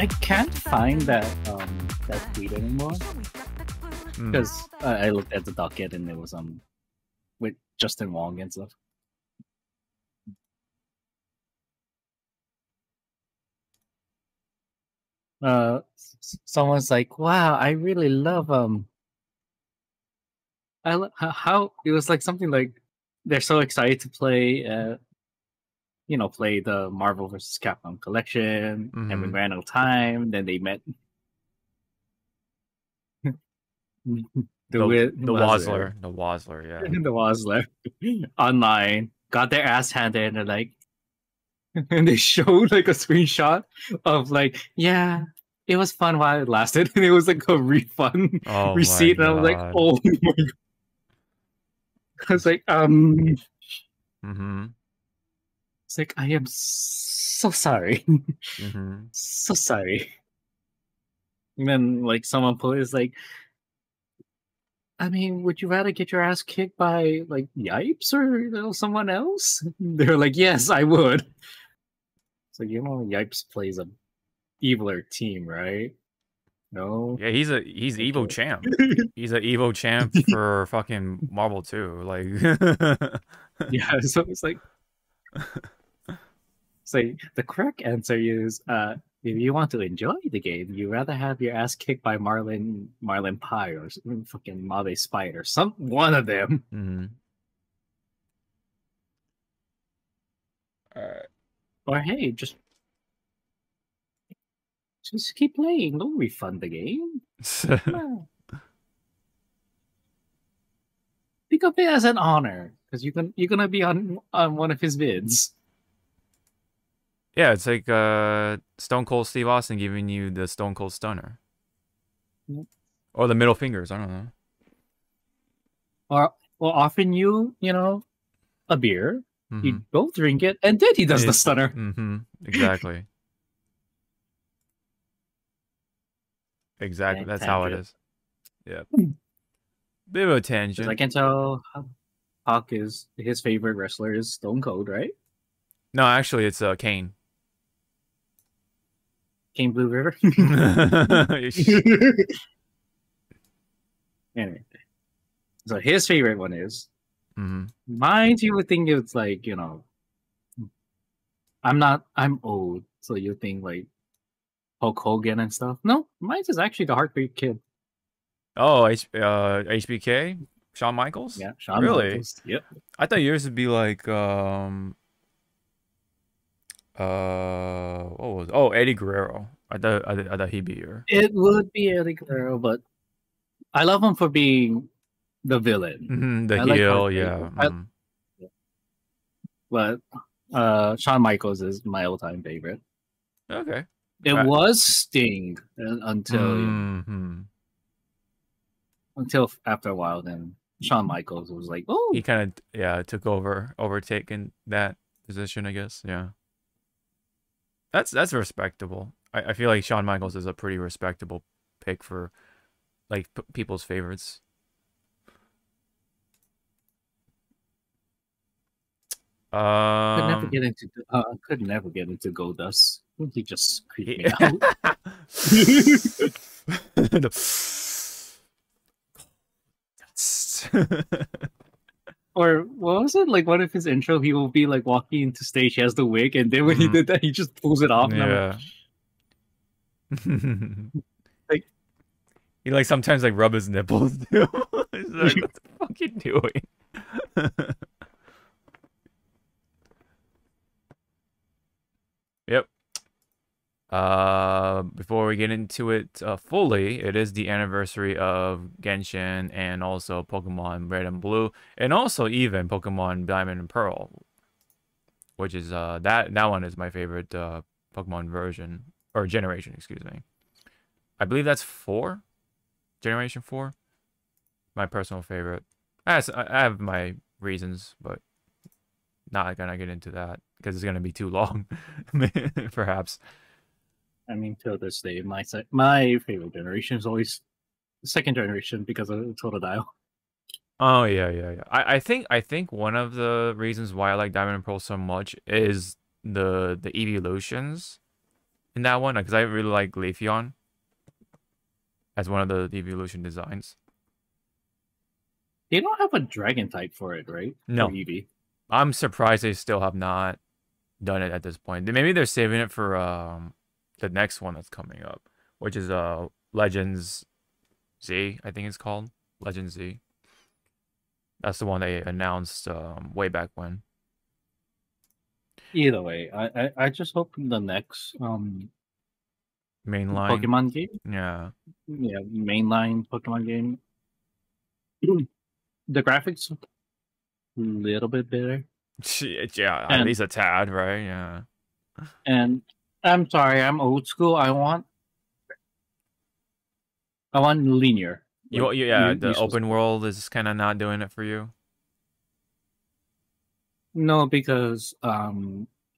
I can't find that tweet anymore because I looked at the docket and there was with Justin Wong and stuff. Someone's like, "Wow, I really love how it was like something like they're so excited to play, play the Marvel vs. Capcom collection, and we ran out of time. Then they met the Wazler, yeah, the Wazler online, got their ass handed, and they're like." And they showed like a screenshot of like, yeah, it was fun while it lasted, and it was like a refund receipt, and I was like, oh my god! I was like, it's like I am so sorry, so sorry. And then like someone is like, I mean, would you rather get your ass kicked by like Yipes or someone else? They're like, yes, I would. So Yipes plays an eviler team, right? No. Yeah, he's Evo champ. He's an Evo champ for fucking Marvel 2. Like, yeah. So it's like the correct answer is if you want to enjoy the game, you rather have your ass kicked by Marlin Pie or fucking Mabe Spider, one of them. Or hey, just keep playing. Don't refund the game. Pick up it as an honor because you're gonna be on one of his vids. Yeah, it's like Stone Cold Steve Austin giving you the Stone Cold Stunner. Yep. Or the middle fingers, I don't know. Or offering you, a beer. You both drink it, and then he does the stunner. Exactly. Exactly, that's how it is. Yeah. Bit of a tangent. I can tell Hawk his favorite wrestler is Stone Cold, right? No, actually, it's Kane. King Blue River. Anyway, so his favorite one is mine. You would think it's like I'm old, so you think like Hulk Hogan and stuff. No, mine is actually the Heartbreak Kid. Oh, HBK, Shawn Michaels. Yeah, Shawn Michaels. Yep. I thought yours would be like what was it? Oh, Eddie Guerrero. I thought he'd be here. It would be Eddie Guerrero, but I love him for being the villain. The heel, like But Shawn Michaels is my all-time favorite. Okay. It was Sting until after a while. Then Shawn Michaels was like, oh, he kind of took over, overtaken that position, I guess. Yeah. That's respectable. I feel like Shawn Michaels is a pretty respectable pick for like people's favorites. Could never get into Goldust. He just creeped me out. Or what was it? Like one of his intro, he will be like walking into stage, he has the wig, and then when he did that, he just pulls it off. Yeah. And like, he like sometimes like rub his nipples too. He's like, what the fuck are you doing? Yep. Before we get into it fully, it is the anniversary of Genshin and also Pokemon Red and Blue, and also even Pokemon Diamond and Pearl, which is that one is my favorite Pokemon version or generation, excuse me. I believe that's generation 4. My personal favorite. I have my reasons, but not gonna get into that because it's gonna be too long, perhaps. I mean, till this day, my favorite generation is always the second generation because of Totodile. Oh yeah. I think one of the reasons why I like Diamond and Pearl so much is the evolutions. in that one, because I really like Leafeon as one of the evolution designs. They don't have a dragon type for it, right? No. I'm surprised they still have not done it at this point. Maybe they're saving it for the next one that's coming up, which is Legends Z, I think it's called. Legends Z. That's the one they announced way back when. Either way, I just hope in the next mainline Pokemon game. Yeah. Yeah, mainline Pokemon game. The graphics a little bit better. Yeah, at least a tad, right? Yeah. And I'm sorry, I'm old school. I want linear. Like, yeah, the open world is kind of not doing it for you. No, because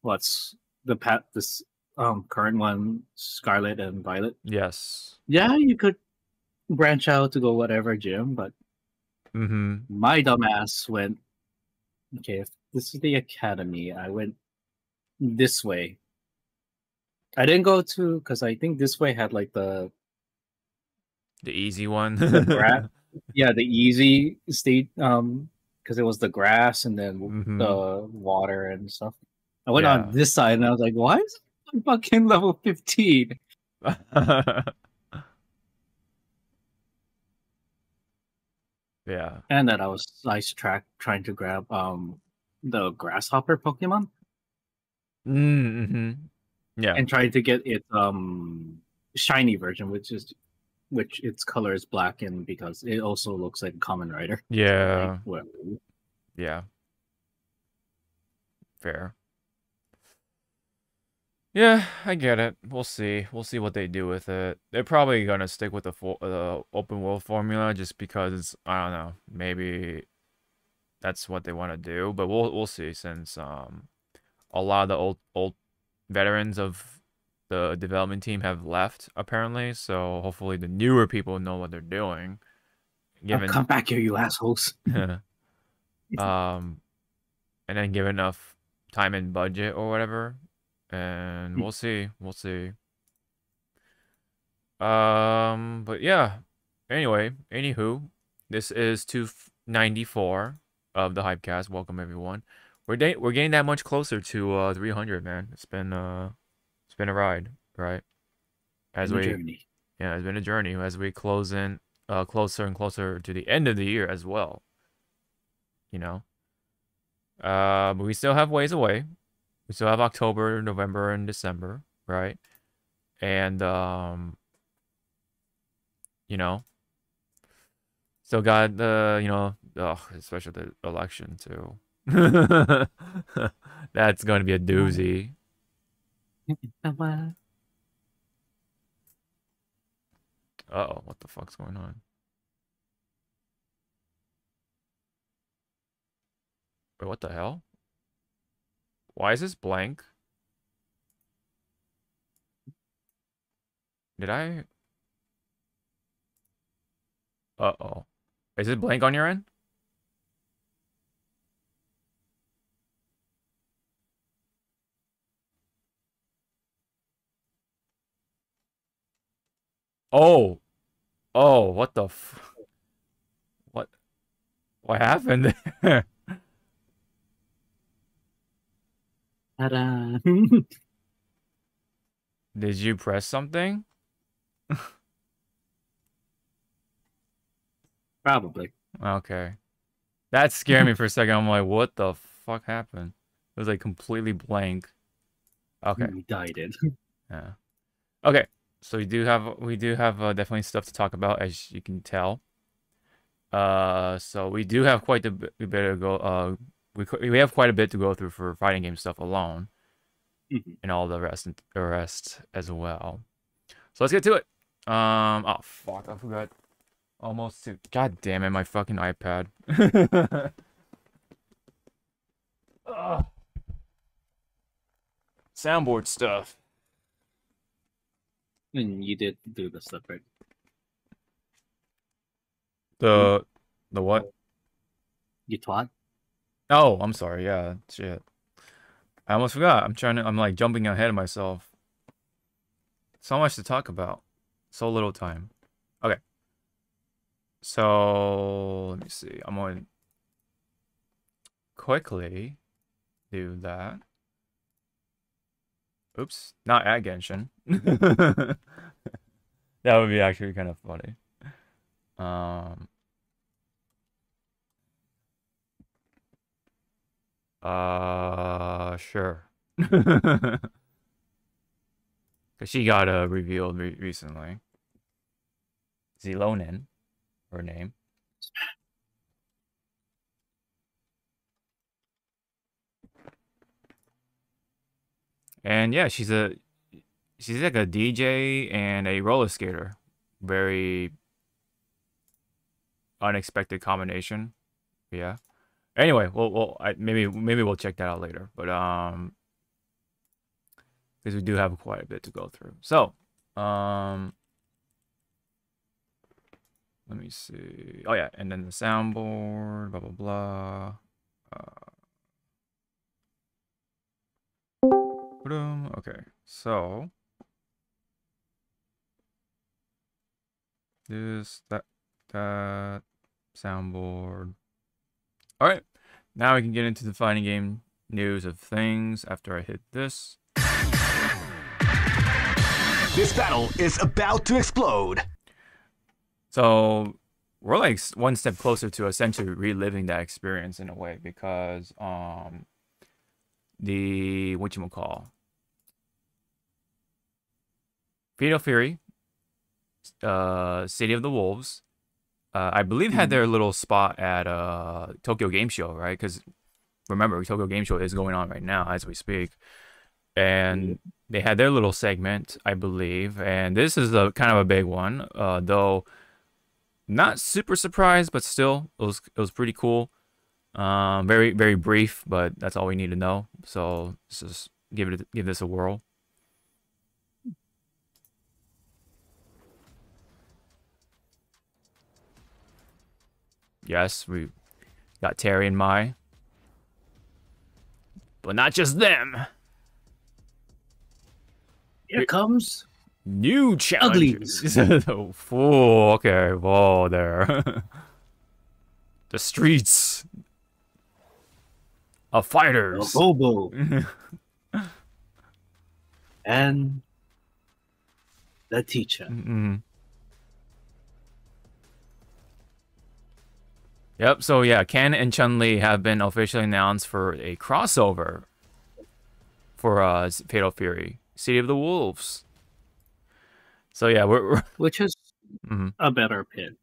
this current one, Scarlet and Violet. Yes. Yeah, you could branch out to go whatever gym, but my dumbass went, okay, if this is the academy, I went this way. I didn't go to, because I think this way had like the easy one. Yeah, the easy state, because it was the grass and then the water and stuff. I went on this side and I was like, why is it fucking level 15? Yeah. And then I was sidetracked trying to grab the grasshopper Pokemon. Yeah. And trying to get its shiny version, which its color is black, and because it also looks like a common rider. Yeah. Like, yeah. Fair. Yeah, I get it. We'll see. We'll see what they do with it. They're probably gonna stick with the open world formula just because, I don't know, maybe that's what they want to do. But we'll see, since a lot of the old veterans of the development team have left apparently. So hopefully the newer people know what they're doing. Given... Come back here, you assholes. And then give enough time and budget or whatever. And we'll see. We'll see. But yeah. Anyway, anywho, this is 294 of the Hypecast. Welcome everyone. We're getting that much closer to 300, man. It's been a ride, right? Yeah, it's been a journey as we close in closer and closer to the end of the year as well. You know. But we still have ways away. We still have October, November, and December, right? And, you know, still got the, you know, especially the election, too. That's going to be a doozy. Uh-oh, what the fuck's going on? Wait, what the hell? Why is this blank? Did I? Uh-oh. Is it blank on your end? Oh. Oh, what the f... What happened there? Ta-da. Did you press something? Probably. Okay. That scared me for a second. I'm like, what the fuck happened? It was like completely blank. Okay. We died it. Yeah. Okay. So we do have definitely stuff to talk about, as you can tell. So we do have quite a bit to go. We have quite a bit to go through for fighting game stuff alone, and all the rest as well. So let's get to it. Oh fuck, I forgot. Almost to. God damn it, my fucking iPad. Soundboard stuff. And you did do the stuff, right? The what? You twat. Oh, I'm sorry. Yeah, shit. I almost forgot. I'm like jumping ahead of myself. So much to talk about. So little time. Okay. So, let me see. I'm going to quickly do that. Oops. Not at Genshin. That would be actually kind of funny. Sure. Because she got revealed recently. Zelonin, her name. And yeah, she's like a DJ and a roller skater. Very unexpected combination. Yeah. Anyway, maybe we'll check that out later, but because we do have quite a bit to go through. So, let me see. Oh yeah, and then the soundboard, blah blah blah. Okay, so this that soundboard. All right, now we can get into the fighting game news of things after I hit this. This battle is about to explode. So we're like one step closer to essentially reliving that experience in a way, because the whatchamacall, Fatal Fury, City of the Wolves, I believe had their little spot at Tokyo Game Show, right? Because remember, Tokyo Game Show is going on right now as we speak. And they had their little segment, I believe. And this is a kind of a big one, though not super surprised, but still, it was pretty cool. Very, very brief, but that's all we need to know. So let's just give this a whirl. Yes, we got Terry and Mai. But not just them. Here comes new challenges. Oh, okay, whoa there. The streets of fighters. Bobo. And the teacher. Mm-hmm. Yep, so yeah, Ken and Chun-Li have been officially announced for a crossover for Fatal Fury, City of the Wolves. So yeah, we're... Which is a better pick.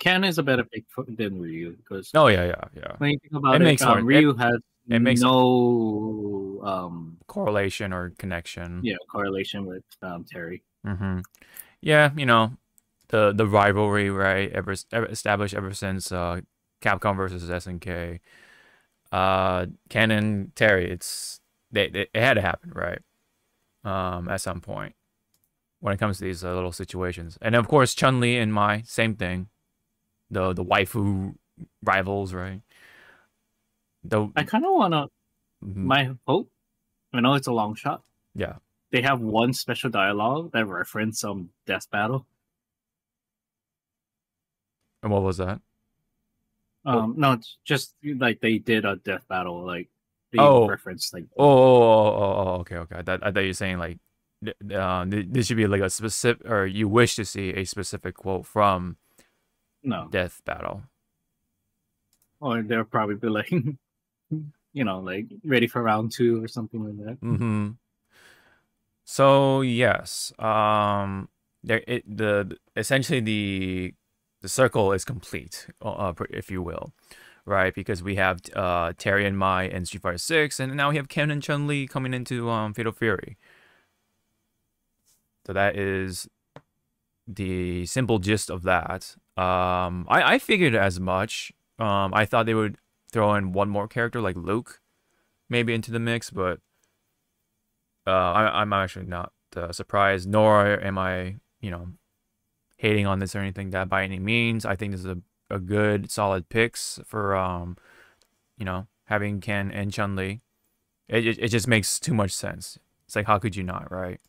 Ken is a better pick than Ryu. Because when you think about it, Ryu has no correlation or connection. Yeah, correlation with Terry. Mm-hmm. Yeah, you know... The rivalry, right? Established ever since Capcom versus SNK. Ken and Terry, it had to happen, right? At some point, when it comes to these little situations, and of course Chun-Li and Mai, same thing. The waifu rivals, right? I kind of wanna. My hope, I know it's a long shot. Yeah, they have one special dialogue that references some Death Battle. And what was that? No, it's just like they did a Death Battle, like they referenced like. Okay. I thought you're saying like, this should be like a specific, or you wish to see a specific quote from. No. Death Battle. Or they'll probably be like, you know, like ready for round 2 or something like that. Mm-hmm. So yes, essentially the circle is complete, if you will, right? Because we have Terry and Mai and Street Fighter 6, and now we have Ken and Chun-Li coming into Fatal Fury. So that is the simple gist of that. I figured as much. I thought they would throw in one more character, like Luke, maybe into the mix, but I'm actually not surprised, nor am I, you know, hating on this or anything that by any means. I think this is a good solid picks for you know, having Ken and Chun-Li. It just makes too much sense. It's like, how could you not, right?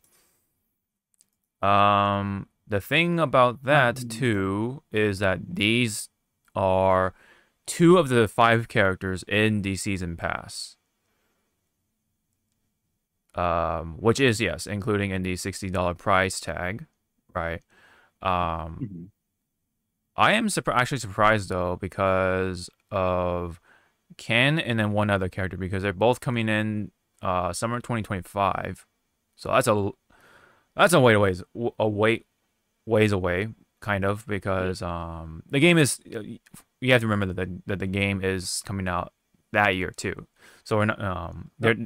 The thing about that too is that these are two of the 5 characters in the season pass. Which is, yes, including in the $60 price tag, right? I am actually surprised, though, because of Ken and then one other character, because they're both coming in summer 2025. So that's a ways away, kind of, because the game is... You have to remember that the game is coming out that year, too. So we're not,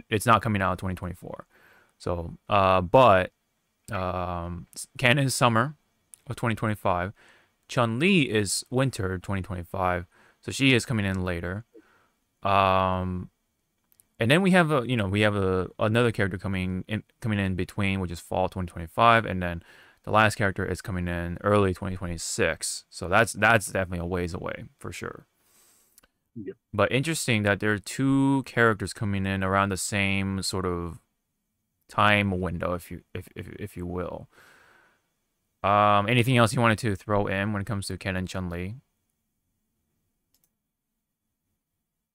it's not coming out in 2024. So, but Ken is summer of 2025. Chun-Li is winter 2025. So she is coming in later. And then we have another character coming in between, which is fall 2025, and then the last character is coming in early 2026. So that's definitely a ways away for sure. Yeah. But interesting that there are two characters coming in around the same sort of time window, if you will. Anything else you wanted to throw in when it comes to Ken and Chun-Li?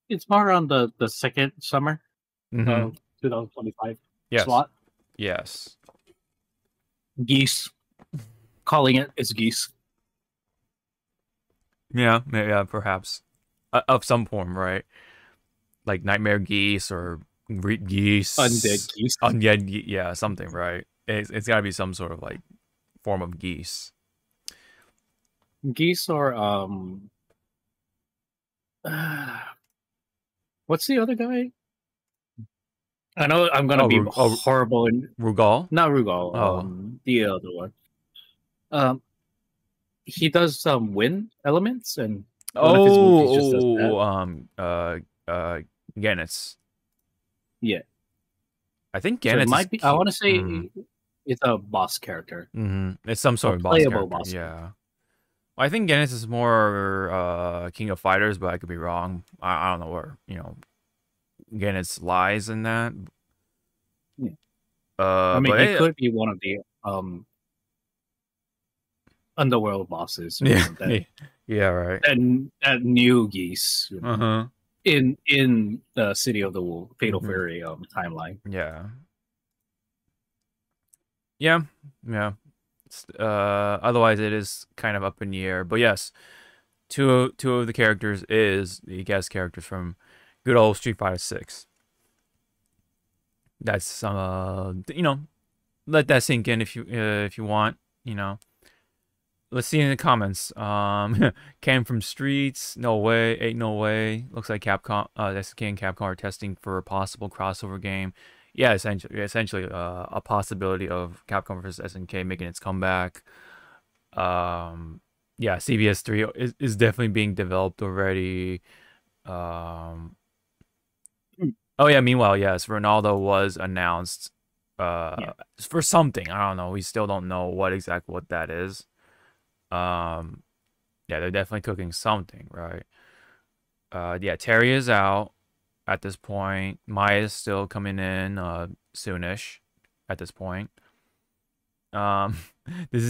It's more on the second summer of 2025 slot. Yes. Geese. Calling it is Geese. Yeah, perhaps. Of some form, right? Like Nightmare Geese or Geese. Undead Geese. Undead Geese, yeah, something, right? It's got to be some sort of, like, form of Geese. Geese or, what's the other guy? I know I'm going to be horrible. Rugal? Not Rugal. Oh. The other one. He does some wind elements and... Gannett's. Yeah. I think Gannett's might be. I want to say it's a boss character. It's some sort of boss character. Boss. Yeah. I think Gannett's is more King of Fighters, but I could be wrong. I don't know where Gannett's lies in that. Yeah. I mean, it could be one of the underworld bosses. Yeah. Yeah, right. And at New Geese in the City of the Wolves, Fatal Fury timeline. Yeah. Yeah. Otherwise, it is kind of up in the air. But yes, two of the characters is the guest characters from good old Street Fighter 6. That's let that sink in if you want, Let's see in the comments. Came from streets. No way. Ain't no way. Looks like Capcom. SNK and Capcom are testing for a possible crossover game. Yeah, essentially a possibility of Capcom versus SNK making its comeback. Yeah, CBS3 is definitely being developed already. Oh yeah. Meanwhile, yes, Ronaldo was announced for something. I don't know. We still don't know exactly what that is. Yeah, they're definitely cooking something, right? Yeah, Terry is out at this point. Mai is still coming in soonish at this point. This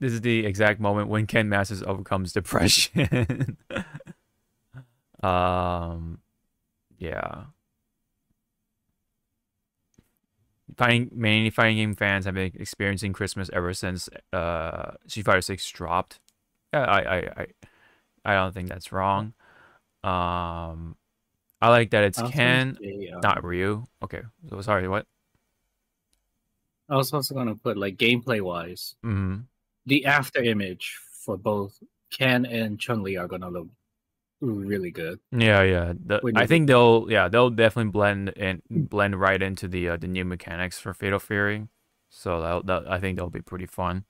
is the exact moment when Ken Masters overcomes depression. Yeah. Many fighting game fans have been experiencing Christmas ever since Street Fighter 6 dropped. Yeah, I don't think that's wrong. I like that it's Ken, not Ryu. Okay, so sorry, what? I was also going to put, like, gameplay-wise, the after image for both Ken and Chun-Li are going to look really good. Yeah. I think they'll definitely blend right into the new mechanics for Fatal Fury. So I think that'll be pretty fun.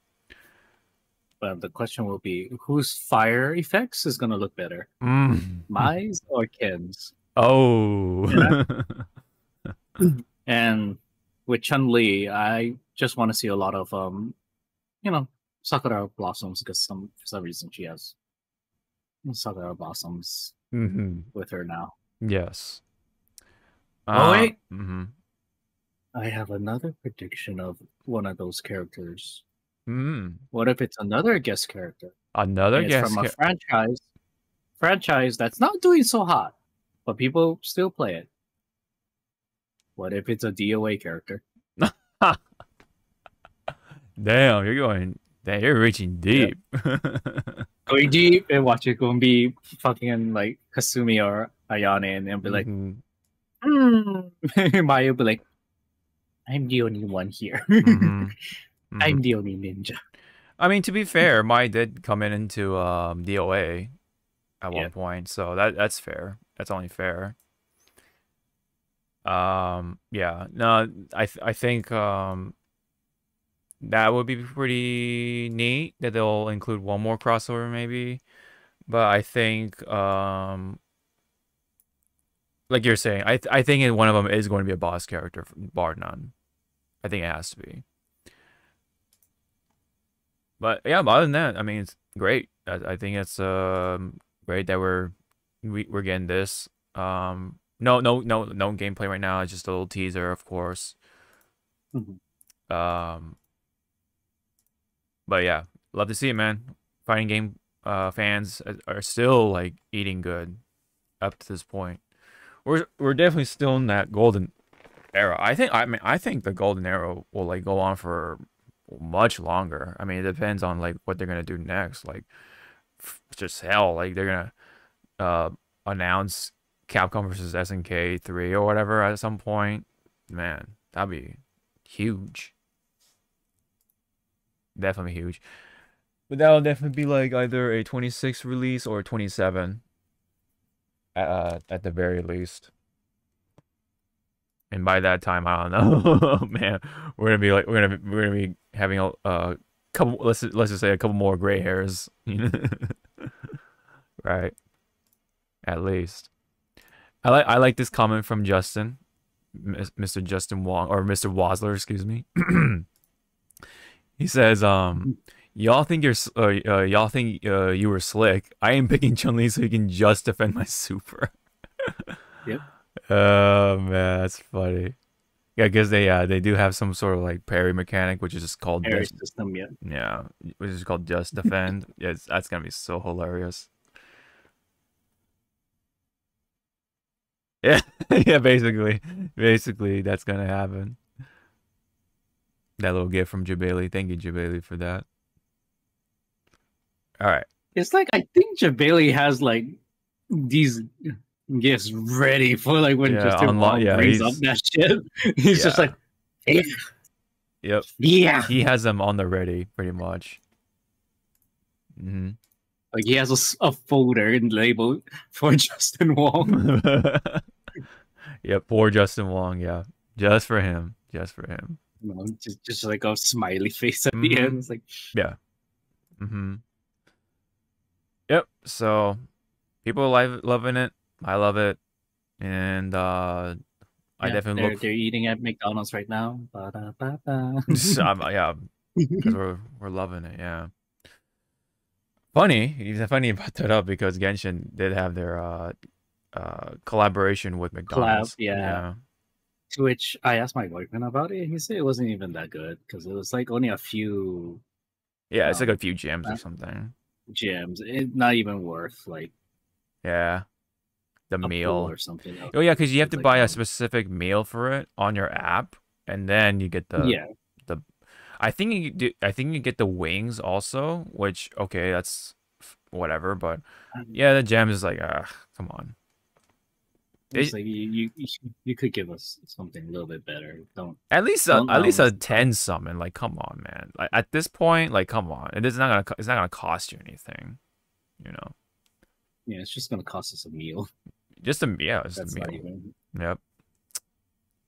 But the question will be, whose fire effects is gonna look better, Mai's or Ken's? And with Chun-Li, I just want to see a lot of sakura blossoms, because for some reason she has sakura blossoms with her now. Yes. Oh wait, I have another prediction of one of those characters. What if it's another guest character? Another guest character from a franchise that's not doing so hot, but people still play it. What if it's a DOA character? Damn, you're reaching deep. Yeah. Going deep and watch it gonna be fucking like Kasumi or Ayane, and they'll be like, Mario be like, I'm the only one here. I'm the only ninja. I mean, to be fair, Mai did come into DOA at one point, so that's fair. That's only fair. Yeah. No, I think that would be pretty neat that they'll include one more crossover maybe. But I think like you're saying, I think one of them is going to be a boss character, bar none. I think it has to be. But yeah, other than that, I mean, it's great. I think it's great that we're getting this. No gameplay right now. It's just a little teaser, of course. But yeah, love to see it, man. Fighting game fans are still like eating good up to this point. We're definitely still in that golden era. I think the golden era will like go on for much longer. I mean, it depends on like what they're gonna do next. Like, just hell, like they're gonna announce Capcom versus SNK 3 or whatever at some point. Man, that'd be huge. Definitely huge. But that'll definitely be like either a 26 release or a 27 at the very least. And by that time, I don't know, man. We're gonna be having a couple. Let's just say a couple more gray hairs, right? At least. I like this comment from Justin, Mr. Justin Wong, or Mr. Wozler, excuse me. He says, y'all think you were slick. I am picking Chun-Li so you can just defend my super. Yep. Oh man, that's funny. Yeah, because they do have some sort of like parry mechanic, which is just called parry system. Yeah. Yeah, which is called just defend. Yeah, that's gonna be so hilarious. Yeah, yeah, basically that's gonna happen. That little gift from Jabali. Thank you, Jabali, for that. All right. It's like I think Jabali has like these gifts ready for like when Justin Wong brings up that shit. He's just like, hey. Yep. Yeah. He has them on the ready, pretty much. Mm-hmm. Like he has a folder and label for Justin Wong. Yeah, poor Justin Wong. Yeah, just for him. Just for him. No, just like a smiley face at the end. It's like, yeah. Yep. So people are loving it. I love it, and I definitely they're eating at McDonald's right now. Yeah, because we're loving it. Yeah. Funny about that up because Genshin did have their collaboration with McDonald's. Yeah. To which I asked my boyfriend about it, and he said it wasn't even that good because it was like only a few. Yeah, it's like a few gems or something. Gems, it's not even worth like. Yeah. The meal or something. Else. Oh yeah, because you have to like buy a specific meal for it on your app, and then you get the I think you get the wings also, which okay, that's whatever. But yeah, the gems is like come on. It's like you could give us something a little bit better. Don't at least a 10 summon. Like come on, man. Like at this point, like come on. It's not gonna cost you anything, you know. Yeah, it's just gonna cost us a meal. Just a just a meal. Even... Yep.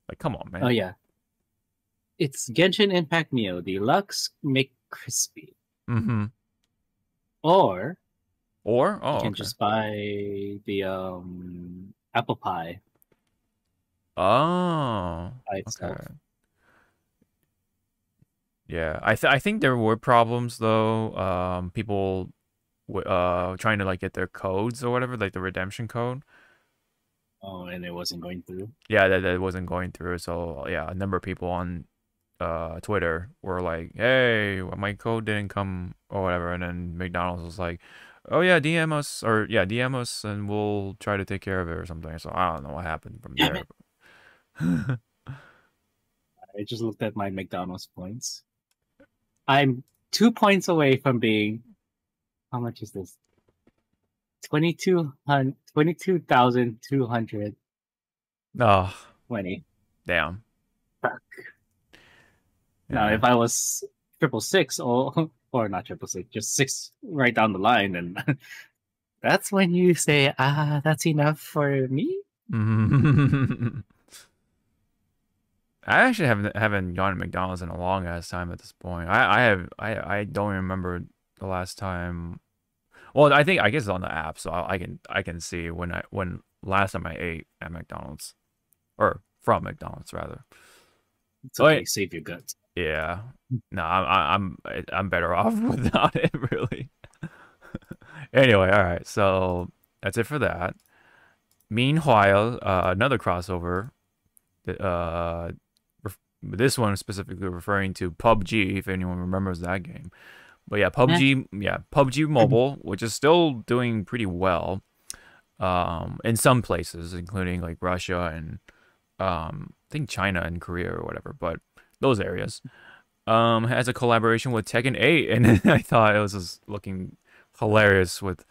Like come on, man. Oh yeah. It's Genshin Impact Neo Deluxe McCrispy. Or you can just buy the apple pie. Oh. By itself. Okay. Yeah, I think there were problems though. People trying to like get their codes or whatever, like the redemption code. Oh, and it wasn't going through. Yeah, that wasn't going through. So yeah, a number of people on Twitter were like, hey, my code didn't come or whatever, and then McDonald's was like, oh yeah, DM us, or yeah, DM us and we'll try to take care of it or something. So I don't know what happened from there. I just looked at my McDonald's points. I'm 2 points away from being, how much is this? 22,200. Oh. 20. Damn. Fuck. Yeah. Now, if I was 666 or not 666, just 6 right down the line, and that's when you say, ah, that's enough for me? I actually haven't gone to McDonald's in a long ass time at this point. I don't remember the last time. Well, I guess it's on the app, so I can see when last time I ate at McDonald's, or from McDonald's rather. It's okay, but, save your guts. Yeah, no, I'm better off without it, really. Anyway, all right, so that's it for that. Meanwhile, another crossover. This one specifically referring to PUBG, if anyone remembers that game. But yeah, PUBG Mobile, which is still doing pretty well in some places, including like Russia and I think China and Korea or whatever, but those areas, has a collaboration with Tekken 8. And I thought it was just looking hilarious with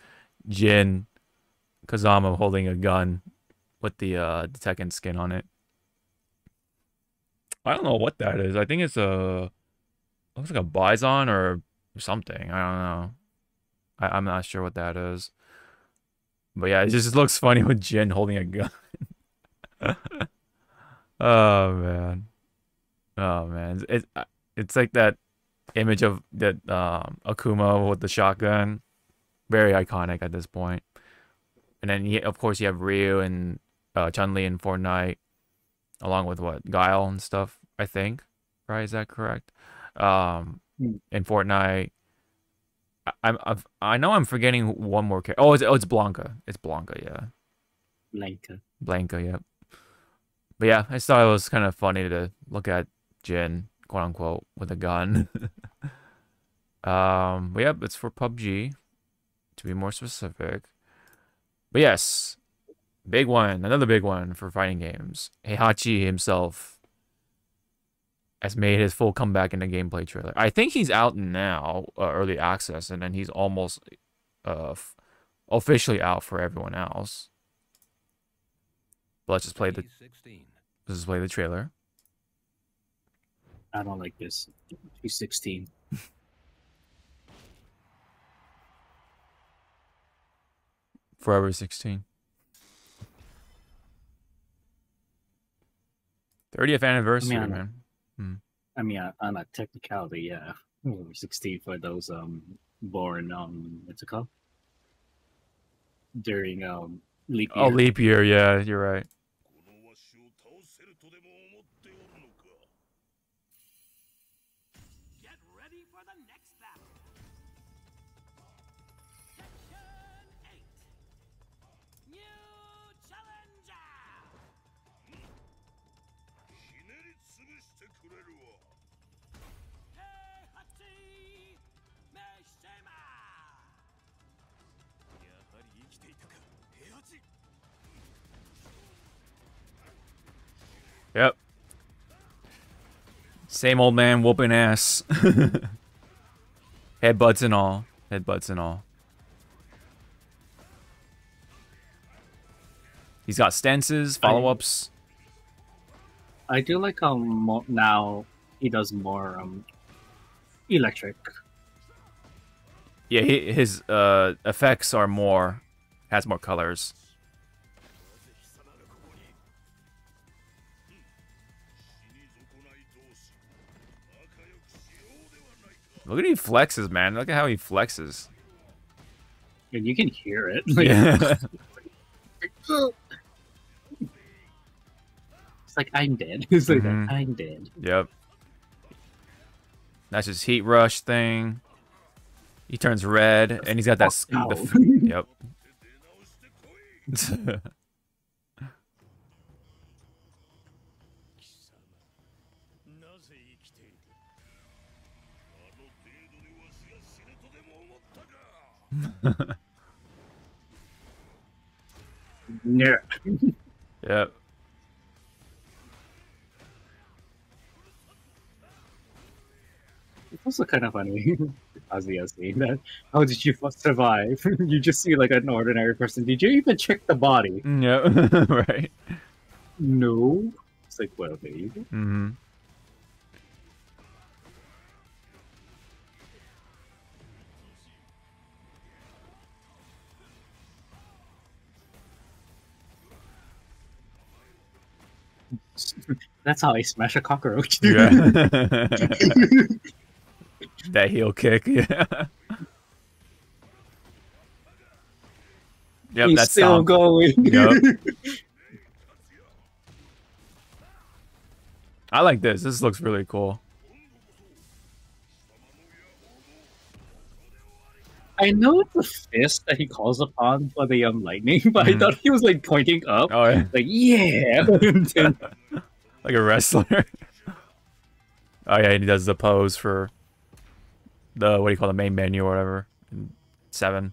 Jin Kazama holding a gun with the Tekken skin on it. I don't know what that is. I think it's a... looks like a bison or something. I don't know. I'm not sure what that is. But yeah, it just looks funny with Jin holding a gun. Oh, man. Oh, man. It's like that image of that Akuma with the shotgun. Very iconic at this point. And then, of course, you have Ryu and Chun-Li in Fortnite. Along with what, Guile and stuff, I think, right? Is that correct? In Fortnite, I know I'm forgetting one more character. Oh, it's Blanca. It's Blanca, yeah. Blanca, yeah. But yeah, I thought it was kind of funny to look at Jin, quote unquote, with a gun. But yeah, it's for PUBG, to be more specific. But yes. Big one, another big one for fighting games. Heihachi himself has made his full comeback in the gameplay trailer. I think he's out now, early access, and then he's almost officially out for everyone else. But let's just play the trailer. I don't like this. 216. Forever 16. 30th anniversary, man. I mean, on a technicality, yeah. 16 for those born, what's it called? During leap year. Oh, leap year, yeah, you're right. Get ready for the next battle. Section 8. New challenger. Heihachi Mishima. Yep. Same old man whooping ass. Headbutts and all. Headbutts and all. He's got stances, follow-ups. I do like now he does more electric. Yeah, his effects are more, has more colors. Look at he flexes, man. Look at how he flexes. And you can hear it. Like, yeah. It's like, I'm dead. It's like, I'm dead. Yep. That's his heat rush thing. He turns red, and he's got that... yep. Yeah. Yeah. It's also kind of funny, as we are saying that. How did you survive? You just see like an ordinary person. Did you even check the body? No, right? No. It's like, well, there you go. Mm-hmm. That's how I smash a cockroach. Yeah. That heel kick, yeah. Yep, he's that's still Tom. Going. Yep. I like this. This looks really cool. I know it's a fist that he calls upon for the young lightning, but I thought he was like pointing up. Oh, yeah. Like, yeah. Like a wrestler. Oh, yeah. And he does the pose for the, what do you call it, the main menu or whatever. In 7.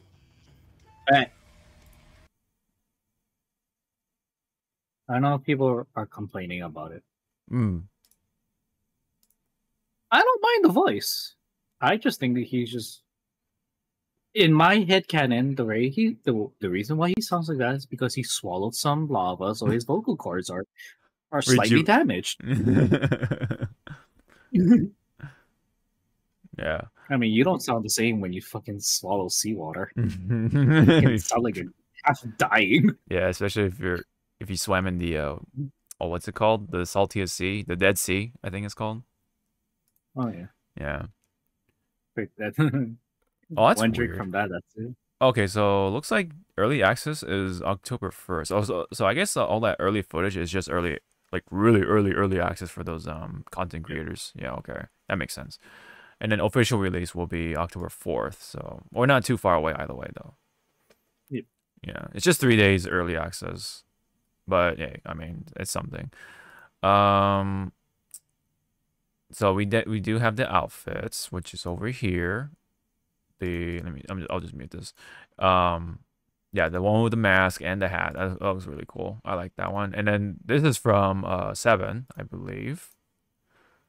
I know people are complaining about it. Mm. I don't mind the voice. I just think that he's just. In my head canon, the way the reason why he sounds like that is because he swallowed some lava, so his vocal cords are slightly damaged. Yeah. I mean, you don't sound the same when you fucking swallow seawater. You sound like you're half dying. Yeah, especially if you swam in the oh, what's it called? The saltiest sea, the Dead Sea, I think it's called. Oh yeah. Yeah. Like that. Oh, that's weird. From that, that's it. Okay, so looks like early access is October 1st. Also, so I guess all that early footage is just early, like really early access for those content creators. Yeah, okay, that makes sense. And then official release will be October 4th. So we're not too far away either way, though. Yep. Yeah, it's just 3 days early access, but yeah, I mean it's something. So we do have the outfits, which is over here. I'll just mute this. Yeah, the one with the mask and the hat. That was really cool. I like that one. And then this is from 7, I believe.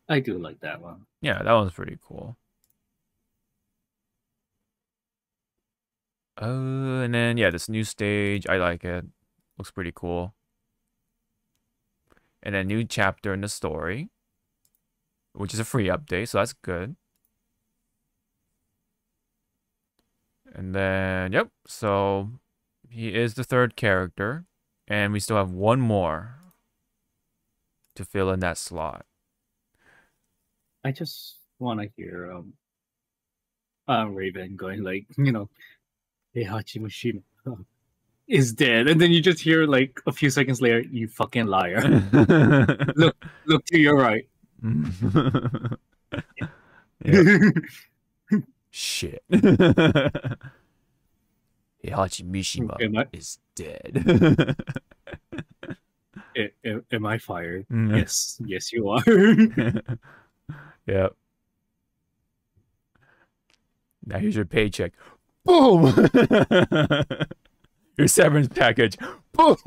I do like that one. Yeah, that one's pretty cool. And then yeah, this new stage. I like it. Looks pretty cool. And then new chapter in the story, which is a free update, so that's good. And then, yep, so he is the 3rd character, and we still have 1 more to fill in that slot. I just want to hear Raven going like, you know, Heihachi Mishima is dead, and then you just hear like a few seconds later, you fucking liar. look to your right. Yeah. Yeah. Shit. Heihachi Mishima is dead. Am I fired? Mm. Yes. Yes, you are. Yep. Now here's your paycheck. Boom! Your severance package. Boom!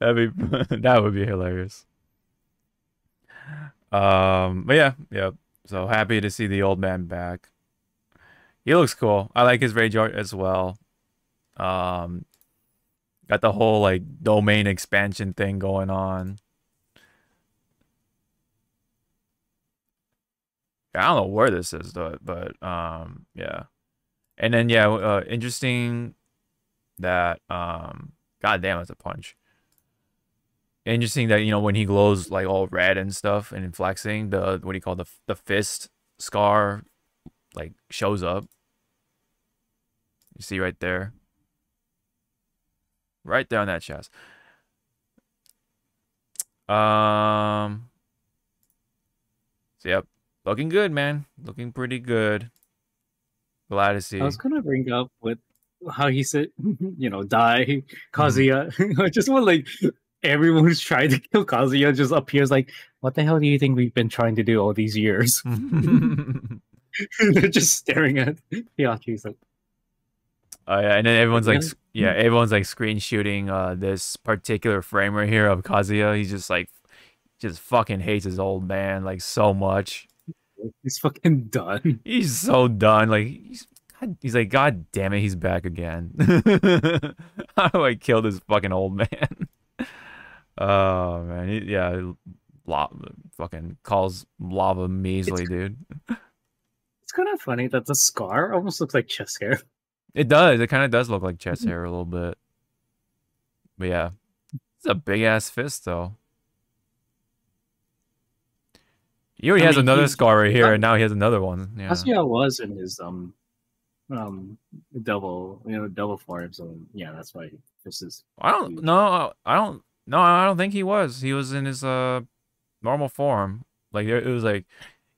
That would be hilarious. But yeah, yep. So happy to see the old man back. He looks cool. I like his rage art as well. Got the whole like domain expansion thing going on. I don't know where this is though, but yeah. And then yeah, interesting that goddamn, it's a punch. Interesting that, you know, when he glows like all red and stuff and flexing, the what do you call the fist scar like shows up. You see right there. Right there on that chest. So yep. Looking good, man. Looking pretty good. Glad to see. I was gonna bring up with how he said, you know, die, Kazuya. I just want like everyone who's trying to kill Kazuya just appears like, what the hell do you think we've been trying to do all these years? They're just staring at Heihachi's like, oh yeah, and then everyone's like, yeah, everyone's like screen shooting this particular frame right here of Kazuya. He's just like, just fucking hates his old man like so much. He's fucking done. He's so done. Like he's like, God damn it, he's back again. How do I kill this fucking old man? Oh man, yeah, fucking calls lava measly, dude. It's kind of funny that the scar almost looks like chest hair. It does. It kind of does look like chest hair a little bit. But yeah, it's a big ass fist though. He already has another scar right here, and now he has another one. Yeah. That's how it was in his double form. So yeah, that's why this is. I don't think he was. He was in his normal form. Like it was like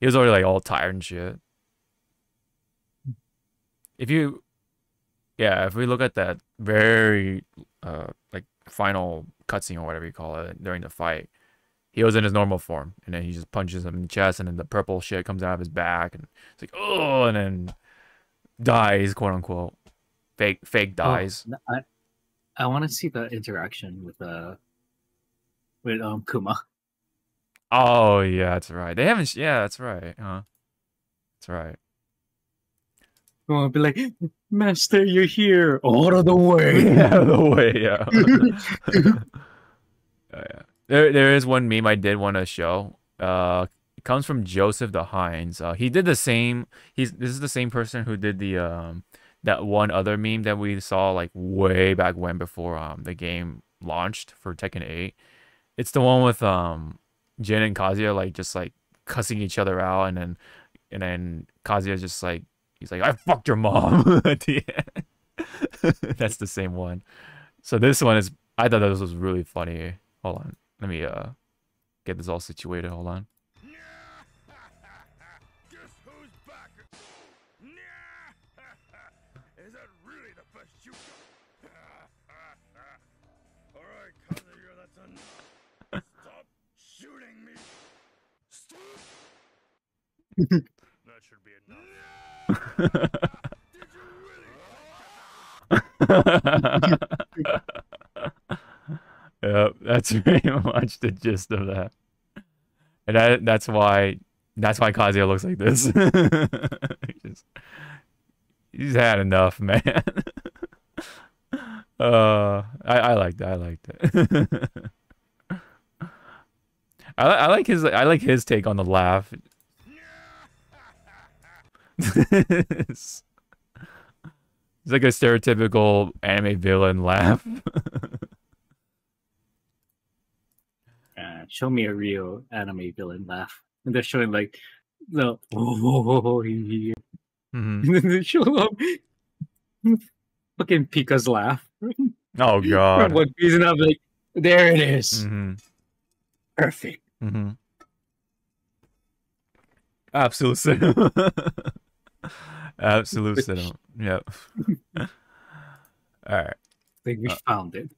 he was already like all tired and shit. If you, yeah, if we look at that very like final cutscene or whatever you call it during the fight. He was in his normal form, and then he just punches him in the chest, and then the purple shit comes out of his back, and it's like, oh, and then dies, quote unquote, fake dies. Oh, I want to see the interaction with Kuma. Oh yeah, that's right. They haven't. Yeah, that's right. Huh? That's right. Kuma be like, Master, you're here. Out of the way. Out of the way. Yeah. Oh yeah. There is one meme I did want to show. It comes from Joseph the Hines. He did the same. This is the same person who did the that one other meme that we saw like way back when before the game launched for Tekken 8. It's the one with Jin and Kazuya like just like cussing each other out, and then Kazuya just like he's like, I fucked your mom at the end. That's the same one. So this one is, I thought this was really funny. Hold on. Let me get this all situated. Hold on. Guess who's back? Is that really the best you got? All right, Kazuya, that's enough. Stop shooting me. Stop. That should be enough. Did you really? Yep, that's pretty much the gist of that, and that's why Kazuya looks like this. he's had enough, man. I liked that. I liked it. I like his take on the laugh. It's like a stereotypical anime villain laugh. Show me a real anime villain laugh, and they're showing like the oh he, and then they show up fucking Pika's laugh. Oh god! One piece, and I'm like, there it is, perfect, absolute cinema, absolute cinema. Yep. All right, I think we found it.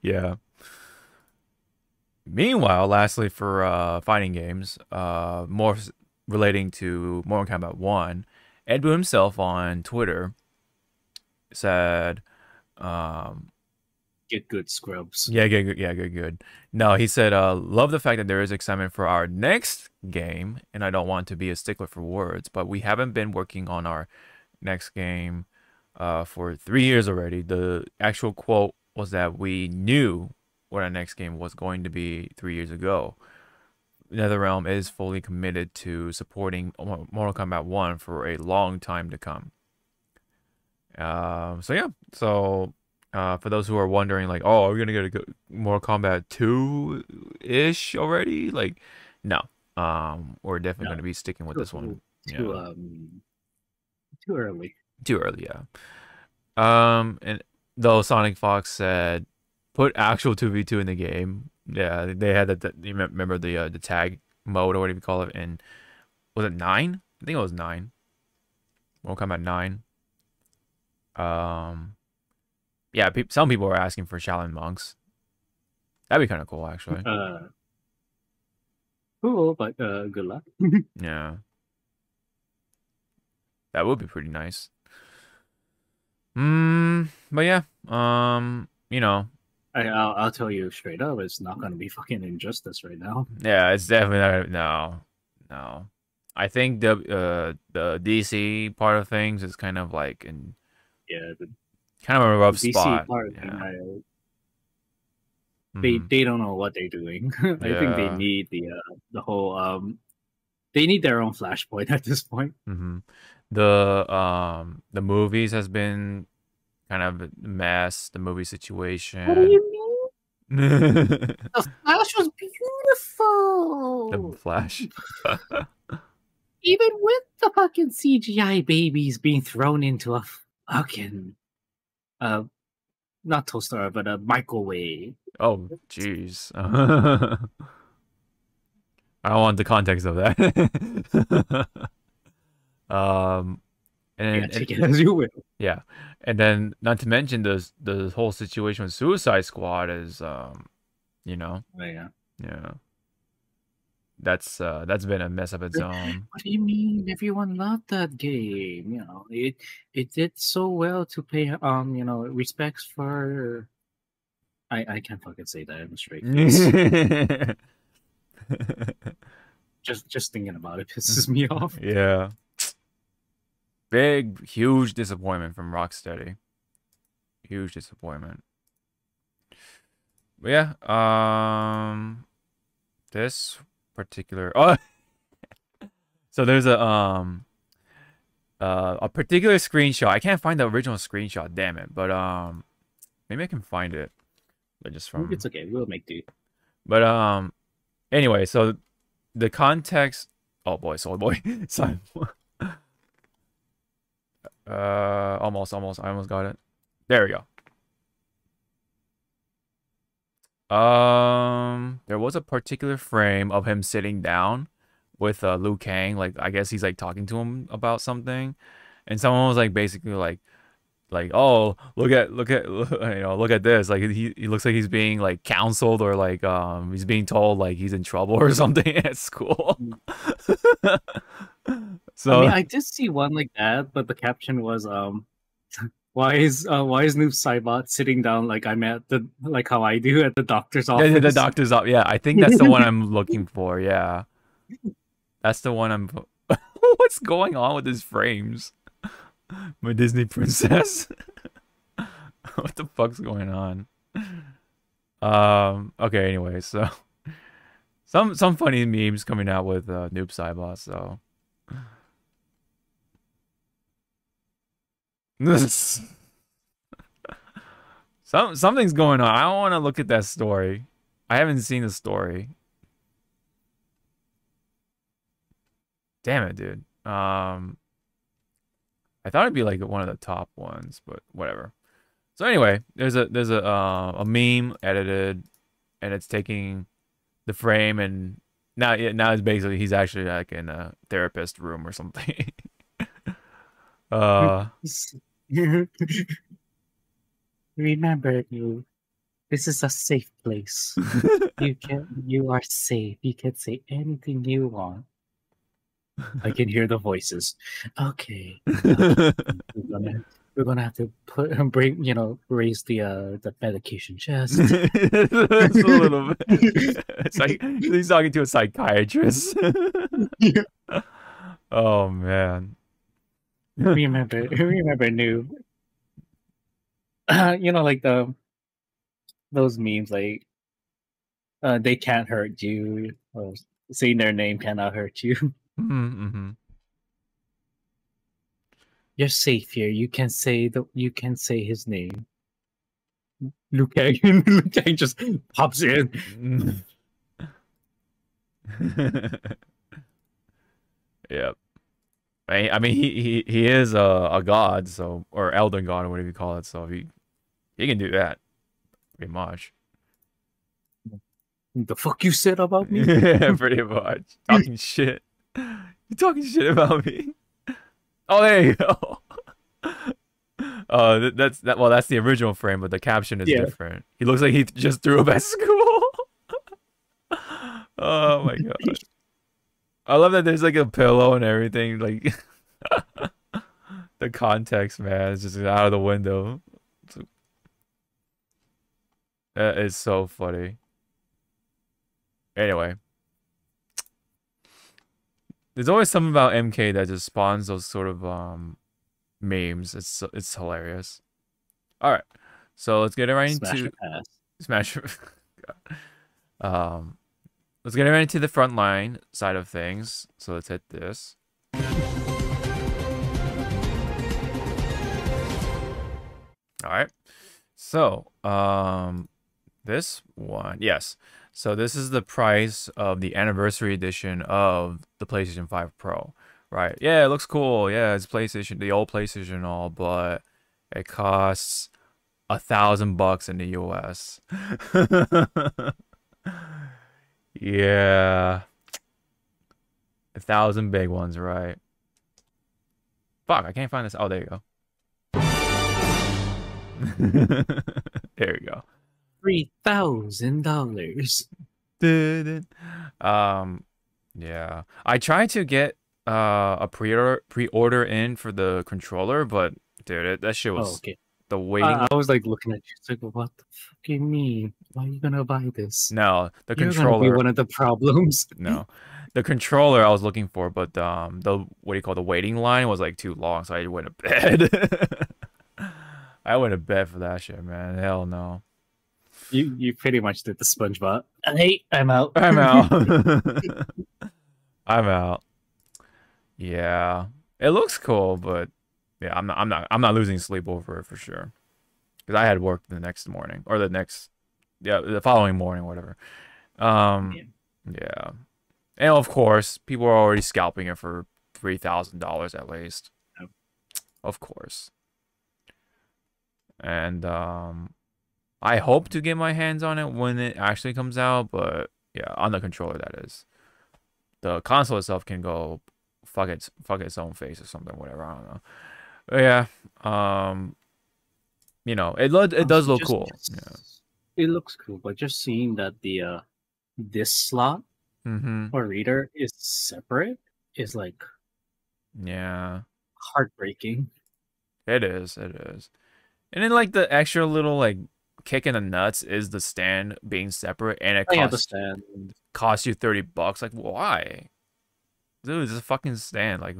Yeah. Meanwhile, lastly for fighting games, more relating to Mortal Kombat 1, Ed Boon himself on Twitter said, "Get good, scrubs." Yeah, get good. Yeah, good, good. No, he said, "Love the fact that there is excitement for our next game, and I don't want to be a stickler for words, but we haven't been working on our next game for 3 years already." The actual quote was that we knew what our next game was going to be 3 years ago. NetherRealm is fully committed to supporting Mortal Kombat 1 for a long time to come. So yeah, so for those who are wondering, like, oh, are we gonna get a Mortal Kombat 2-ish already? Like, no, we're definitely gonna be sticking with this one. Too, yeah. Too early. Too early, yeah. And though Sonic Fox said, put actual 2v2 in the game. Yeah, they had that. You remember the tag mode or whatever you call it? And was it 9? I think it was 9. Mortal Kombat 9. Yeah, some people were asking for Shaolin monks. That'd be kind of cool, actually. Cool, but good luck. Yeah. That would be pretty nice. But yeah, you know, I'll tell you straight up, it's not going to be fucking Injustice right now. Yeah, it's definitely not. No. I think the DC part of things is kind of like in, yeah, kind of a rough spot. DC part of thing, they don't know what they're doing. I think they need the whole they need their own Flashpoint at this point. The movies has been kind of a mess. The movie situation. What do you mean? The Flash was beautiful. The Flash. Even with the fucking CGI babies being thrown into a fucking not toaster, but a microwave. Oh, jeez. I don't want the context of that. Yeah, and then not to mention the whole situation with Suicide Squad is, you know, that's been a mess of its own. What do you mean? Everyone loved that game. You know, it did so well to pay you know, respects for. I can't fucking say that in a straight face. just thinking about it pisses me off. Yeah. Big, huge disappointment from Rocksteady. Huge disappointment. But yeah, this particular so there's a particular screenshot. I can't find the original screenshot, damn it. But maybe I can find it. But just from it's okay, we'll make do. But anyway, so the context. Oh boy, soul boy. Sorry. I almost got it. There we go. There was a particular frame of him sitting down with Liu Kang. Like, I guess he's like talking to him about something, and someone was like basically like, oh, look at, you know, look at this. Like, he looks like he's being like counseled, or like he's being told like he's in trouble or something at school. So, I mean, I did see one like that, but the caption was, why is Noob Saibot sitting down like I'm at the like how I do at the doctor's office? Yeah, the doctor's office. Yeah, I think that's the one I'm looking for. Yeah, that's the one I'm. What's going on with these frames? My Disney princess. What the fuck's going on? Okay. Anyway, so some funny memes coming out with Noob Saibot. So. Something's going on. I don't want to look at that story. I haven't seen the story. Damn it, dude. I thought it'd be like one of the top ones, but whatever. So anyway, there's a meme edited, and it's taking the frame, and now it's basically he's actually like in a therapist room or something. Remember, you. This is a safe place. You are safe. You can say anything you want. I can hear the voices. Okay. We're gonna have to raise the medication chest. It's a little bit. It's like he's talking to a psychiatrist. Oh man. Remember Noob. You know, like those memes, like they can't hurt you, or saying their name cannot hurt you. You're safe here. You can say his name. Liu Kang just pops in. Yep. I mean, he is a god, so, or elder god, or whatever you call it. So he can do that, pretty much. The fuck you said about me? Yeah, pretty much. Talking shit. You're talking shit about me. Oh, there you go. That's that. Well, that's the original frame, but the caption is different. He looks like he just threw up at school. Oh my god! I love that there's like a pillow and everything. Like the context, man, it's just out of the window. That is so funny. Anyway, there's always something about MK that just spawns those sort of memes. It's hilarious. All right, so let's get right into Smash. Let's get right into the front line side of things. So let's hit this. All right. So, this one, yes. So this is the price of the anniversary edition of the PlayStation 5 Pro, right? Yeah, it looks cool. Yeah, it's PlayStation, the old PlayStation and all, but it costs $1,000 in the US. Yeah. 1,000 big ones, right? Fuck, I can't find this. Oh, there you go. There you go. $3,000. Yeah. I tried to get a pre-order in for the controller, but dude, that shit was the waiting. I was like looking at you, like, what the fuck do you mean? Why are you gonna buy this? No, the controller. You're gonna be one of the problems. No, the controller I was looking for, but the waiting line was like too long, so I went to bed. I went to bed for that shit, man. Hell no. You pretty much did the SpongeBob. Hey, I'm out. I'm out. I'm out. Yeah, it looks cool, but yeah, I'm not losing sleep over it for sure. Because I had work the next morning, or the following morning, whatever. Yeah, and of course, people are already scalping it for $3,000 at least. Yep. Of course. And I hope to get my hands on it when it actually comes out, but yeah, on the controller, that is. The console itself can go fuck its own face or something, whatever, I don't know. But yeah, you know, it does look cool. Yeah. It looks cool, but just seeing that the this slot or reader is separate is like, yeah, heartbreaking. It is. And then, like, the extra little, like, kick in the nuts is the stand being separate, and it costs you $30. Like, why? Dude, it's a fucking stand. Like,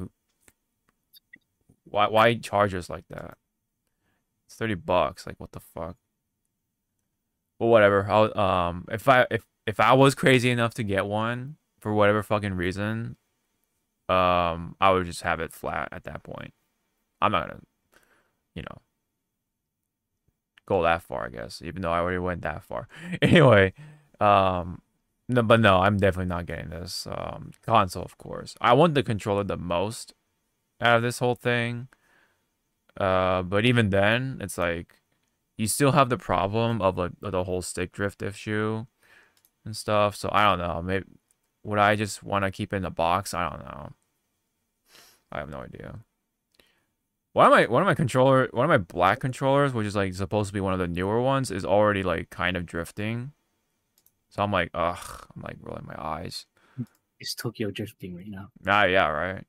why charge us like that? It's $30. Like, what the fuck? But whatever. I'll, if I was crazy enough to get one for whatever fucking reason, I would just have it flat at that point. I'm not gonna, you know, go that far, I guess, even though I already went that far. Anyway, no, I'm definitely not getting this console, of course. I want the controller the most out of this whole thing, but even then, it's like you still have the problem of like the whole stick drift issue and stuff. So I don't know. Maybe would I just want to keep it in the box? I don't know. I have no idea. One of my black controllers, which is like supposed to be one of the newer ones, is already like kind of drifting. So I'm like, ugh, I'm like rolling my eyes. It's Tokyo drifting right now. Ah, yeah, right.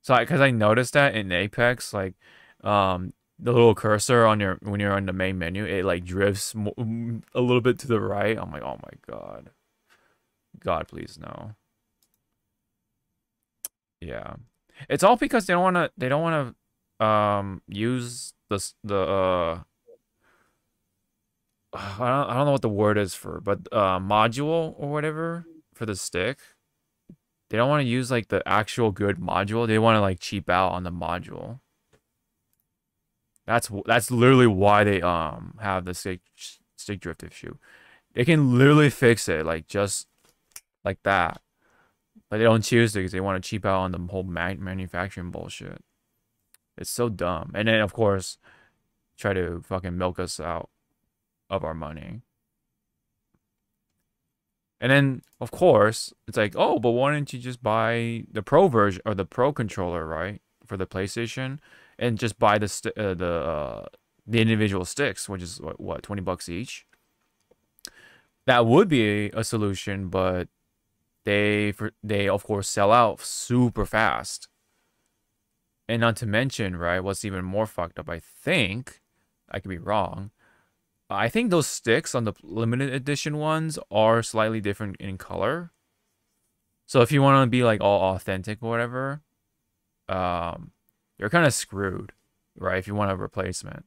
So because I noticed that in Apex, like, the little cursor on your when you're on the main menu, it like drifts a little bit to the right. I'm like, oh my god, God, please no. Yeah, it's all because they don't want to. They don't want to. Use I don't know what the word is for, but module or whatever for the stick. They don't want to use like the actual good module. They want to like cheap out on the module. That's literally why they have the stick drift issue. They can literally fix it like just like that, but they don't choose to because they want to cheap out on the whole manufacturing bullshit. It's so dumb. And then, of course, try to fucking milk us out of our money. And then, of course, it's like, oh, but why don't you just buy the Pro version or the Pro controller, right, for the PlayStation, and just buy the individual sticks, which is what $20 each. That would be a solution, but they of course sell out super fast. And not to mention, right, what's even more fucked up, I think, I could be wrong, I think those sticks on the limited edition ones are slightly different in color. So if you want to be like all authentic or whatever, you're kind of screwed, right? If you want a replacement,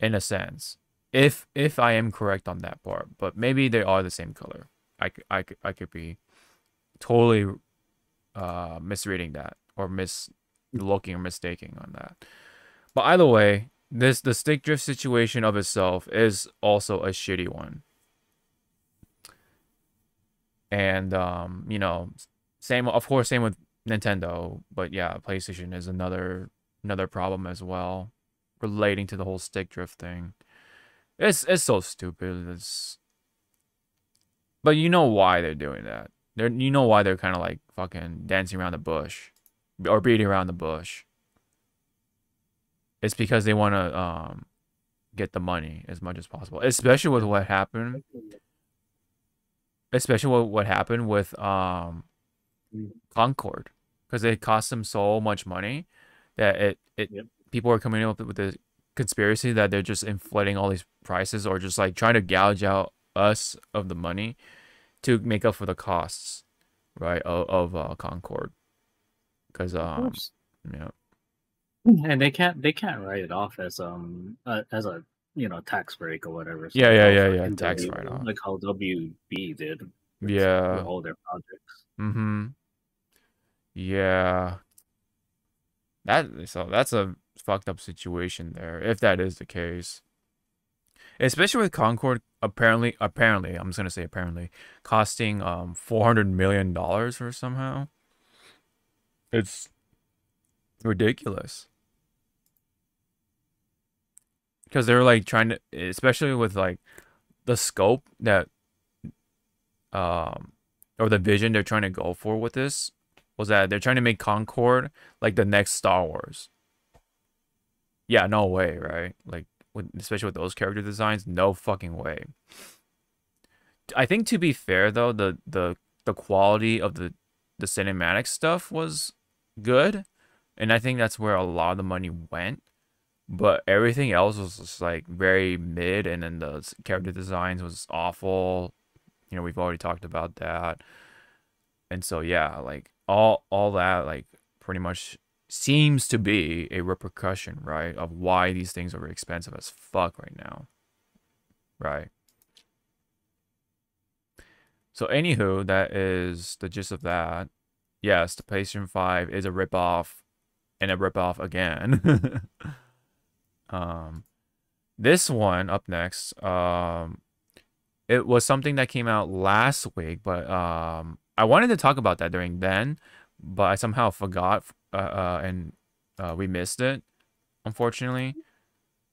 in a sense, if I am correct on that part, but maybe they are the same color. I could be totally misreading that or mislooking or mistaking on that. But either way, the stick drift situation of itself is also a shitty one. And you know, same of course, same with Nintendo, but yeah, PlayStation is another problem as well, relating to the whole stick drift thing. It's so stupid. But you know why they're doing that. You know why they're kind of like fucking dancing around the bush, or beating around the bush. It's because they want to get the money as much as possible, especially with what happened. Especially with what happened with Concord, because it cost them so much money that it people are coming up with the conspiracy that they're just inflating all these prices, or just like trying to gouge out us of the money to make up for the costs, right, of Concord, because yeah. And they can't write it off as a, you know, tax break or whatever. So yeah. Tax write off, like how WB did. Yeah, all their projects. Mm-hmm. Yeah. So that's a fucked up situation there, if that is the case. Especially with Concord, apparently, I'm just gonna say apparently, costing $400 million or somehow. It's ridiculous. Because they're like trying to, especially with like the scope that or the vision they're trying to go for with this, was that they're trying to make Concord like the next Star Wars. Yeah, no way, right? Like, especially with those character designs, no fucking way. I think, to be fair though, the quality of the cinematic stuff was good, and I think that's where a lot of the money went. But everything else was just like very mid, and then the character designs was awful. You know, we've already talked about that. And so yeah, like all that like pretty much seems to be a repercussion, right, of why these things are expensive as fuck right now. Right. So anywho, that is the gist of that. Yes, the PlayStation 5 is a ripoff, and a ripoff again. This one up next, it was something that came out last week, but I wanted to talk about that during then, but I somehow forgot and we missed it, unfortunately.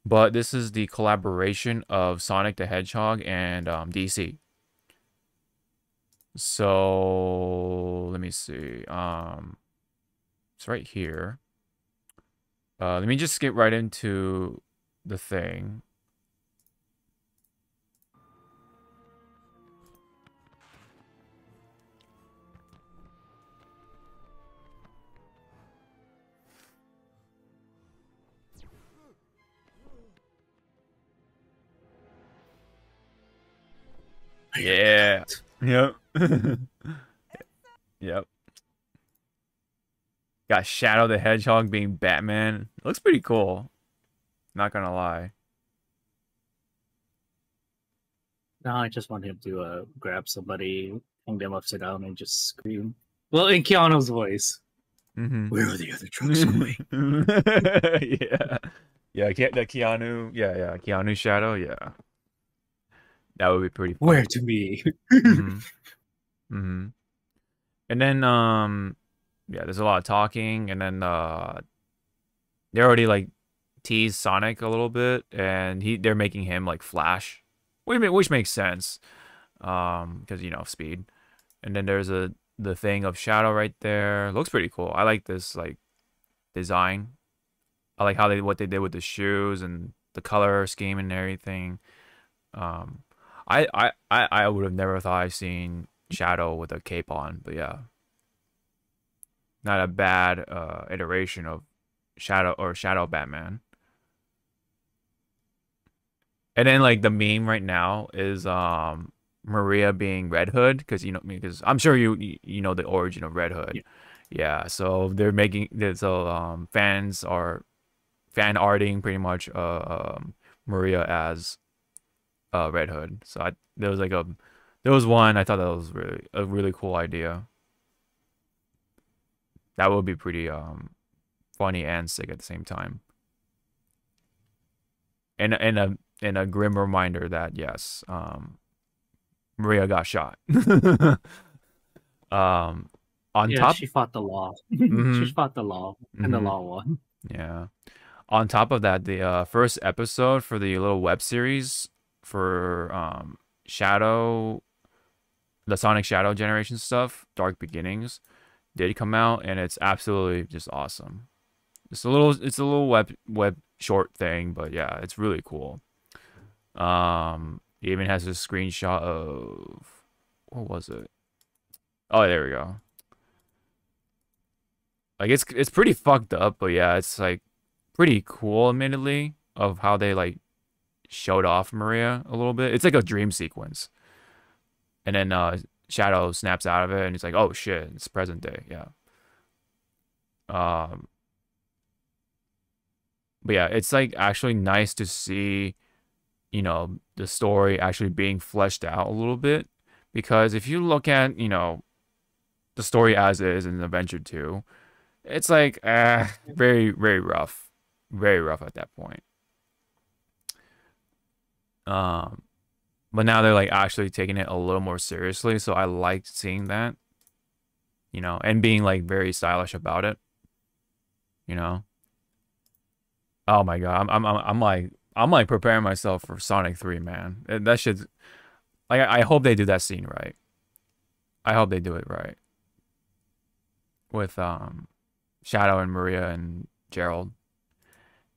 But this is the collaboration of Sonic the Hedgehog and DC. So let me see. It's right here. Let me just skip right into the thing. Yeah. Yep. Yep. Got Shadow the Hedgehog being Batman. Looks pretty cool. Not gonna lie. No, I just want him to grab somebody, hang them upside down, and just scream. Well, in Keanu's voice. Mm-hmm. Where are the other trucks going? Yeah. Yeah, the Keanu. Yeah. Keanu Shadow. Yeah. That would be pretty fun. Where to be? Mm-hmm. Mm-hmm. And then yeah, there's a lot of talking, and then they already like teased Sonic a little bit, and they're making him like Flash, which makes sense, because you know, speed. And then there's the thing of Shadow right there. Looks pretty cool. I like this like design. I like how what they did with the shoes and the color scheme and everything. I would have never thought I've seen Shadow with a cape on. But yeah, not a bad iteration of Shadow or Shadow Batman. And then like the meme right now is Maria being Red Hood, because you know, because I'm sure you know the origin of Red Hood. Yeah. Yeah, so they're making, so fans are fan arting pretty much Maria as Red Hood. So there was one I thought that was really a really cool idea. That would be pretty funny and sick at the same time. And a grim reminder that yes, Maria got shot. On top, she fought the law. Mm-hmm. She fought the law, and the law won. Yeah. On top of that, the first episode for the little web series for Shadow, the Sonic Shadow Generation stuff, Dark Beginnings, did come out, and it's absolutely just awesome. It's a little web short thing, but yeah, it's really cool. It even has a screenshot of, what was it? Oh, there we go. Like it's pretty fucked up, but yeah, it's like pretty cool, admittedly, of how they like showed off Maria a little bit. It's like a dream sequence, and then Shadow snaps out of it, and he's like, "Oh shit, it's present day." Yeah. But yeah, it's like actually nice to see, you know, the story actually being fleshed out a little bit, because if you look at, you know, the story as is in Adventure 2. It's like very rough at that point. But now they're like actually taking it a little more seriously, so I liked seeing that, you know, and being like very stylish about it, you know. Oh my god, I'm like preparing myself for Sonic 3, man. That shit's like, I hope they do that scene right. I hope they do it right with Shadow and Maria and Gerald.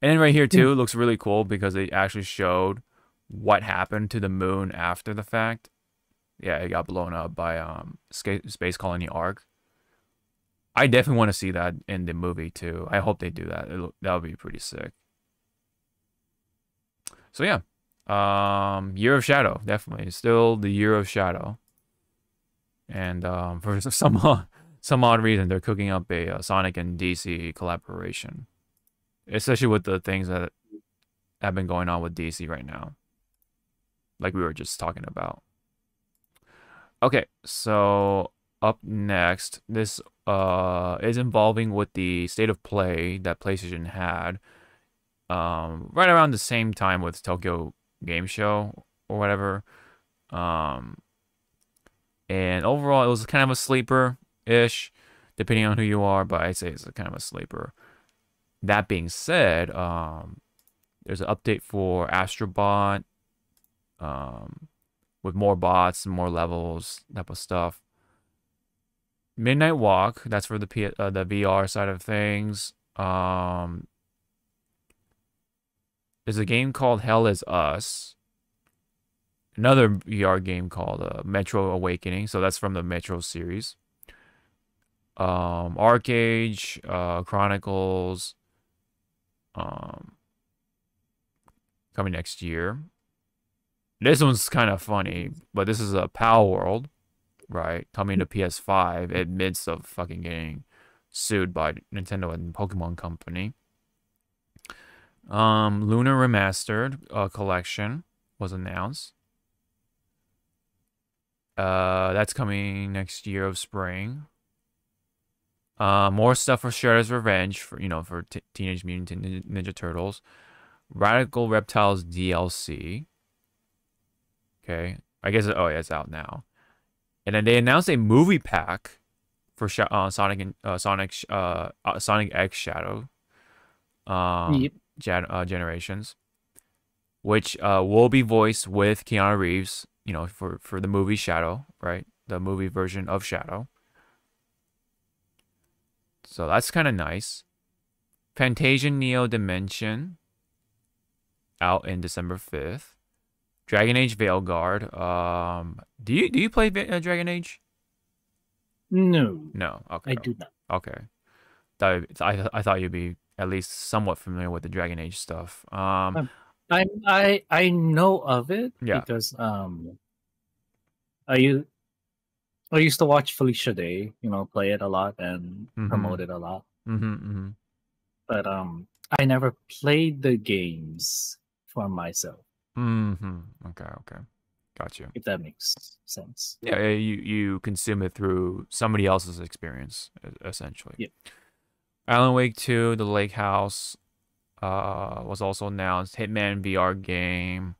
And then right here too, it looks really cool because they actually showed what happened to the moon after the fact. Yeah, it got blown up by Space Colony Arc. I definitely want to see that in the movie too. I hope they do that. That would be pretty sick. So yeah, Year of Shadow, definitely. Still the Year of Shadow. And for some odd reason, they're cooking up a Sonic and DC collaboration, especially with the things that have been going on with DC right now, like we were just talking about. Okay, so up next, this is involving with the state of play that PlayStation had right around the same time with Tokyo Game Show or whatever. And overall, it was kind of a sleeper ish, depending on who you are, but I'd say it's a kind of a sleeper. That being said, there's an update for Astrobot, with more bots, more levels, type of stuff. Midnight Walk, that's for the VR side of things. There's a game called Hell Is Us. Another VR game called Metro Awakening, so that's from the Metro series. Arcade, Chronicles, coming next year. This one's kind of funny, but this is a Pal World, right? Coming to PS5 in midst of fucking getting sued by Nintendo and Pokemon Company. Luna Remastered Collection was announced. That's coming next year of spring. More stuff for Shredder's Revenge, for, you know, for Teenage Mutant Ninja Turtles, Radical Reptiles DLC. Okay, I guess it's out now. And then they announced a movie pack for Sonic and Sonic X Shadow, Generations, which will be voiced with Keanu Reeves, you know, for the movie Shadow, right? The movie version of Shadow. So that's kind of nice. Fantasia Neo Dimension, out in December 5th. Dragon Age Veilguard. Do you play Dragon Age? No. No. Okay. I do not. Okay. I thought you'd be at least somewhat familiar with the Dragon Age stuff. I know of it, yeah, because I used to watch Felicia Day, you know, play it a lot and promote it a lot. But I never played the games for myself. Okay, okay. Gotcha. If that makes sense. Yeah, you consume it through somebody else's experience, essentially. Yeah. Alan Wake 2, The Lake House, was also announced. Hitman VR game,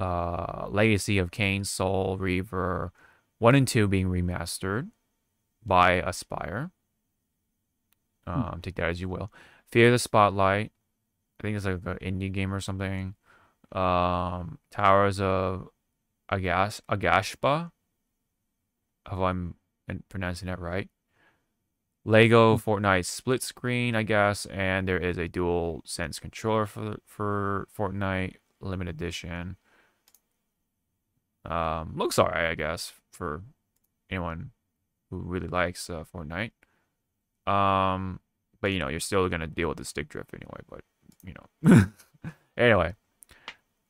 Legacy of Kain, Soul Reaver, 1 and 2 being remastered by Aspyr. Take that as you will. Fear the Spotlight. I think it's like an indie game or something. Towers of Agashba, if I'm pronouncing that right. Lego Fortnite split screen, I guess, and there is a dual sense controller for Fortnite limited edition. Looks alright, I guess, for anyone who really likes Fortnite. But you know, you're still gonna deal with the stick drift anyway. But you know, anyway.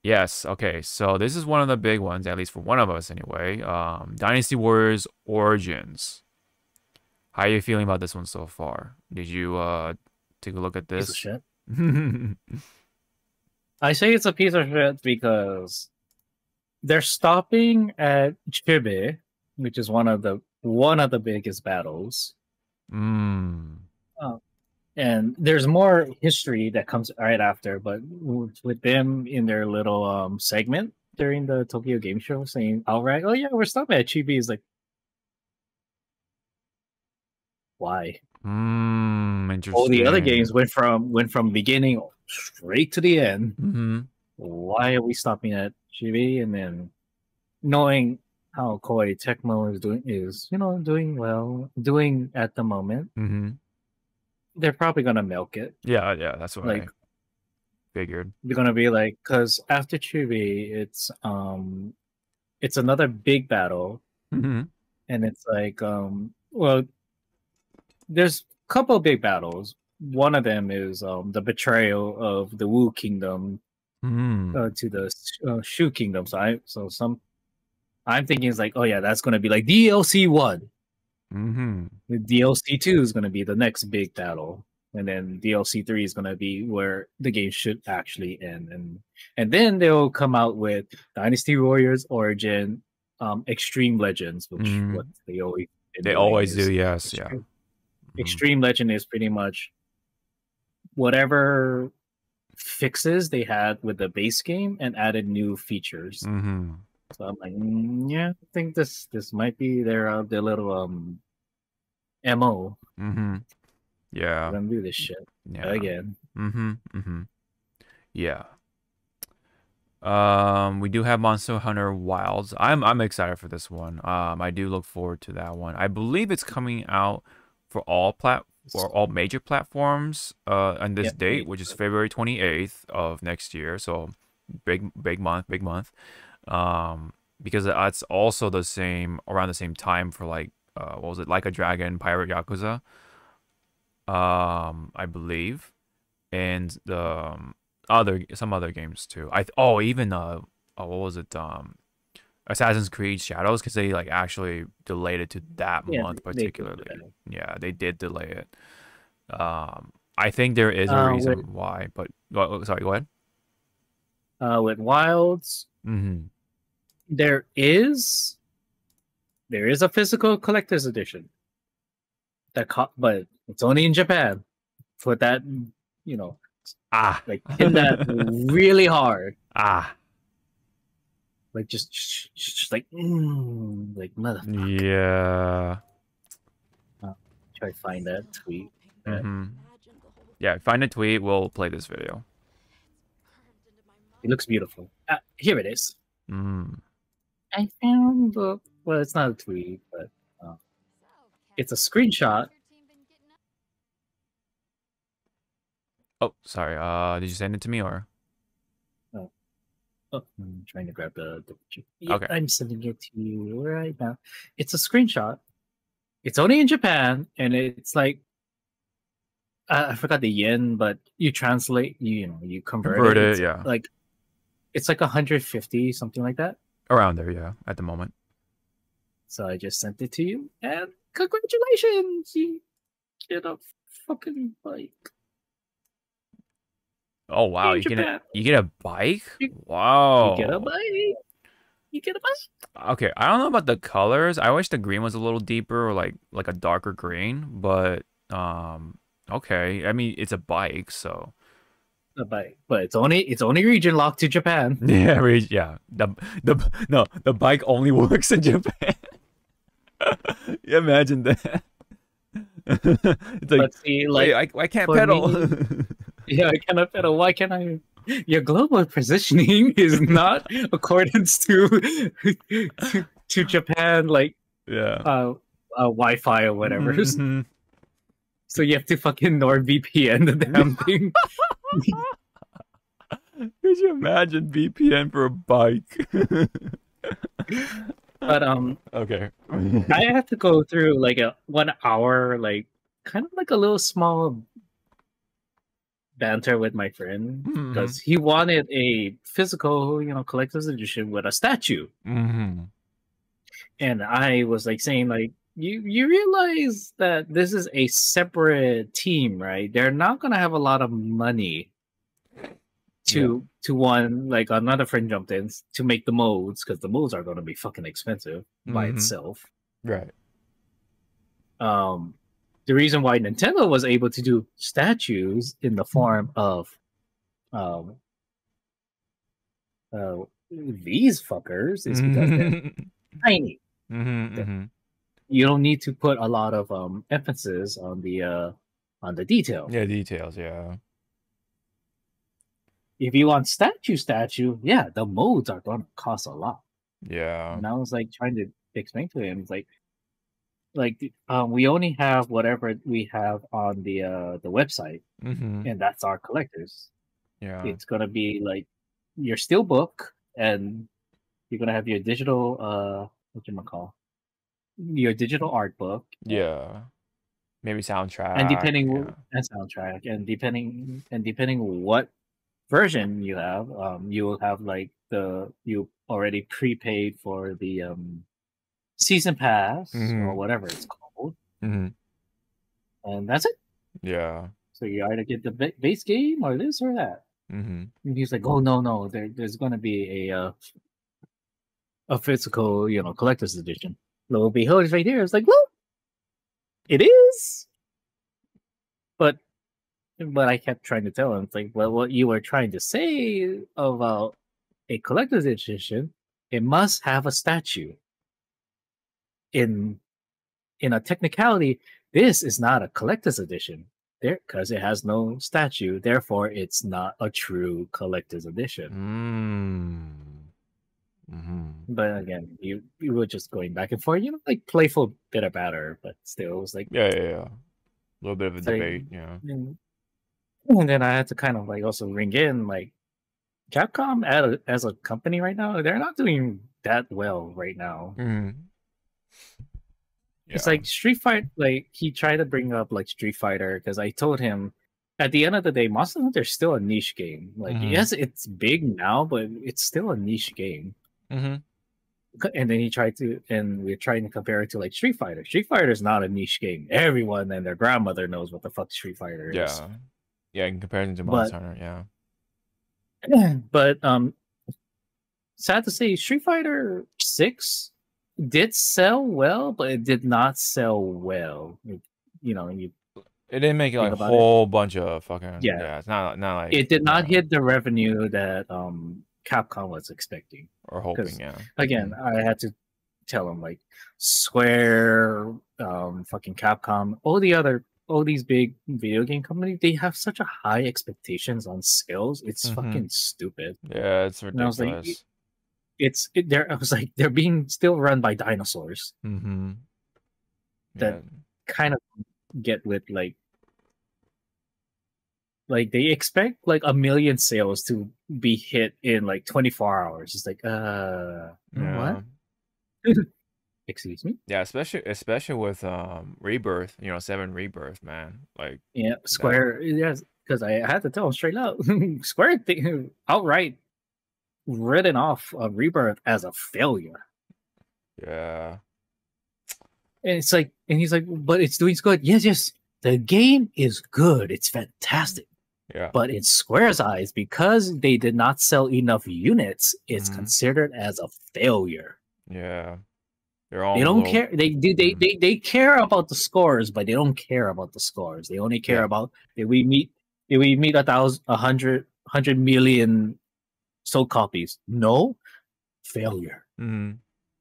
Yes, okay, so this is one of the big ones, at least for one of us anyway. Dynasty Warriors Origins. How are you feeling about this one so far? Did you take a look at this? Piece of shit. I say it's a piece of shit because they're stopping at Chibi, which is one of the biggest battles. And there's more history that comes right after, but with them in their little segment during the Tokyo Game Show saying, outright, oh yeah, we're stopping at Chibi, is like, why? All the other games went from beginning straight to the end. Why are we stopping at Chibi? And then knowing how Koei Tecmo is doing well, at the moment. They're probably gonna milk it. Yeah, yeah, that's what I figured. They're gonna be like, because after Chibi, it's another big battle, and it's like, well, there's a couple of big battles. One of them is the betrayal of the Wu Kingdom to the Shu Kingdom. So I'm thinking it's like, oh yeah, that's gonna be like DLC 1. The DLC 2 is going to be the next big battle, and then DLC 3 is going to be where the game should actually end, and then they'll come out with Dynasty Warriors Origin, Extreme Legends, which what they always do. Yes, Extreme, yeah. Extreme Legend is pretty much whatever fixes they had with the base game and added new features. So I'm like, yeah, I think this might be their little MO. Yeah, I'm gonna do this shit again. Yeah. We do have Monster Hunter Wilds. I'm excited for this one. I do look forward to that one. I believe it's coming out for all major platforms on this date, which is February 28th of next year. So big month. Because that's also the same, around the same time for like what was it, Like a Dragon, Pirate Yakuza, I believe, and the some other games too. What was it, Assassin's Creed Shadows, because they like actually delayed it to that month particularly. They did delay it. I think there is a reason why, but sorry, go ahead. With Wilds. There is a physical collector's edition but it's only in Japan. Put that, you know, like hit that really hard. Like just like like motherfucker. Yeah. Try to find that tweet. Yeah, find a tweet. We'll play this video. It looks beautiful. Here it is. I found the... Well, it's not a tweet, but... it's a screenshot. Oh, sorry. Did you send it to me, or...? Oh. I'm trying to grab the picture. Yeah, okay. I'm sending it to you right now. It's a screenshot It's only in Japan, and it's like I forgot the yen, but you translate, you convert it. It's yeah, like it's like 150, something like that. Around there, yeah, at the moment. So I just sent it to you, and congratulations, you get a fucking bike. Oh wow, you get a bike? Wow, you get a bike. You get a bike. Okay, I don't know about the colors. I wish the green was a little deeper, or like a darker green. But okay. I mean, it's a bike, so a bike, but it's only region locked to Japan. Yeah, yeah. The bike only works in Japan. Imagine that. It's like, let's see, like I can't pedal. Me, yeah, I cannot pedal. Why can't I? Your global positioning is not accordance to Japan, like yeah, Wi-Fi or whatever. Mm-hmm. So you have to fucking NordVPN the damn thing. Could you imagine VPN for a bike? But okay, I have to go through like a 1 hour, like kind of like a little small banter with my friend because he wanted a physical, collector's edition with a statue, and I was like saying, like, you realize that this is a separate team, right? They're not gonna have a lot of money to one, like another friend jumped in to make the molds, because the molds are gonna be fucking expensive by itself, right? The reason why Nintendo was able to do statues in the form of these fuckers is because they're tiny. You don't need to put a lot of emphasis on the detail. Yeah, details. Yeah. If you want statue, yeah, the molds are gonna cost a lot. Yeah. And I was like trying to explain to him, we only have whatever we have on the website, and that's our collectors. Yeah, it's gonna be like your steelbook, and you're gonna have your digital your digital art book. Yeah, maybe soundtrack, and depending what version you have, you will have like you already prepaid for the season pass or whatever it's called, and that's it. Yeah. So you either get the base game or this or that. And he's like, "Oh no, there's going to be a physical, collector's edition." Lo and behold, it's right there. It's like, look, it is. But I kept trying to tell him, it's like, well, what you were trying to say about a collector's edition, it must have a statue. In a technicality, this is not a collector's edition because it has no statue. Therefore, it's not a true collector's edition. But again, you were just going back and forth, like playful bit of batter, but still it was like yeah, a little bit of a debate, yeah. And then I had to kind of like also ring in like Capcom as a company right now, they're not doing that well right now. Yeah. It's like Street Fighter, like he tried to bring up like Street Fighter because I told him at the end of the day, Monster Hunter is still a niche game. Like yes, it's big now, but it's still a niche game. And then we're trying to compare it to like Street Fighter. Street Fighter is not a niche game. Everyone and their grandmother knows what the fuck Street Fighter is. Yeah, yeah. In comparison to Monster Hunter, yeah. But sad to say, Street Fighter 6. Did sell well, but it did not sell well. It didn't make like a whole bunch of fucking It's not like it did not hit the revenue that Capcom was expecting or hoping. Yeah. Again, I had to tell him like Square, fucking Capcom, all these big video game companies, they have such a high expectations on sales. It's fucking stupid. Yeah, it's ridiculous. And I was like, I was like, they're being still run by dinosaurs. That kind of get with like they expect like 1 million sales to be hit in like 24 hours. It's like, what? Excuse me. Yeah, especially with Rebirth, you know, 7 Rebirth, man. Like, yeah, Square. Yes, because I had to tell him straight up, Square outright written off of Rebirth as a failure. Yeah. And it's like, and he's like, but it's doing good. Yes, the game is good. It's fantastic. Yeah. But in Square's eyes, because they did not sell enough units, it's considered as a failure. Yeah. They don't care. They care about the scores, but they don't care about the scores. They only care about did we meet 100 million sold copies? No, failure.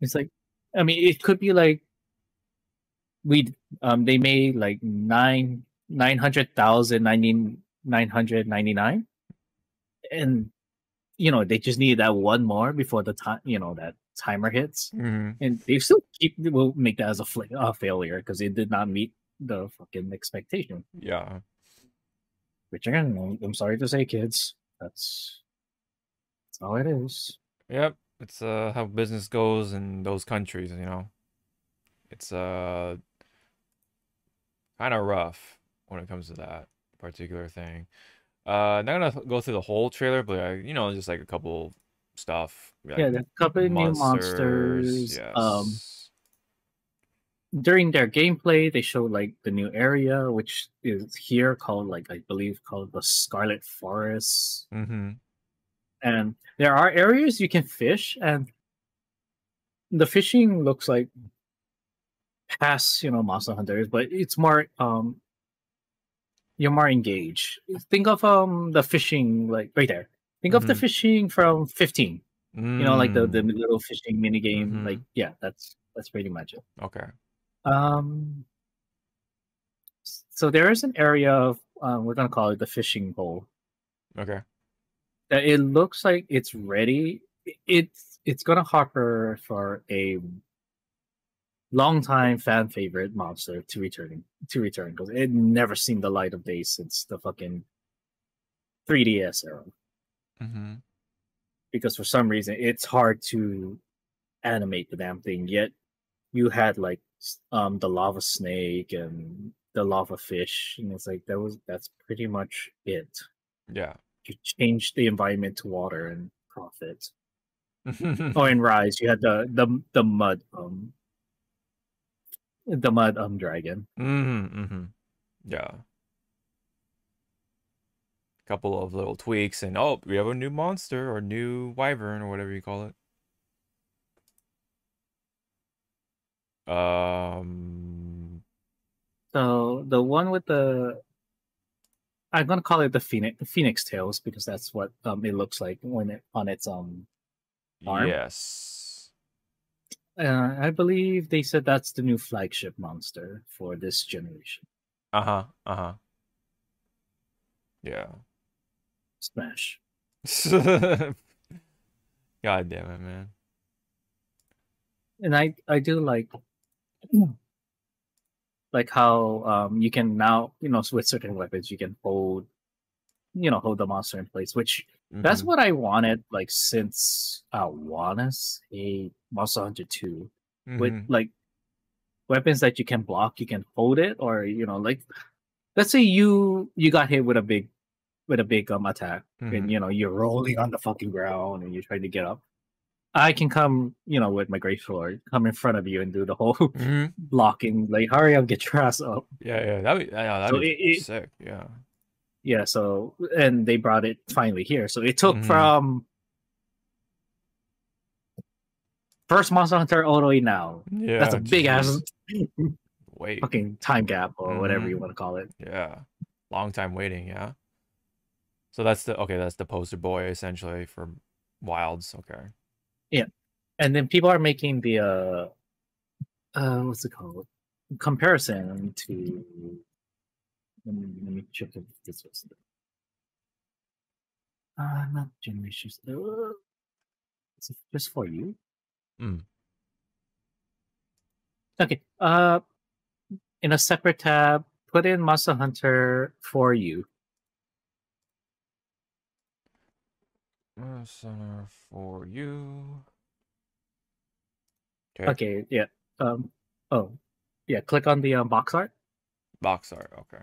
It's like, I mean, it could be like they made like 999, and you know, they just needed that one more before the time, you know, that timer hits, and they still will make that as a failure because it did not meet the fucking expectation. Yeah, which again, I'm sorry to say, kids, that's how it is. Yep, it's how business goes in those countries. You know, it's kind of rough when it comes to that particular thing. Not gonna go through the whole trailer, but you know, just like a couple. Stuff, like yeah, there's a couple of new monsters. Yes. During their gameplay, they showed like the new area, which is here called, like, I believe, called the Scarlet Forest. And there are areas you can fish, and the fishing looks like past, you know, Monster Hunters, but it's more you're more engaged. Think of the fishing, like right there. Think of the fishing from 15. You know, like the little fishing mini game. Like, yeah, that's pretty much it. Okay. So there is an area of we're gonna call it the fishing bowl. Okay. That it looks like it's ready. It's gonna hopper for a longtime fan favorite monster to return because it never seen the light of day since the fucking 3DS era. Because for some reason it's hard to animate the damn thing, yet you had like the lava snake and the lava fish, and it's like that's pretty much it. Yeah, you changed the environment to water and profit. Oh, and Rise, you had the mud dragon. Yeah, couple of little tweaks, and oh, we have a new monster or new wyvern or whatever you call it. So the one with the, I'm gonna call it the phoenix tails, because that's what it looks like when it on its arm. Yes. I believe they said that's the new flagship monster for this generation. Yeah. Smash. God damn it, man. And I do like how you can now, you know, with certain weapons you can hold the monster in place, which that's what I wanted, like, since I wanna say Monster Hunter 2, with like weapons that you can block, you can hold it, or you know, like let's say you got hit with a big attack, and you know, you're rolling on the fucking ground and you're trying to get up. I can come, you know, with my great sword, come in front of you and do the whole blocking, like, hurry up, get your ass up. Yeah, that'd be sick. Yeah, so, and they brought it finally here. So it took from first Monster Hunter all the way now. Yeah, that's a big ass fucking time gap, or whatever you want to call it. Yeah, long time waiting. Yeah. So that's the poster boy essentially for Wilds. Okay. Yeah, and then people are making the what's it called, comparison to. Let me check if this was there. Not Generations. Is it just for you? Okay. In a separate tab, put in Monster Hunter for you. Center for you. Okay. Yeah. Click on the box art. Box art, okay.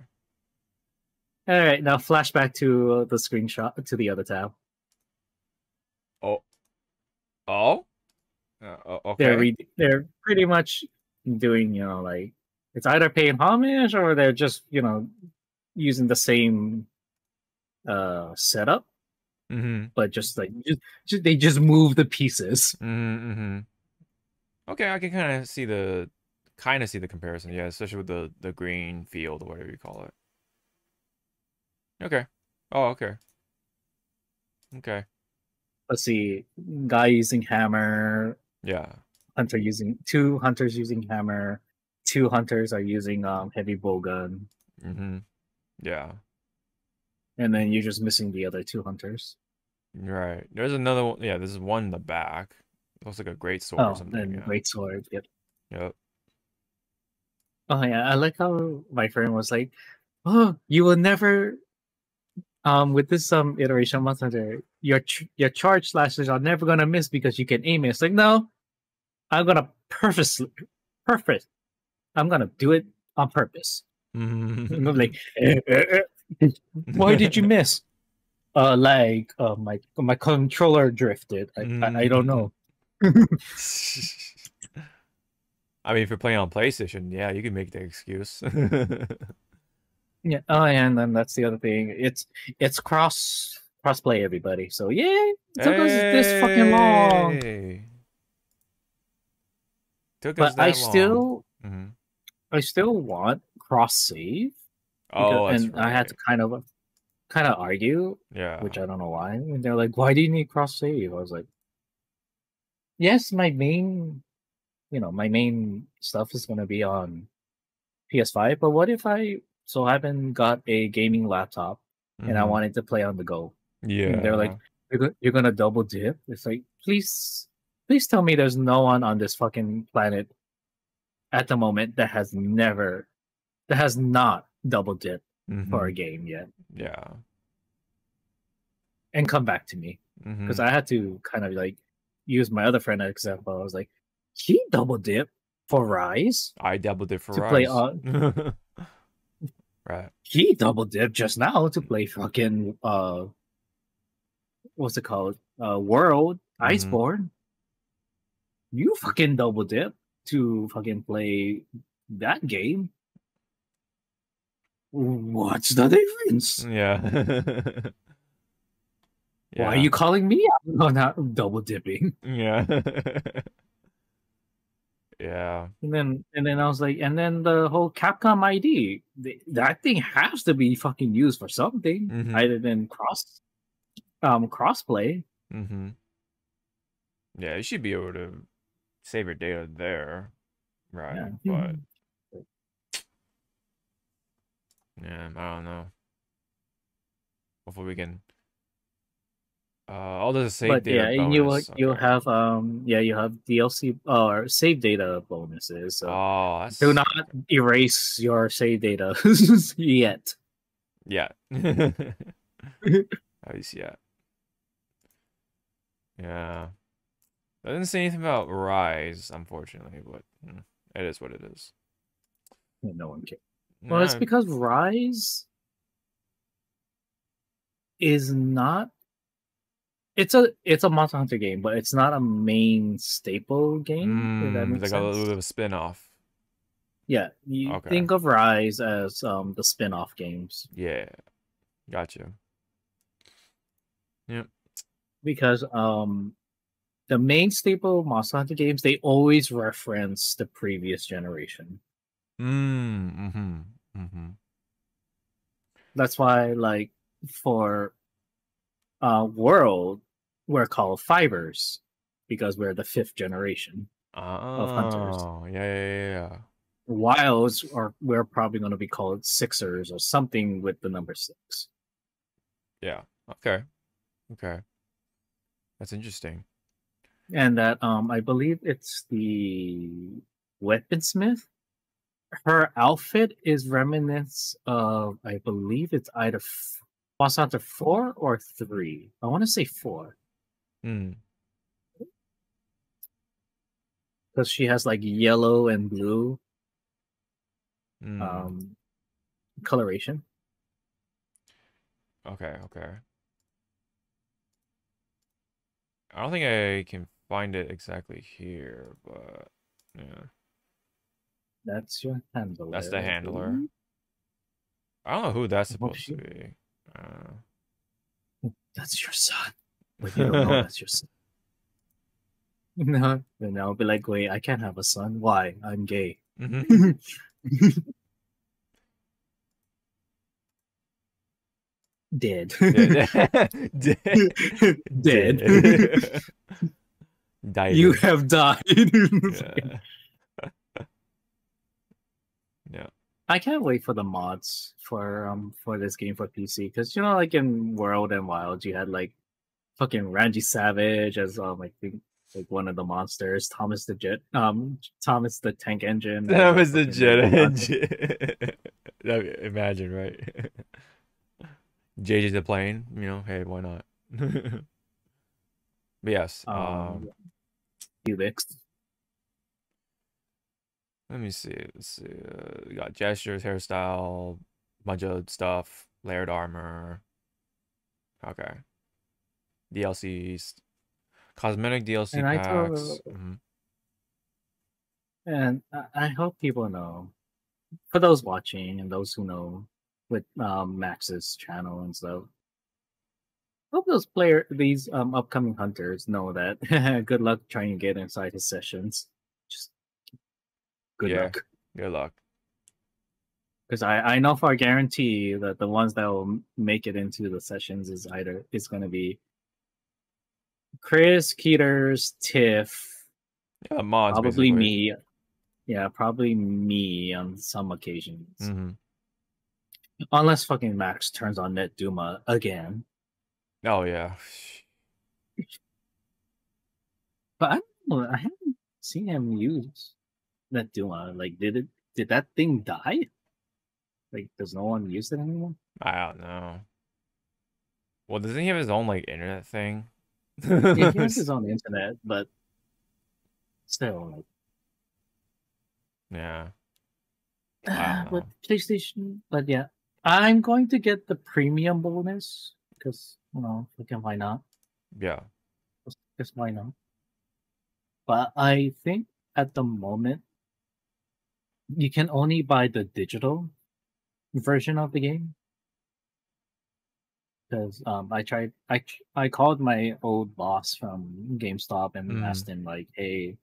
All right, now flashback to the screenshot to the other tab. Okay. They're pretty much doing, you know, like it's either paying homage or they're just, you know, using the same setup, but just like they just move the pieces. Okay, I can kind of see the comparison, yeah, especially with the green field or whatever you call it. Okay. Oh, okay. Okay. Let's see. Guy using hammer. Yeah. Hunter using two hunters using hammer. Two hunters are using heavy bowgun. Yeah. And then you're just missing the other two hunters. Right. There's another one. Yeah, there's one in the back. It looks like a great sword or something. And great sword. Yep. Oh yeah, I like how my friend was like, "Oh, you will never." With this iteration of Monster Hunter, your charge slashes are never gonna miss because you can aim it. It's like, no, I'm gonna I'm gonna do it on purpose. And I'm like, why did you miss? Like, my controller drifted. I don't know. I mean, if you're playing on PlayStation, yeah, you can make the excuse. Yeah. Oh, and then that's the other thing. It's cross play everybody. So yeah, it took us this fucking long. I still want cross save. Oh, because, I had to kind of argue. Yeah. Which I don't know why. And they're like, "Why do you need cross save?" I was like, "Yes, my main stuff is gonna be on PS5, but what if I haven't got a gaming laptop and I wanted to play on the go?" Yeah. And they're like, you're going to double dip? It's like, please tell me there's no one on this fucking planet at the moment that has not double dip for a game yet. Yeah. And come back to me. Because I had to kind of like use my other friend as an example. I was like, he double dipped for Rise. I double dipped for Rise. Play on... Right. He double dipped just now to play fucking what's it called? World Iceborne. You fucking double dip to fucking play that game. What's the difference? Yeah. Why are you calling me out on not double dipping? Yeah. Yeah. And then I was like, and then the whole Capcom ID, that thing has to be fucking used for something other than crossplay. Yeah, you should be able to save your data there, right? Yeah. But yeah, I don't know. Hopefully we can. All the save data bonus. And you'll have you have DLC or save data bonuses. So do not erase your save data yet. Yeah. At least yet. Yeah. I didn't say anything about Rise, unfortunately, but it is what it is. No one cares. Well, it's because Rise is not. It's a Monster Hunter game, but it's not a main staple game. If that makes sense. A little bit of a spin-off. Yeah, think of Rise as the spin-off games. Yeah, gotcha. Yeah, because the main staple Monster Hunter games, they always reference the previous generation. That's why, like for World. We're called Fibers because we're the 5th generation of hunters. Yeah. Wilds we're probably going to be called Sixers or something with the number 6. Yeah. Okay. That's interesting. And that I believe it's the Weaponsmith. Her outfit is reminiscent of, I believe it's either Monster Hunter 4 or 3? I want to say 4. because she has like yellow and blue coloration. Okay, okay. I don't think I can find it exactly here, but yeah. That's your handler. That's the handler. Mm-hmm. I don't know who that's supposed to be. That's your son. But you don't know that's your son. No, then I'll be like, wait, I can't have a son. Why? I'm gay. Mm-hmm. Dead. Dead. Died. You have died. Yeah. Yeah. I can't wait for the mods for this game for PC, because you know, like in World and Wild, you had like fucking Randy Savage as like one of the monsters, Thomas the Tank Engine. That was the Jet Engine. Imagine, right? JJ the plane, you know, hey, why not? But yes, Helix. Let me see. Let's see. We got gestures, hairstyle, bunch of stuff, layered armor. Okay. DLCs, cosmetic DLC and packs. And I hope people know, for those watching and those who know, with Max's channel and stuff, I hope those these upcoming hunters know that. Good luck trying to get inside his sessions. Just good luck. Good luck. Because I know for a guarantee that the ones that will make it into the sessions is either it's going to be Chris, Keeters, Tiff, yeah, mods, probably basically. Me. Yeah, probably me on some occasions. Mm-hmm. Unless fucking Max turns on Net Duma again. Oh yeah. But I don't know, I haven't seen him use Net Duma. Like, did that thing die? Like, does no one use it anymore? I don't know. Well, doesn't he have his own like internet thing? Yeah, he has his own internet, but still. Like... Yeah. With PlayStation, but yeah. I'm going to get the premium bonus because, you know, again, why not? Yeah. Because why not? But I think at the moment, you can only buy the digital version of the game. Because I called my old boss from GameStop and asked him, like, hey,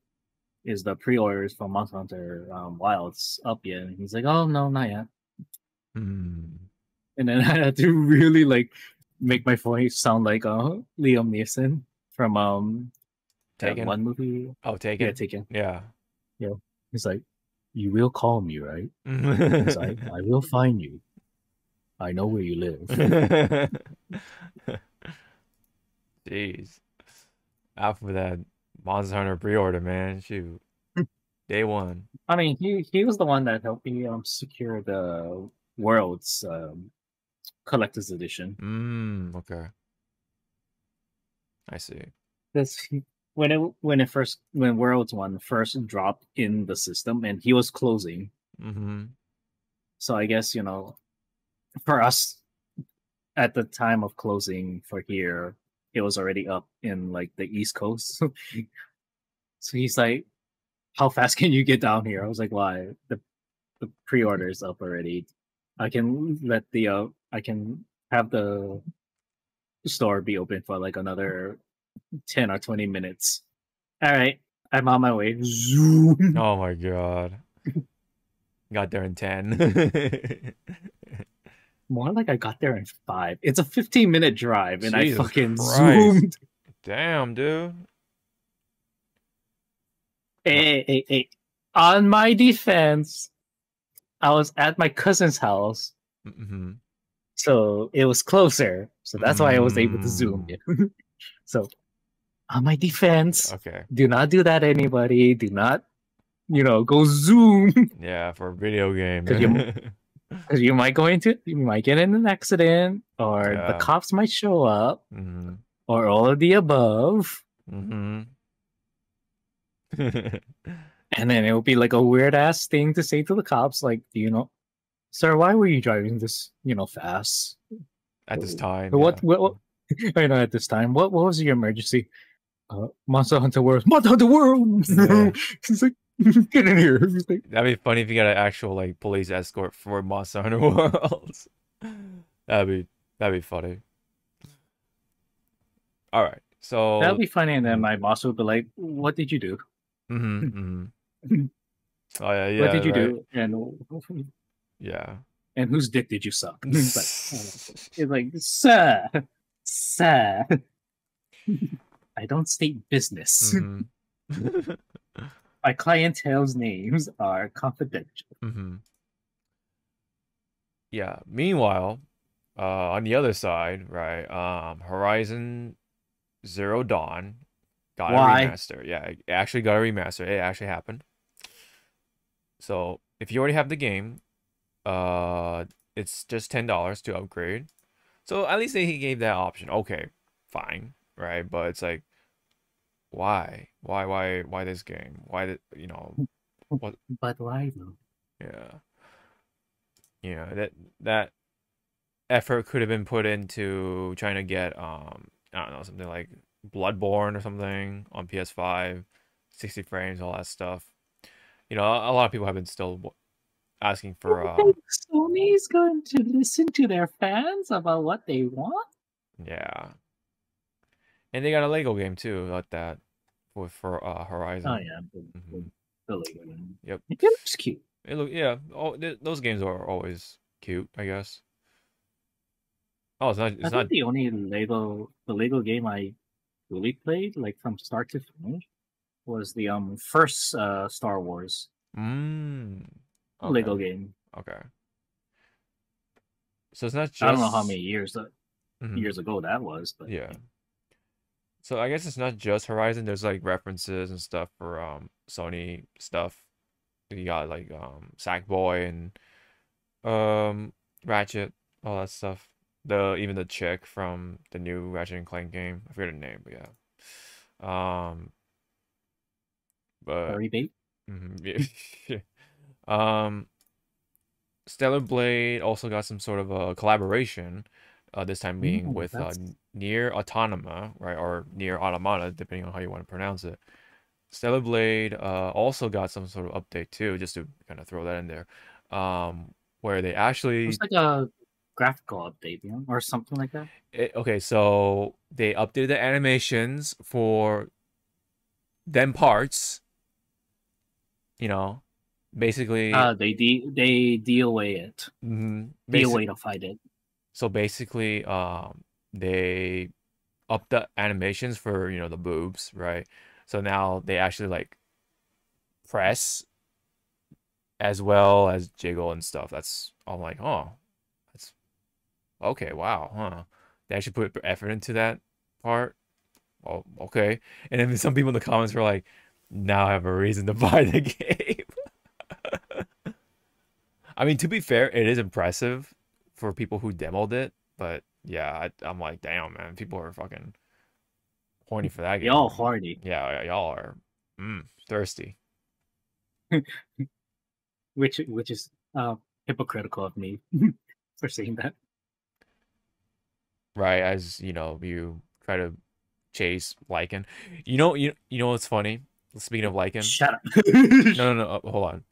is the pre-orders for Monster Hunter Wilds up yet? And he's like, oh, no, not yet. And then I had to really like make my voice sound like Liam Neeson from Taken. One movie. Oh, Taken. Yeah, Taken. Yeah. Yeah. He's like, you will call me, right? He's like, I will find you. I know where you live. Jeez. Out for that Monster Hunter pre-order, man. Shoot. Day one. I mean, he was the one that helped me secure the World's collector's edition. Okay. I see. This when World's one first dropped in the system, and he was closing. So I guess, you know, for us at the time of closing for here, it was already up in like the East Coast. So he's like, "How fast can you get down here?" I was like, "Why? The pre-order is up already. I can let the I can have the store be open for like another 10 or 20 minutes. All right, I'm on my way." Zoom. Oh my god! Got there in 10. More like I got there in 5. It's a 15-minute drive, and Jesus I fucking Christ. Zoomed. Damn, dude. Hey. On my defense, I was at my cousin's house, so it was closer. So that's why I was able to zoom in. So, on my defense, okay. Do not do that, anybody. Do not, you know, go zoom. Yeah, for a video game. Because you might get in an accident, or the cops might show up, or all of the above. And then it would be like a weird ass thing to say to the cops, like, you know, sir, why were you driving this, you know, fast at this time? What I know, at this time, what was your emergency? Monster Hunter World. Monster Hunter World. Yeah. It's like, get in here. Like, that'd be funny if you got an actual like police escort for Monster Hunter World. That'd be funny. All right, so that'd be funny, and then my boss would be like, "What did you do?" Oh yeah, yeah. What did you do? And yeah. And whose dick did you suck? It's like, sir. I don't state business. My clientele's names are confidential. Yeah. Meanwhile, on the other side, right? Horizon Zero Dawn got a remaster. Yeah, it actually got a remaster. It actually happened. So if you already have the game, it's just $10 to upgrade. So at least he gave that option. Okay, fine. Right, but it's like, why this game? Why did you know? What? But why though? Yeah, you know, that effort could have been put into trying to get I don't know, something like Bloodborne or something on PS5, 60 frames, all that stuff. You know, a lot of people have been still asking for. You think Sony's going to listen to their fans about what they want? Yeah. And they got a Lego game too, like that, for Horizon. Oh yeah, the Lego game. Yep, it looks cute. It look, yeah. Oh, those games are always cute, I guess. Oh, it's not. It's not the only Lego game I really played, like from start to finish, was the first Star Wars Lego game. Okay. So it's not just. I don't know how many years ago that was, but yeah. So I guess it's not just Horizon. There's like references and stuff for Sony stuff. You got like Sackboy and Ratchet, all that stuff. Even the chick from the new Ratchet and Clank game. I forget her name, but yeah. But Stellar Blade also got some sort of a collaboration. This time being with Nier Automata, right, or Nier Automata, depending on how you want to pronounce it. Stellar Blade also got some sort of update too, just to kind of throw that in there, where they actually it's like a graphical update, you know, or something like that. Okay, so they updated the animations for them parts, you know. Basically, they DOA it, DOA-ified it. So basically, they upped the animations for, you know, the boobs, right? So now they actually like press as well as jiggle and stuff. That's all like, oh, that's okay. Wow, huh? They actually put effort into that part. Oh, okay. And then some people in the comments were like, now I have a reason to buy the game. I mean, to be fair, it is impressive for people who demoed it, but yeah, I'm like, damn, man, people are fucking horny for that game. Y'all horny. Yeah, y'all are thirsty. Which is hypocritical of me for saying that. Right, as you know, you try to chase Lycan. You know what's funny? Speaking of Lycan, shut up. No, hold on.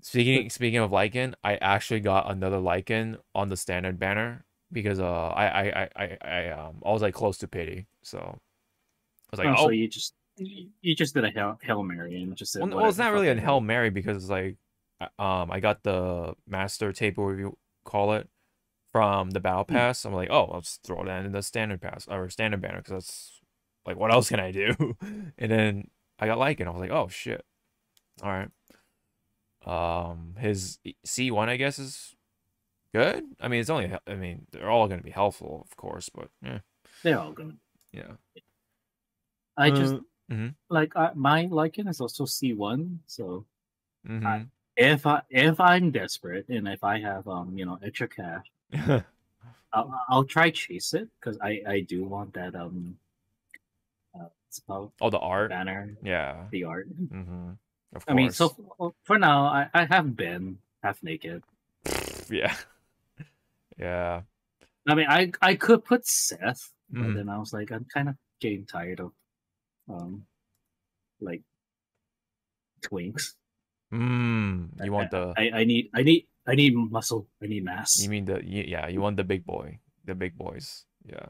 Speaking of Lycan, I actually got another Lycan on the standard banner because I was like close to pity, so I was like, oh, so you just did a Hail Mary and just said, well, it's not really a Hail Mary because like I got the master tape or whatever you call it from the battle pass. I'm like, oh, I'll just throw that in the standard pass or standard banner because that's like what else can I do? And then I got Lycan. I was like, oh shit, all right. His C1, I guess, is good. I mean, they're all going to be helpful, of course, but yeah, they're all going. Yeah, I just like my Lycan is also C1, so if I'm desperate and if I have you know, extra cash, I'll try chase it because I do want that it's about. Oh, the art. Banner. Yeah. The art. Mm-hmm. Of course. I mean, so for now, I have been half naked. Yeah. Yeah. I mean, I could put Seth, but then I was like, I'm kind of getting tired of, like, twinks. You want the? I need muscle. I need mass. You mean the? Yeah, you want the big boy, the big boys. Yeah.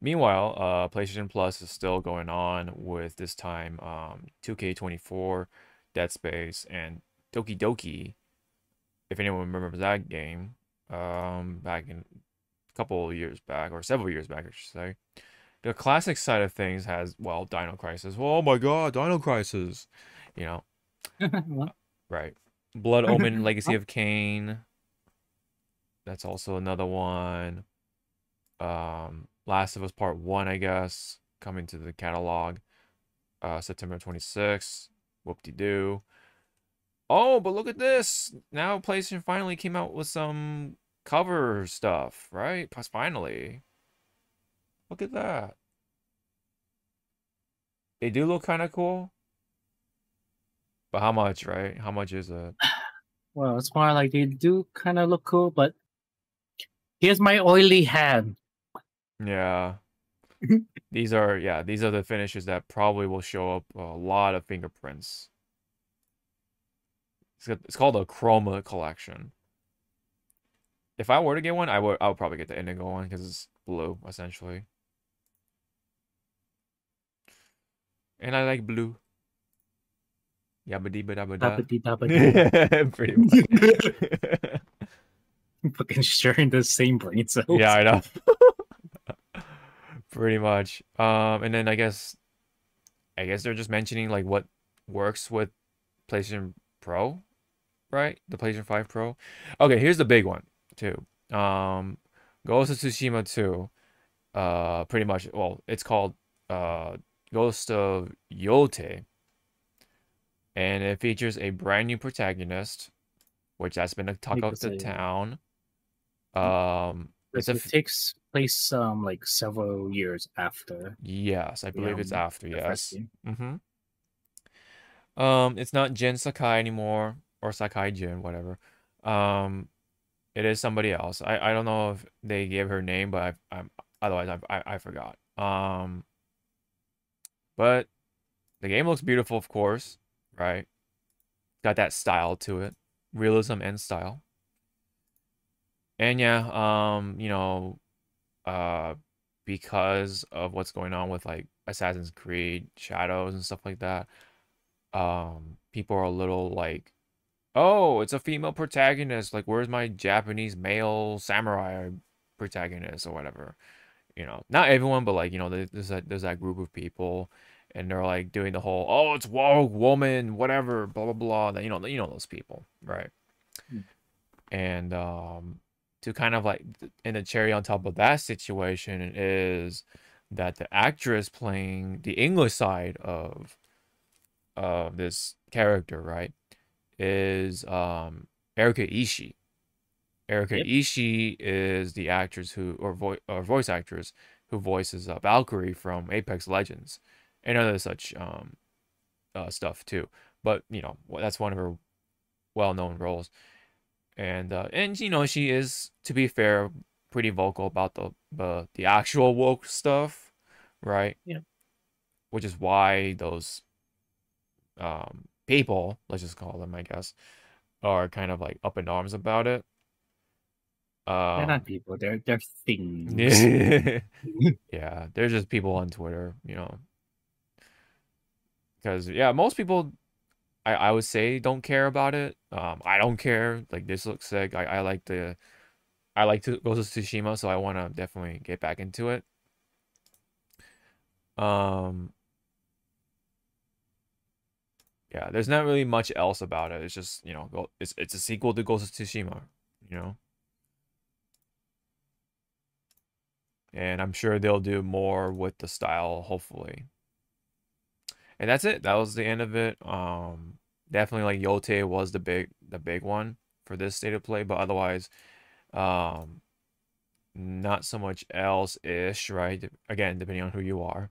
Meanwhile, PlayStation Plus is still going on with this time, 2K24, Dead Space, and Tokidoki. If anyone remembers that game, back in a couple of years back, or several years back, I should say. The classic side of things has, well, Dino Crisis. Well, oh my God, Dino Crisis, you know. Right. Blood Omen, Legacy of Kane. That's also another one. Last of Us Part 1, I guess, coming to the catalog September 26th. Whoop-de-doo. Oh, but look at this. Now PlayStation finally came out with some cover stuff, right? Plus, finally. Look at that. They do look kind of cool. But how much, right? How much is it? Well, it's more like they do kind of look cool, but here's my oily hand. Yeah. These are the finishes that probably will show up a lot of fingerprints. It's called a Chroma collection. If I were to get one, I would probably get the Indigo one because it's blue, essentially. And I like blue. Yabba-dee-ba-da-ba-da. Pretty much. I'm fucking sharing the same brain cells. Yeah, I know. Pretty much. And then I guess they're just mentioning like what works with PlayStation Pro, right? The PlayStation 5 Pro. Okay, here's the big one too. Ghost of Tsushima 2. Pretty much. Well, it's called Ghost of Yotei, and it features a brand new protagonist, which that's been a talk of the town. It takes place like several years after. Yes, I believe it's after. Yes. Mm-hmm. It's not Jin Sakai anymore, or Sakai Jin, whatever. It is somebody else. I don't know if they gave her name, but I forgot. But the game looks beautiful, of course, right? Got that style to it, realism and style. And yeah, you know, because of what's going on with like Assassin's Creed Shadows and stuff like that, people are a little like, oh, it's a female protagonist. Like, where's my Japanese male samurai protagonist or whatever? You know, not everyone, but like, you know, there's that group of people, and they're like doing the whole, oh, it's woke woman, whatever, blah blah blah. That you know those people, right? And to kind of like, and the cherry on top of that situation is that the actress playing the English side of this character, right, is Erika Ishii. Erika Ishii is the actress who, or voice actress who voices Valkyrie from Apex Legends and other such stuff too. But you know, that's one of her well-known roles. And you know, she is, to be fair, pretty vocal about the actual woke stuff, right? Yeah. Which is why those people, let's just call them, I guess, are kind of like up in arms about it. They're not people. They're things. Yeah, they're just people on Twitter, you know. Because yeah, most people, I would say, don't care about it. I don't care. Like, this looks sick. I like to go to Tsushima, so I want to definitely get back into it. Yeah, there's not really much else about it. It's just, you know, it's a sequel to Ghost of Tsushima, you know. And I'm sure they'll do more with the style, hopefully. And that's it. That was the end of it. Definitely like Yotei was the big one for this state of play, but otherwise, not so much else ish, right? Again, depending on who you are.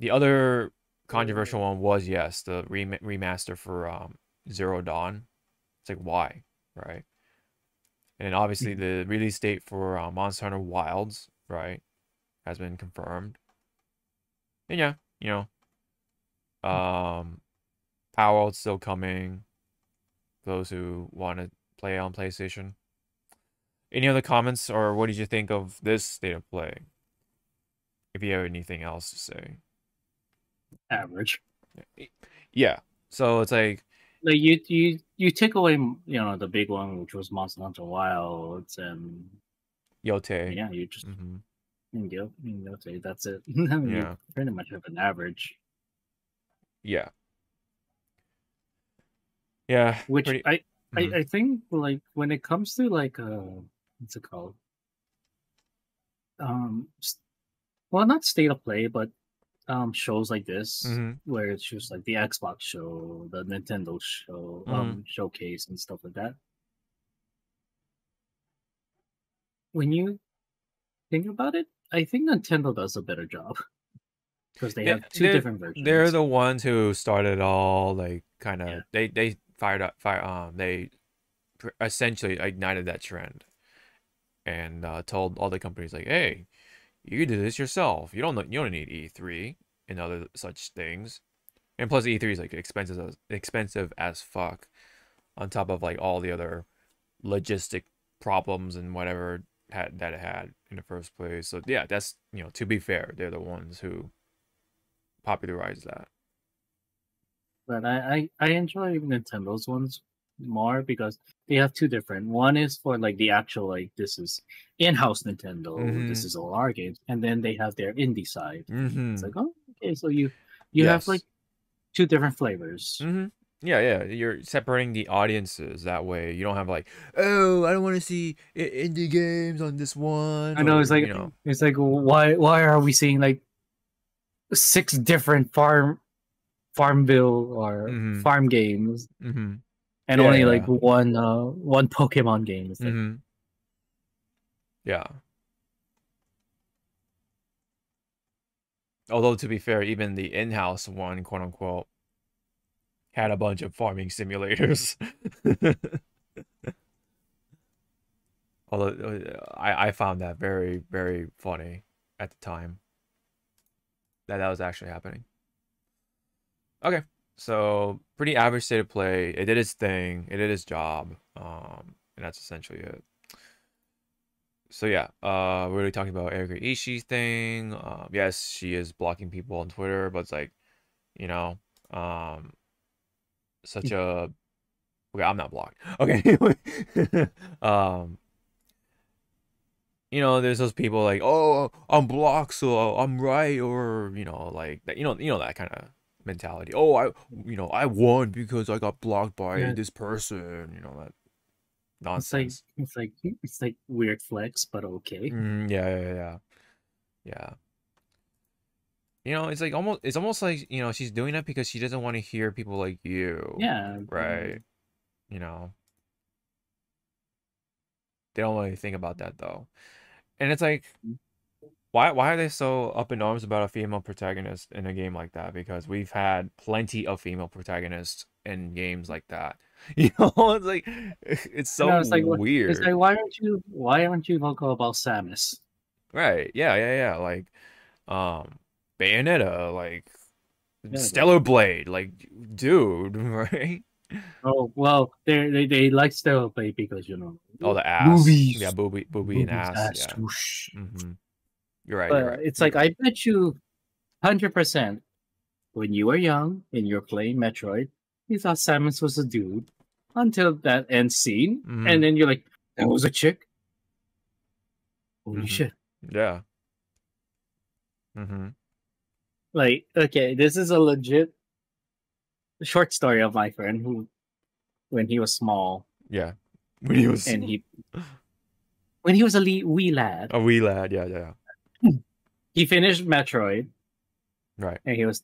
The other controversial one was, yes, the remaster for Zero Dawn. It's like, why, right? And obviously the release date for Monster Hunter Wilds, right, has been confirmed. And yeah, you know, Power World's still coming. Those who want to play on PlayStation. Any other comments, or what did you think of this state of play? If you have anything else to say. Average. Yeah. So it's like you take away, you know, the big one, which was Monster Hunter Wilds and Yote. Yeah, you just Yote. That's it. I mean, yeah. You pretty much have an average. Yeah. Yeah. Which pretty... I think, like, when it comes to, like, what's it called? Well, not state of play, but shows like this, where it's just like the Xbox show, the Nintendo show, showcase and stuff like that. When you think about it, I think Nintendo does a better job, because they have two different versions. They're the ones who started all, like, kind of they fired up they essentially ignited that trend, and told all the companies, like, hey, you can do this yourself. You don't need E3 and other such things. And plus, E3 is like expensive as fuck, on top of like all the other logistic problems and whatever that it had in the first place. So yeah, that's, you know, to be fair, they're the ones who popularized that. But I enjoy Nintendo's ones more, because they have two different. One is for like the actual, like, this is in-house Nintendo, this is all our games, and then they have their indie side. It's like, oh, okay, so you have like two different flavors. Yeah, you're separating the audiences that way. You don't have like, oh, I don't want to see indie games on this one. I know, it's like, you know, it's like, why are we seeing like six different Farmville or farm games? And only like one Pokemon game. It's like... Yeah. Although, to be fair, even the in-house one, quote unquote, had a bunch of farming simulators. Although I found that very, very funny at the time that was actually happening. Okay. So pretty average state of play. It did its thing. It did its job. And that's essentially it. So yeah, we're already talking about Erika Ishii's thing. Yes, she is blocking people on Twitter, but it's like, you know, such a... Okay, I'm not blocked. Okay. You know, there's those people like, oh, I'm blocked, so I'm right, or, you know, like that. You know that kind of mentality. Oh, I won because I got blocked by this person. You know, that nonsense. It's like weird flex, but okay. Yeah. You know, it's almost like, you know, she's doing it because she doesn't want to hear people like you. Yeah. Right. You know, they don't really think about that though, and it's like, Why are they so up in arms about a female protagonist in a game like that? Because we've had plenty of female protagonists in games like that. You know, it's like, it's so weird. It's like, why aren't you vocal about Samus? Right? Yeah. Like, Bayonetta, like Stellar Blade, like, dude, right? Oh well, they like Stellar Blade because, you know, the ass movies. Yeah, booby and ass. Yeah. You're right. It's like, I bet you 100% when you were young and you're playing Metroid, you thought Samus was a dude until that end scene. And then you're like, that was a chick? Holy shit. Yeah. Like, okay, this is a legit short story of my friend who, when he was small. Yeah. When he was a wee lad. A wee lad, yeah. He finished Metroid, right? And he was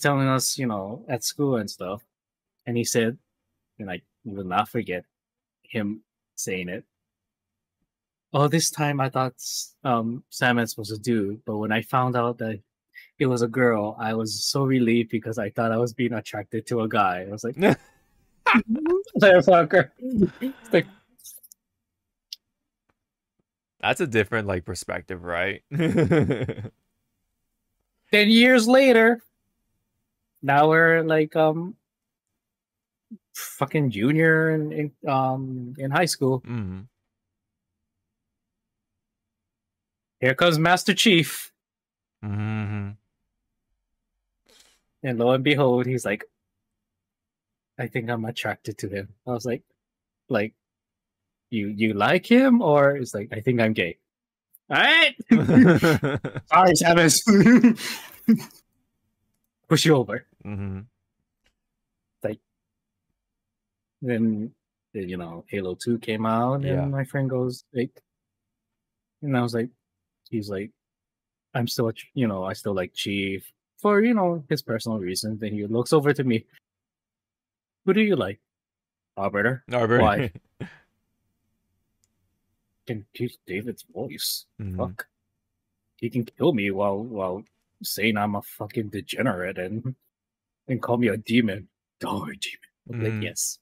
telling us, you know, at school and stuff. And he said, and I will not forget him saying it, oh, this time I thought Samus was a dude, but when I found out that it was a girl, I was so relieved because I thought I was being attracted to a guy. I was like, it's like, that's a different like perspective, right? 10 years later, now we're like fucking junior in high school. Mm-hmm. Here comes Master Chief. Mm-hmm. And lo and behold, he's like, I think I'm attracted to him. I was like, you like him? Or it's like, I think I'm gay. All right. Sorry, Travis. Push you over. Mm-hmm. Like, then, you know, Halo 2 came out, yeah. And my friend goes, like, and I was like, he's like, I'm still, you know, I still like Chief for, you know, his personal reasons. Then he looks over to me. Who do you like? Arbiter. Why? Can teach David's voice. Mm-hmm. Fuck. He can kill me while saying I'm a fucking degenerate and call me a demon. Oh, demon. I'm like, yes.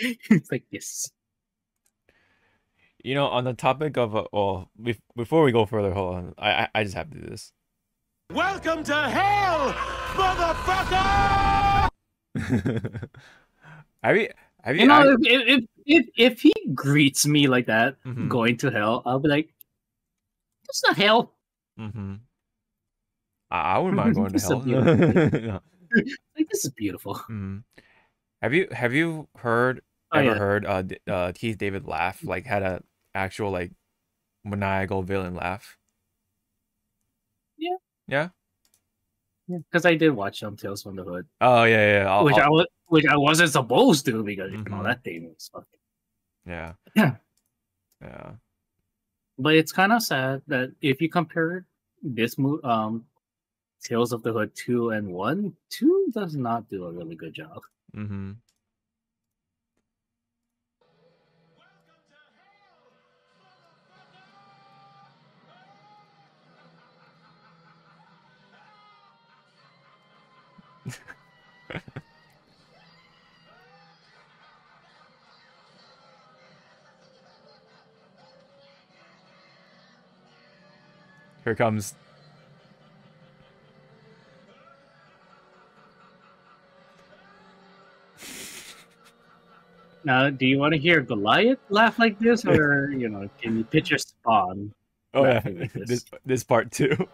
It's like, yes. You know, on the topic of well, before we go further, hold on. I just have to do this. Welcome to hell, motherfucker! You know, if he greets me like that, mm-hmm. going to hell, I'll be like, "It's not hell." Mm-hmm. I wouldn't mind going to hell. No. Like, this is beautiful. Mm-hmm. Have you heard Keith David laugh? Like, had a actual like maniacal villain laugh? Yeah. Yeah. Because I did watch Tales from the Hood. Oh yeah, yeah. Which I wasn't supposed to, because you know that thing was fucking. Yeah. Yeah. Yeah. But it's kind of sad that if you compare this Tales of the Hood 2 and 1, 2 does not do a really good job. Mm-hmm. Here comes. Now, do you want to hear Goliath laugh like this, or you know, can you picture Spawn? Oh yeah, like this part too.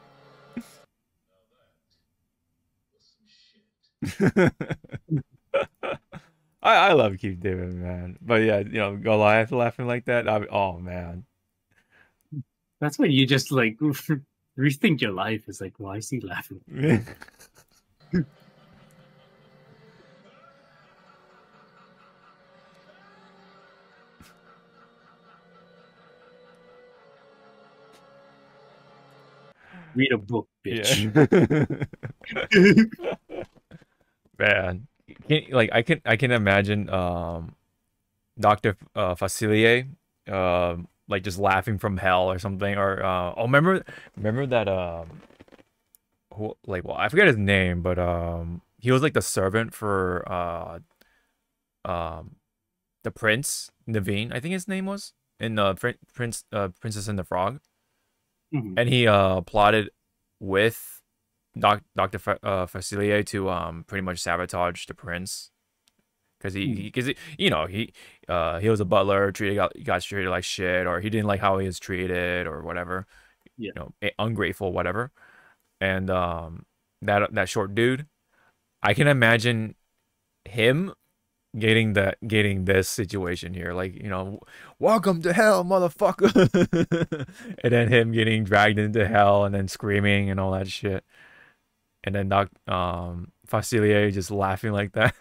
I love Keith David, man, but yeah, you know, Goliath laughing like that. Oh man, that's when you just like rethink your life. It's like, why is he laughing? Read a book, bitch. Yeah. Man, I can imagine Dr. Facilier like just laughing from hell or something, or remember that who, like, well, I forget his name, but he was like the servant for the prince Naveen, I think his name was, in Princess and the Frog. Mm-hmm. And he plotted with Dr. Facilier to pretty much sabotage the prince, because he was a butler, got treated like shit, or he didn't like how he was treated or whatever, yeah. You know, ungrateful, whatever. And that short dude, I can imagine him getting this situation here, like, you know, welcome to hell, motherfucker. And then him getting dragged into hell and then screaming and all that shit. And then Doc Facilier just laughing like that.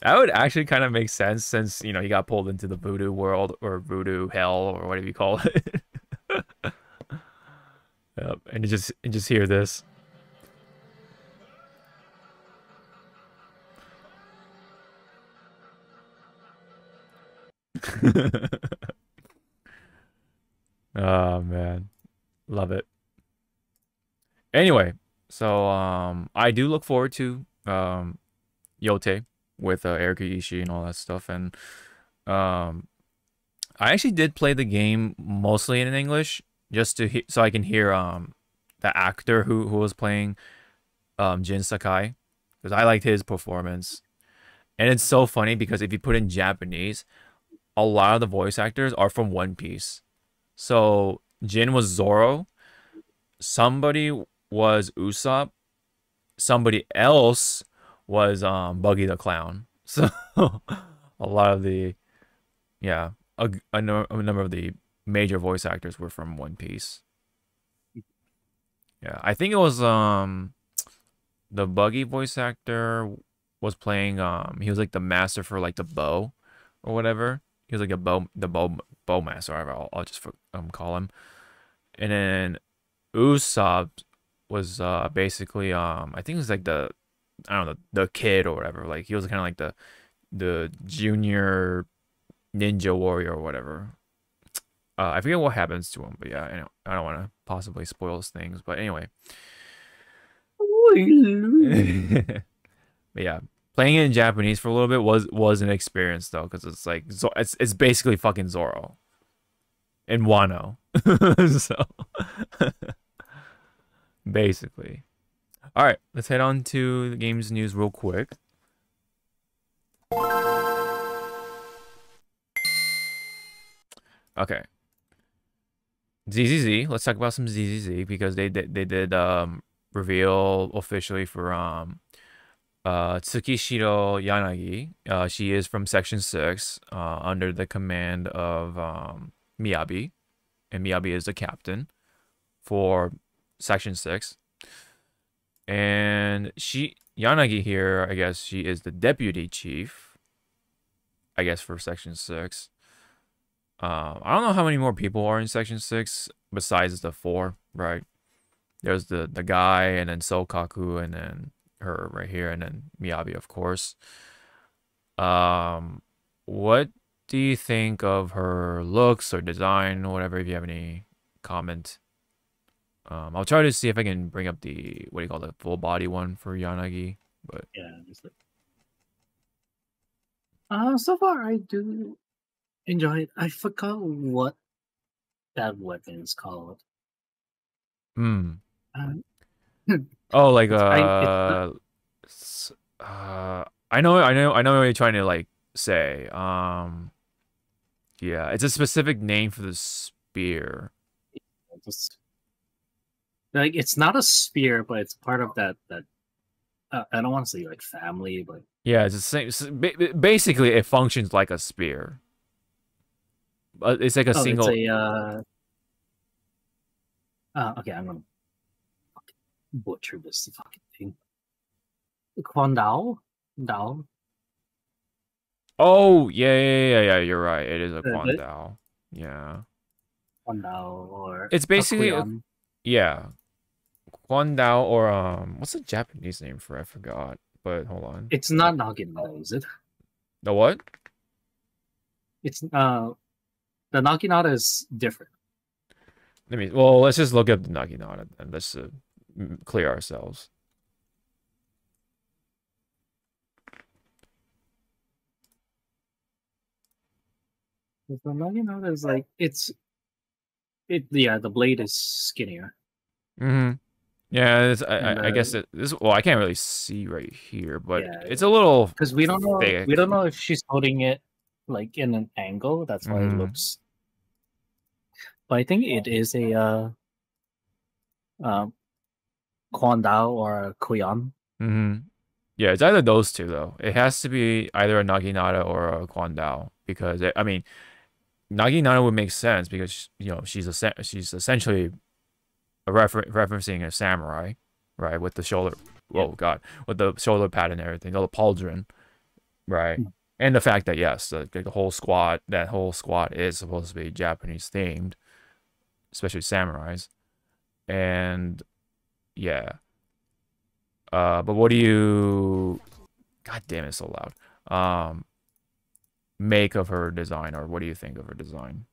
That would actually kind of make sense, since, you know, he got pulled into the voodoo world, or voodoo hell, or whatever you call it. Yep. And you just hear this. Oh man, love it. Anyway, so I do look forward to Yote with Erika Ishii and all that stuff. And I actually did play the game mostly in English just to so I can hear the actor who was playing Jin Sakai, because I liked his performance. And it's so funny because if you put in Japanese, a lot of the voice actors are from One Piece. So Jin was Zoro, somebody was Usopp, somebody else was Buggy the Clown. So a lot of the, yeah, a number of the major voice actors were from One Piece. Yeah, I think it was the Buggy voice actor was playing he was like the master for like the bow or whatever. He was like a bow master, I'll just call him. And then Usopp was basically I think it was like the, I don't know, the kid or whatever. Like he was kind of like the junior ninja warrior or whatever. I forget what happens to him, but yeah, I don't want to possibly spoil things, but anyway. But yeah, playing it in Japanese for a little bit was an experience though, because it's like it's basically fucking Zoro and Wano. So basically. All right, let's head on to the games news real quick. Okay. ZZZ, let's talk about some ZZZ, because they did reveal officially for Tsukishiro Yanagi. She is from Section 6 under the command of Miyabi, and Miyabi is the captain for Section 6. And Yanagi here, I guess she is the deputy chief, I guess, for Section 6. I don't know how many more people are in Section 6 besides the 4, right? There's the guy, and then Sokaku, and then her right here, and then Miyabi, of course. What do you think of her looks or design or whatever, if you have any comment? I'll try to see if I can bring up the, what do you call the full body one for Yanagi, but yeah, just like... so far I do enjoy it. I forgot what that weapon is called. Oh, like I know what you're trying to like say. Yeah, it's a specific name for the spear. Like it's not a spear, but it's part of that. I don't want to say like family, but yeah, it's the same. Basically, it functions like a spear. It's like a single. It's a, okay, I'm gonna fucking butcher this fucking thing. Quan Dao? Dao? Oh, yeah, you're right. It is a Quan Dao. Yeah. Quan Dao, or it's basically Akuyan. Yeah. Quan Dao, or what's the Japanese name for it? I forgot, but hold on. It's not Noggin Dao, is it? The what? It's the Naginata is different. Well, let's just look up the Naginata and let's clear ourselves. The Naginata is like, yeah, the blade is skinnier. Yeah, I guess this. Well, I can't really see right here, but yeah, it's a little, because we don't know. Thick. We don't know if she's holding it like in an angle. That's why it looks. But I think it is a Quan Dao or a Kuyan. Yeah, it's either those two though. It has to be either a Naginata or a Quan Dao, because I mean, Naginata would make sense because, you know, she's essentially a referencing a samurai, right? With the shoulder, oh god, with the shoulder pad and everything, the pauldron, right? And the fact that, yes, the whole squad, that whole squad is supposed to be Japanese themed, especially samurais. And yeah. But what do you, god damn, it's so loud, make of her design, or what do you think of her design?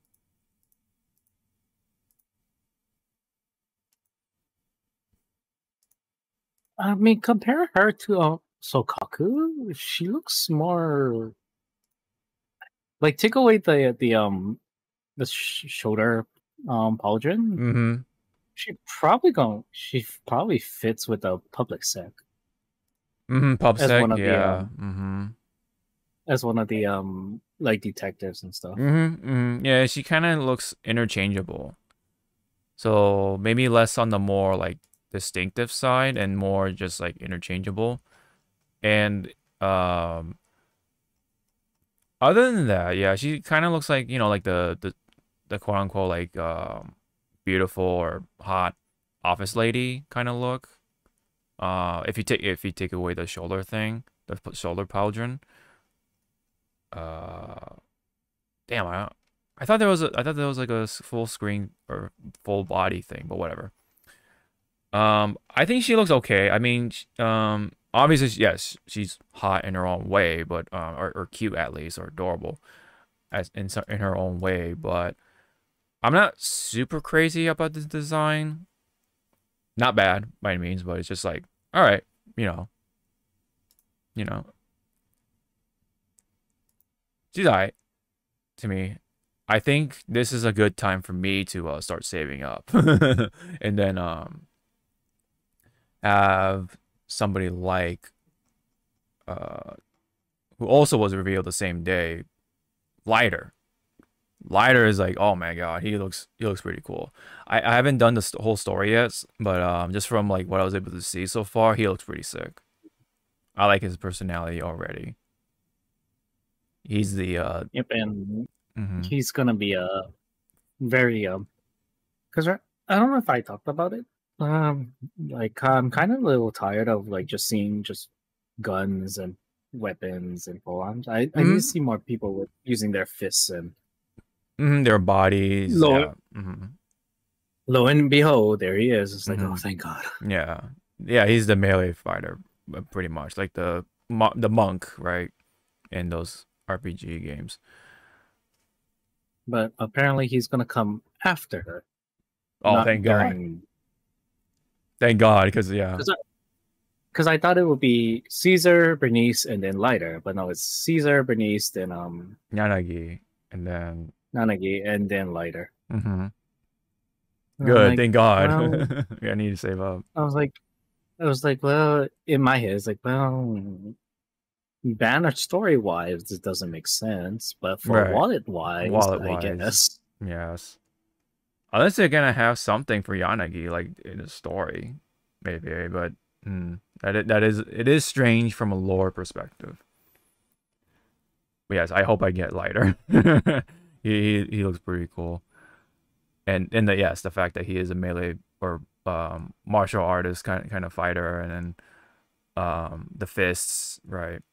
I mean, compare her to Sokaku. She looks more like, take away the shoulder pauldron. Mm-hmm. She probably fits with a public sec. Mm-hmm, pub sec, yeah. Mm-hmm. As one of the like detectives and stuff. Mm-hmm, mm-hmm. Yeah, she kind of looks interchangeable. So maybe less on the more like distinctive side and more just like interchangeable. And other than that, yeah, she kind of looks like, you know, like the quote unquote like beautiful or hot office lady kind of look. If you take away the shoulder thing, the shoulder pauldron. Damn, I thought there was like a full screen or full body thing, but whatever. I think she looks okay. I mean, obviously, yes, she's hot in her own way, but or cute at least, or adorable, as in her own way. But I'm not super crazy about this design. Not bad by any means, but it's just like, all right, you know, she's all right to me. I think this is a good time for me to start saving up and then have somebody like who also was revealed the same day, Lighter. Lighter is like, oh my god, he looks pretty cool. I haven't done the whole story yet, but just from like what I was able to see so far, he looks pretty sick. I like his personality already. He's the yep, and mm-hmm. He's gonna be a very because I don't know if I talked about it. Like I'm kind of a little tired of like just seeing just guns and weapons and forearms. I need to see more people with using their fists and. Mm-hmm, their bodies. Lo, yeah. Mm-hmm. Lo and behold, there he is. It's like, mm-hmm. Oh, thank God. Yeah, yeah. He's the melee fighter, pretty much, like the monk, right? In those RPG games. But apparently, he's gonna come after her. Oh, thank God! Thank God, because yeah, because I thought it would be Caesar, Bernice, and then Lighter, but no, it's Caesar, Bernice, then Yanagi, and then. Nanagi and then Lighter. Mm-hmm. Good, like, thank God. Well, yeah, I need to save up. I was like, well, in my head, it's like, well, banner story-wise, it doesn't make sense, but for right. wallet-wise, I guess. Yes. Unless they're gonna have something for Yanagi, like in a story, maybe. But it is strange from a lore perspective. But yes, I hope I get Lighter. He looks pretty cool, and the fact that he is a melee or martial artist kind of fighter, and then the fists, right?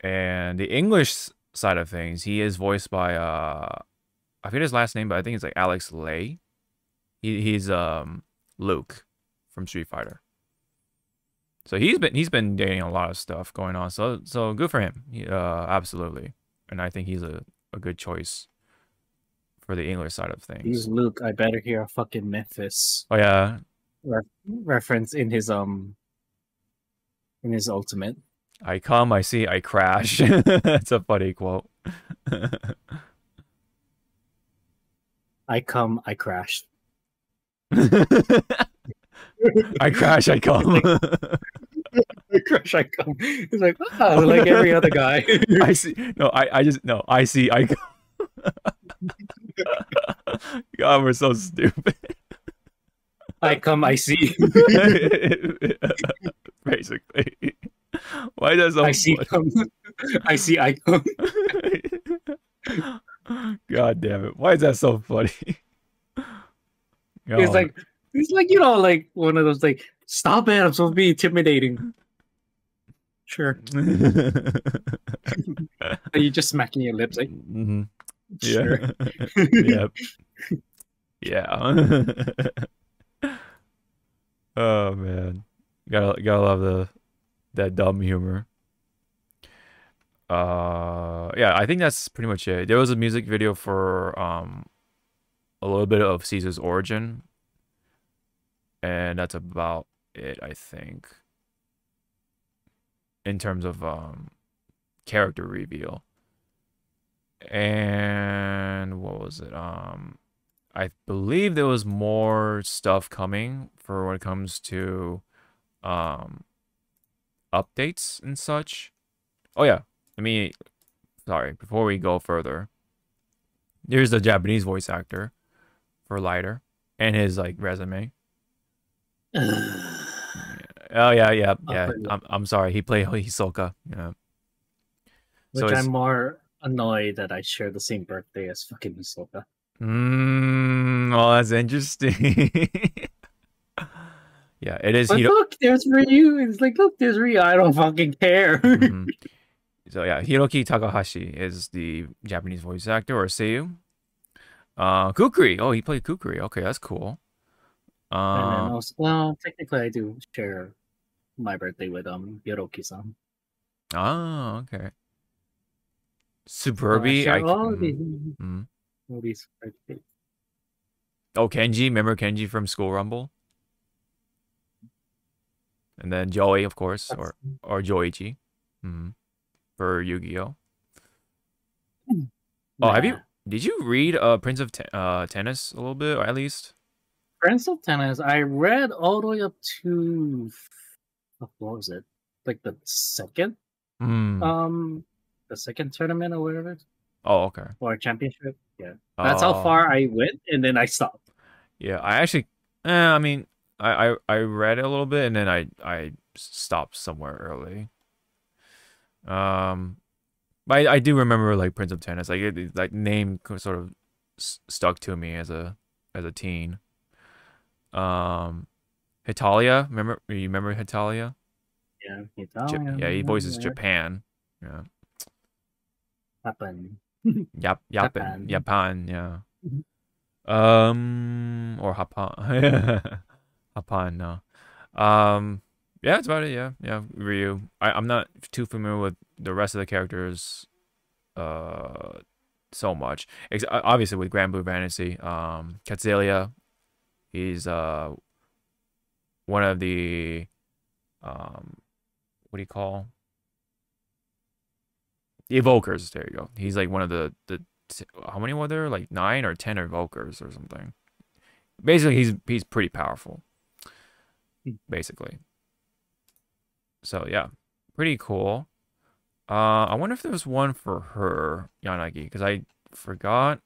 And the English side of things, he is voiced by I forget his last name, but I think it's like Alex Lay. He's Luke from Street Fighter. So he's been dating a lot of stuff going on. So good for him. Absolutely. And I think he's a good choice for the English side of things. He's Luke. I better hear a fucking Memphis. Oh yeah, reference in his ultimate. I come, I see, I crash. That's a funny quote. I come, I crash. I crash, I come. Crush, I come. It's like, oh, like every other guy. I see. No, I just no. I see. I come. God, we're so stupid. I come. I see. Basically, why does I see come? I see. I come. God damn it! Why is that so funny? God. It's like you know, like one of those like, stop it! I'm supposed to be intimidating. Sure. Are you just smacking your lips? Like, mm-hmm. Sure. Yeah. Yeah. Oh man, gotta love that dumb humor. Yeah, I think that's pretty much it. There was a music video for a little bit of Caesar's origin. And that's about it, I think, in terms of character reveal. And what was it? I believe there was more stuff coming for when it comes to updates and such. Oh yeah, I mean, sorry, before we go further, there's the Japanese voice actor for Lighter and his like resume. Oh yeah. I'm sorry. He played Hisoka. Yeah. Which so I'm more annoyed that I share the same birthday as fucking Hisoka. Oh, that's interesting. Yeah, it is. But look, there's Ryu. It's like, look, there's Ryu. I don't fucking care. So yeah, Hiroki Takahashi is the Japanese voice actor or seiyuu. Kukri. Oh, he played Kukri. Okay, that's cool. And then also, well, technically, I do share my birthday with Hiroki-san. Ah, okay. Superbi. Oh, Kenji. Remember Kenji from School Rumble? And then Joey, of course, or Joichi, for Yu-Gi-Oh. Oh, have you? Did you read Prince of Tennis a little bit, or at least? Prince of Tennis, I read all the way up to, what was it? Like the second, the second tournament or whatever. Oh, okay. Or championship. Yeah, that's how far I went, and then I stopped. Yeah, I actually, I mean, I read it a little bit, and then I stopped somewhere early. But I do remember like Prince of Tennis, like it, like name sort of stuck to me as a teen. Hitalia, you remember Hitalia? Yeah, Hitalia. Yeah, he voices Japan. Yeah. Japan. Japan. Yeah. Or Hapan. Hapan. No. Yeah, that's about it. Yeah. Yeah. Ryu. I'm not too familiar with the rest of the characters. So much. Obviously with Grand Blue Fantasy. Katzelia. He's one of the what do you call, the evokers? There you go. He's like one of the how many were there, like 9 or 10 evokers or something. Basically, he's pretty powerful. Basically, so yeah, pretty cool. I wonder if there was one for her, Yanagi, because I forgot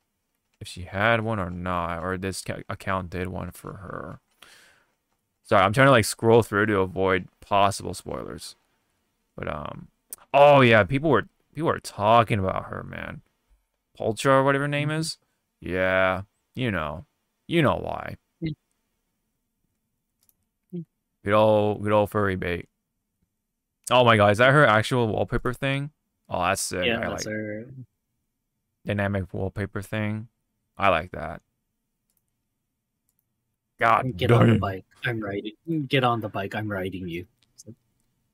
if she had one or not, or this account did one for her. Sorry, I'm trying to like scroll through to avoid possible spoilers. But oh yeah, people were talking about her, man. Poltra or whatever her name is. Yeah, you know why. Good old furry bait. Oh my god, is that her actual wallpaper thing? Oh, that's sick. Yeah, that's like her dynamic wallpaper thing. I like that. God, get on the bike. I'm riding. Get on the bike. I'm riding you.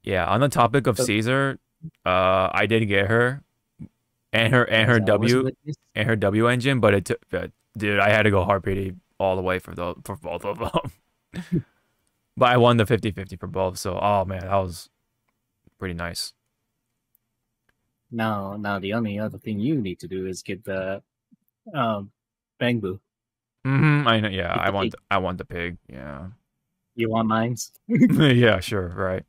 Yeah. On the topic of Caesar, I did get her, and her W engine, but it took. Dude, I had to go hard PD all the way for both of them. But I won the 50-50 for both. So, oh man, that was pretty nice. Now the only other thing you need to do is get the, Bangbu. I know. Yeah, I want the pig. Yeah. You want mines? Yeah, sure. Right.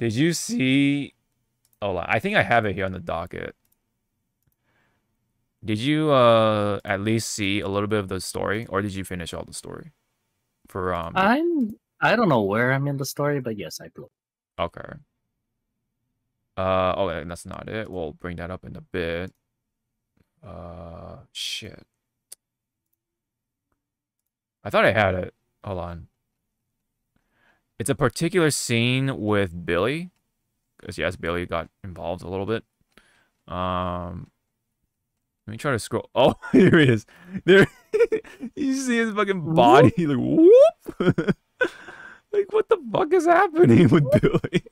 Did you see? Oh, I think I have it here on the docket. Did you at least see a little bit of the story, or did you finish all the story? For I don't know where I'm in the story, but yes, I blew. Okay. Oh, and that's not it. We'll bring that up in a bit. Shit. I thought I had it. Hold on. It's a particular scene with Billy, because yes, Billy got involved a little bit. Let me try to scroll. Oh, here it is. There, you see his fucking body, like whoop. Like what the fuck is happening with Billy?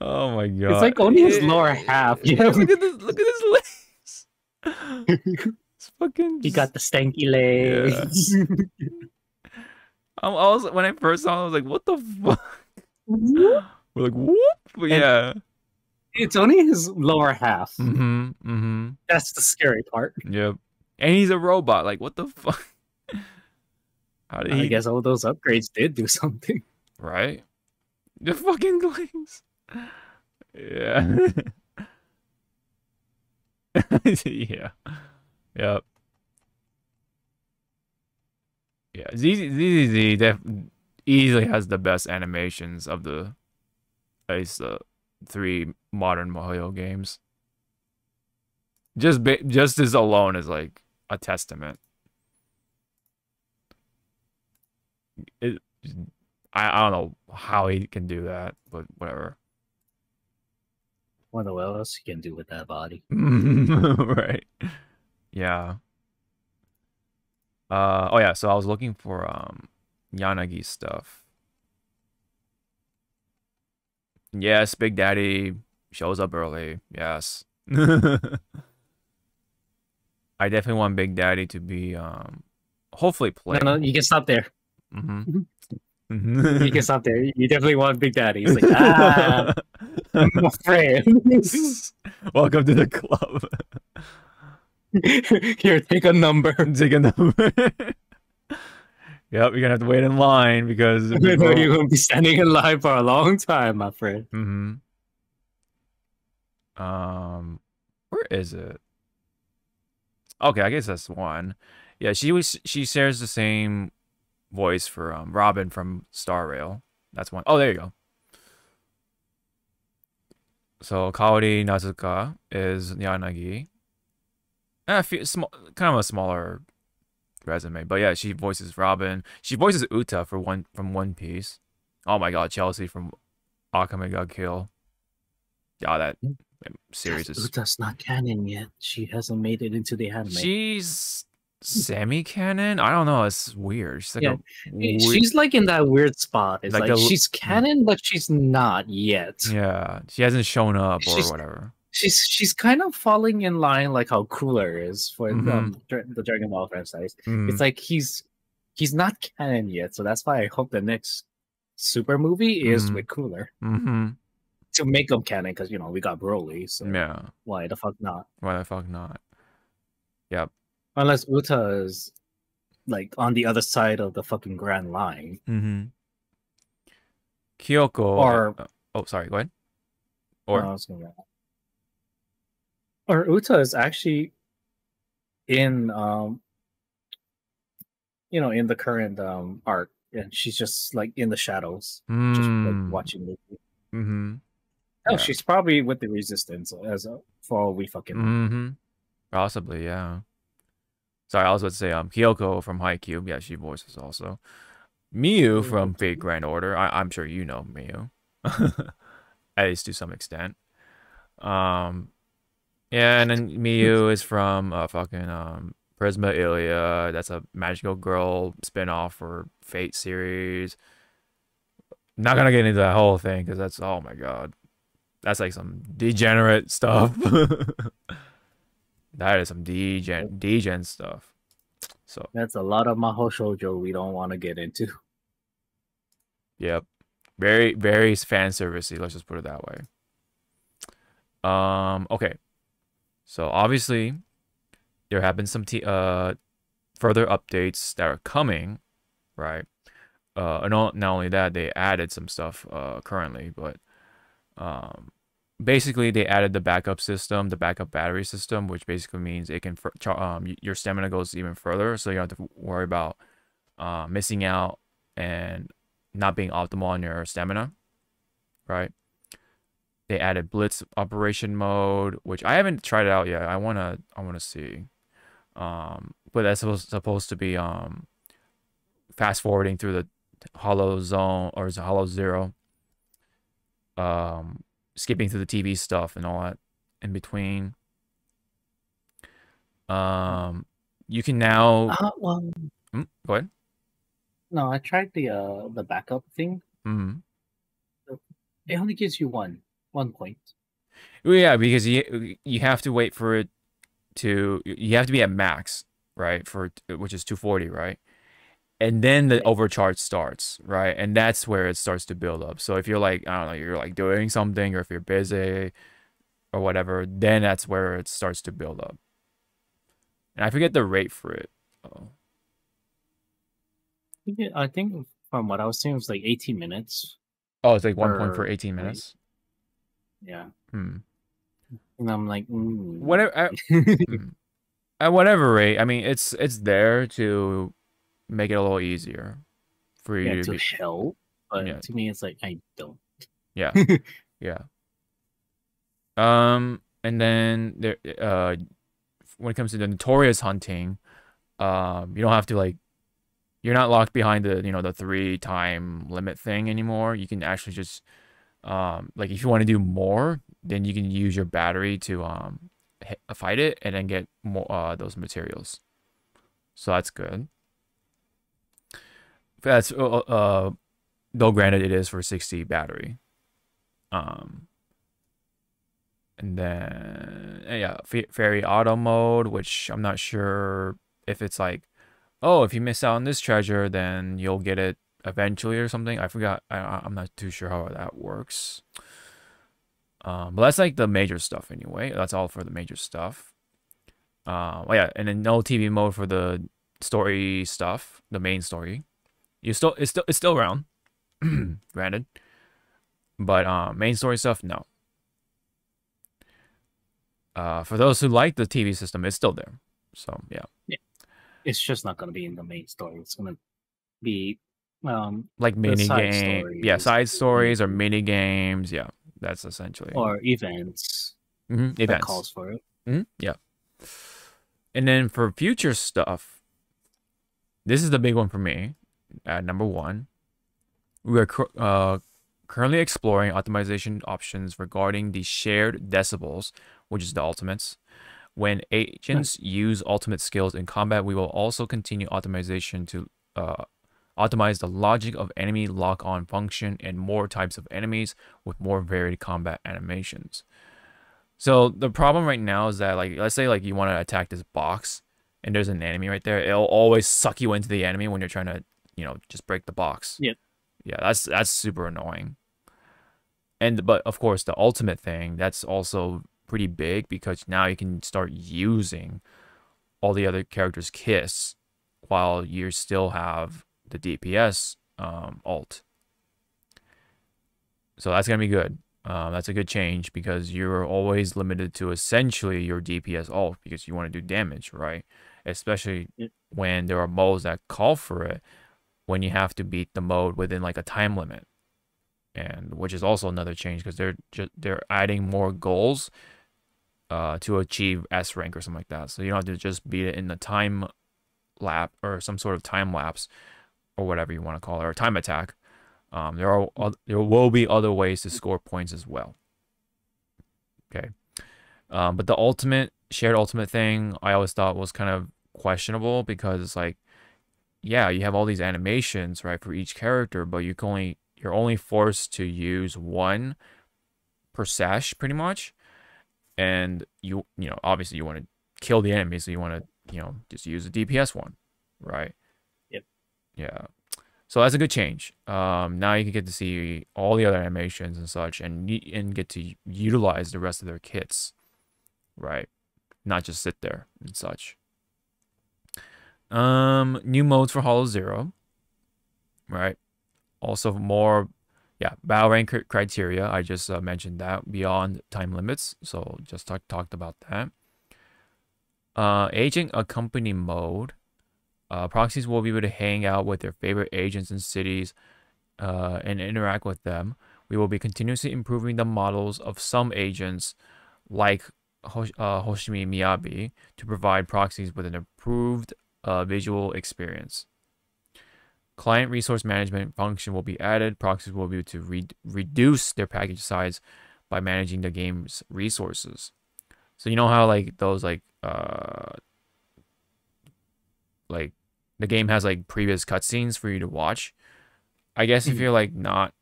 Oh my god! It's like only his lower half. Yeah. Look at this legs. It's fucking... He got the stanky legs. Yeah. I was, when I first saw it, I was like, what the fuck? We're like, whoop. But yeah. It's only his lower half. Mm-hmm, mm-hmm. That's the scary part. Yep. And he's a robot. Like, what the fuck? How did he... I guess all those upgrades did do something. Right? The fucking glings. Yeah. Yeah. Yep. Yeah, ZZZ easily has the best animations of the, at least the three modern Mario games. Just this alone is like a testament. I don't know how he can do that, but whatever. I wonder what else he can do with that body. Right. Yeah. Oh yeah, so I was looking for Yanagi stuff. Yes, Big Daddy shows up early. Yes. I definitely want Big Daddy to be hopefully played. No, you can stop there. Mm-hmm. You can stop there. You definitely want Big Daddy. He's like, ah, my friends. Welcome to the club. Here, take a number. Take a number. Yep, you're gonna have to wait in line because people... you're gonna be standing in line for a long time, my friend. Mm-hmm. Where is it? Okay, I guess that's one. Yeah, she shares the same voice for Robin from Star Rail. That's one. Oh, there you go. So Kaori Nazuka is Yanagi. Kind of a smaller resume, but yeah, she voices Robin. She voices Uta from One Piece. Oh my God, Chelsea from Akame ga Kill. Yeah, that series is... Uta's not canon yet. She hasn't made it into the anime. She's semi-canon. I don't know. It's weird. She's like, yeah, she's like in that weird spot. It's like she's canon, but she's not yet. Yeah, she hasn't shown up or whatever. She's kind of falling in line like how Cooler is for the Dragon Ball franchise. Mm-hmm. It's like he's not canon yet, so that's why I hope the next Super movie is with Cooler to make him canon, because you know we got Broly. So yeah, why the fuck not? Why the fuck not? Yep. Unless Uta is like on the other side of the fucking Grand Line. Kyoko or oh sorry, go ahead. Or no, I was gonna... Or Uta is actually in, you know, in the current arc, and she's just like in the shadows, just like watching movies. Oh, yeah. She's probably with the Resistance as a, for all we fucking know. Possibly, yeah. Sorry, I was about to say Kyoko from Haikyuu. Yeah, she voices also Miyu from Fate Grand Order. I'm sure you know Miyu, at least to some extent. Yeah, and then Miyu is from fucking Prisma Ilia. That's a magical girl spinoff for Fate series. Not gonna get into that whole thing because that's, oh my God, that's like some degenerate stuff. That is some degen stuff. So that's a lot of mahou shoujo we don't want to get into. Yep, very very fan servicey. Let's just put it that way. Okay. So obviously, there have been some further updates that are coming, right? And not only that, they added some stuff currently, but basically they added the backup system, the backup battery system, which basically means it can your stamina goes even further, so you don't have to worry about missing out and not being optimal on your stamina, right? They added blitz operation mode, which I haven't tried it out yet. I wanna see, but that's supposed to be fast forwarding through the hollow zone or the hollow zero, skipping through the TV stuff and all that in between. You can now. Well, go ahead. No, I tried the backup thing. It only gives you one point. Well, yeah, because you have to wait for it to, you have to be at max, right? For which is 240, right? And then the overcharge starts, right? And that's where it starts to build up. So if you're like, I don't know, you're like doing something, or if you're busy or whatever, then that's where it starts to build up. And I forget the rate for it. Oh. I think from what I was seeing, it was like 18 minutes. Oh, it's like 1 point for 18 minutes. Yeah. Hmm. And I'm like, whatever. At whatever rate, I mean, it's there to make it a little easier for you to help. But to me, it's like I don't. Yeah. Yeah. And then there, when it comes to the notorious hunting, you don't have to like, you're not locked behind the, you know, the 3-time limit thing anymore. You can actually just, like if you want to do more, then you can use your battery to fight it and then get more those materials. So that's good. That's though granted it is for 60 battery. And then, yeah, Fairy Auto Mode, which I'm not sure if it's like, oh, if you miss out on this treasure, then you'll get it eventually or something. I forgot. I'm not too sure how that works. But that's like the major stuff anyway. That's all for the major stuff. Oh, yeah, and then no TV mode for the story stuff, the main story. It's still around, granted. But main story stuff, no. For those who like the TV system, it's still there. So, yeah. It's just not going to be in the main story. It's going to be like mini games. Yeah, side stories or mini games. Yeah, that's essentially. Or events. Mm-hmm. Events. That calls for it. Mm-hmm. Yeah. And then for future stuff, this is the big one for me. At number 1, we are currently exploring optimization options regarding the shared decibels, which is the ultimates. When agents use ultimate skills in combat, we will also continue optimization to optimize the logic of enemy lock-on function and more types of enemies with more varied combat animations. So the problem right now is that, like, let's say like you want to attack this box and there's an enemy right there. It'll always suck you into the enemy when you're trying to, you know, just break the box. Yeah. Yeah, that's super annoying. But of course the ultimate thing, that's also pretty big because now you can start using all the other characters' kits while you still have the DPS ult. So that's gonna be good. That's a good change because you're always limited to essentially your DPS ult because you want to do damage, right? Especially when there are modes that call for it, when you have to beat the mode within like a time limit. And which is also another change because they're adding more goals to achieve S rank or something like that. So you don't have to just beat it in the time lap or some sort of time lapse or whatever you want to call it, or time attack. There will be other ways to score points as well. Okay, but the ultimate shared ultimate thing I always thought was kind of questionable because it's like, yeah, you have all these animations right for each character, but you can only you're only forced to use one per sesh pretty much, and you know obviously you want to kill the enemy, so you want to just use a DPS one, right? Yep. Yeah. So that's a good change. Now you can get to see all the other animations and such, and get to utilize the rest of their kits, right? Not just sit there and such. New modes for Hollow Zero, right? Also more, yeah, battle rank criteria. I just mentioned that beyond time limits, so just talked about that. Agent accompany mode. Proxies will be able to hang out with their favorite agents in cities and interact with them. We will be continuously improving the models of some agents like Hoshimi Miyabi to provide proxies with an improved visual experience. Client resource management function will be added. Proxies will be able to reduce their package size by managing the game's resources. So you know how like those like the game has like previous cutscenes for you to watch. I guess if you're like not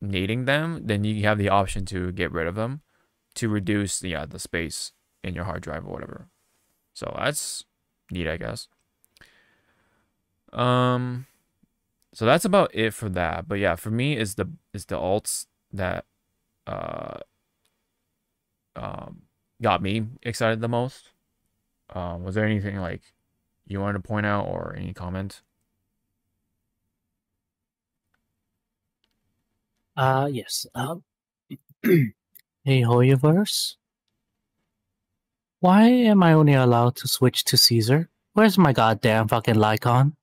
needing them, then you have the option to get rid of them to reduce the space in your hard drive or whatever. So that's neat, I guess. So that's about it for that. But yeah, for me, it's the alts that got me excited the most. Was there anything like you wanted to point out or any comment? Yes. Hey, Hoyoverse. Why am I only allowed to switch to Caesar? Where's my goddamn fucking Lycon?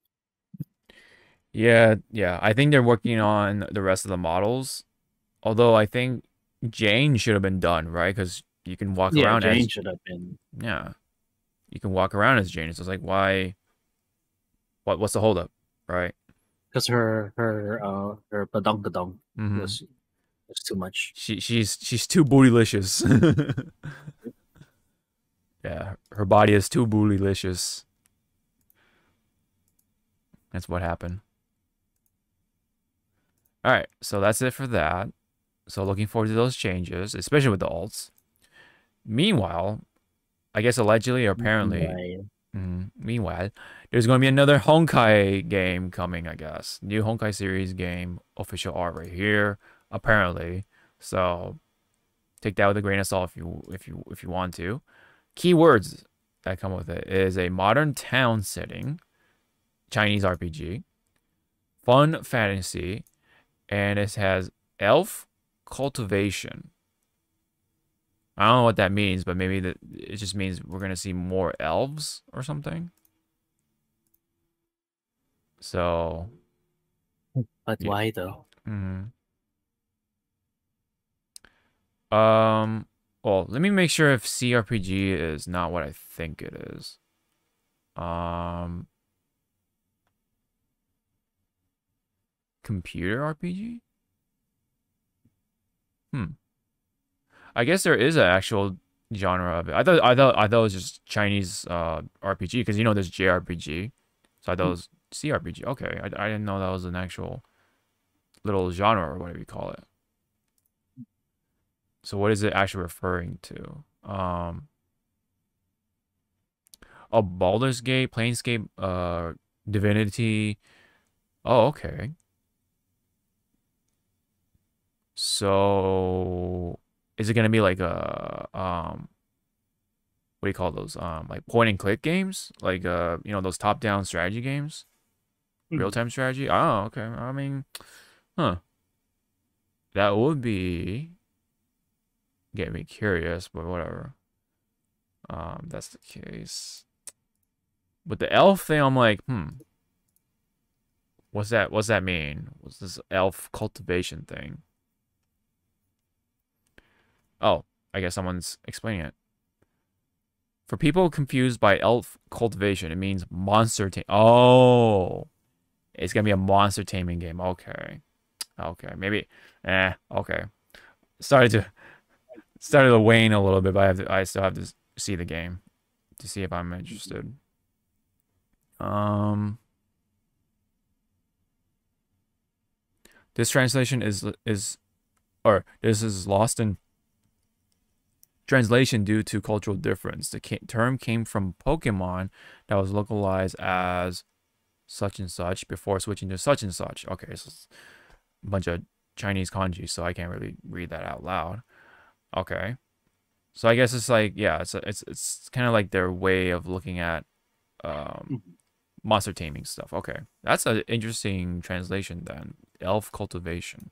Yeah. I think they're working on the rest of the models. Although I think Jane should have been done, right? Because you can walk around as Jane should have been. Yeah. You can walk around as Jane. So it's like, why? What's the holdup, right? Because her badong-badong was too much. She's too bootylicious. Yeah, her body is too bootylicious. That's what happened. All right, so that's it for that. So looking forward to those changes, especially with the alts. Meanwhile, I guess allegedly or apparently. Right. Meanwhile, there's going to be another Honkai game coming, I guess. New Honkai series game, official art right here, apparently. So take that with a grain of salt if you want to. Keywords that come with it is a modern town setting, Chinese RPG, fun fantasy, and it has elf cultivation. I don't know what that means, but maybe that it just means we're gonna see more elves or something. So, but why though? Well, let me make sure if CRPG is not what I think it is. Computer RPG? I guess there is an actual genre of it. I thought it was just Chinese RPG, because you know there's JRPG, so I thought it was CRPG. Okay, I didn't know that was an actual little genre or whatever you call it. So what is it actually referring to? Oh, Baldur's Gate, Planescape, Divinity. Oh, okay. So is it gonna be like a what do you call those? Like point and click games, like you know, those top down strategy games, real time strategy. Oh, okay. I mean, that would be get me curious, but whatever. That's the case. But the elf thing, I'm like, what's that? What's that mean? What's this elf cultivation thing? Oh, I guess someone's explaining it. For people confused by elf cultivation, it means monster tame. Oh, it's going to be a monster taming game. Okay. Maybe. Okay. Started to wane a little bit, but I still have to see the game to see if I'm interested. This translation is lost in translation due to cultural difference. The term came from Pokemon that was localized as such and such before switching to such and such. Okay, so it's a bunch of Chinese kanji, so I can't really read that out loud. Okay, so I guess it's like, yeah, it's kind of like their way of looking at monster taming stuff. Okay, that's an interesting translation then. Elf cultivation.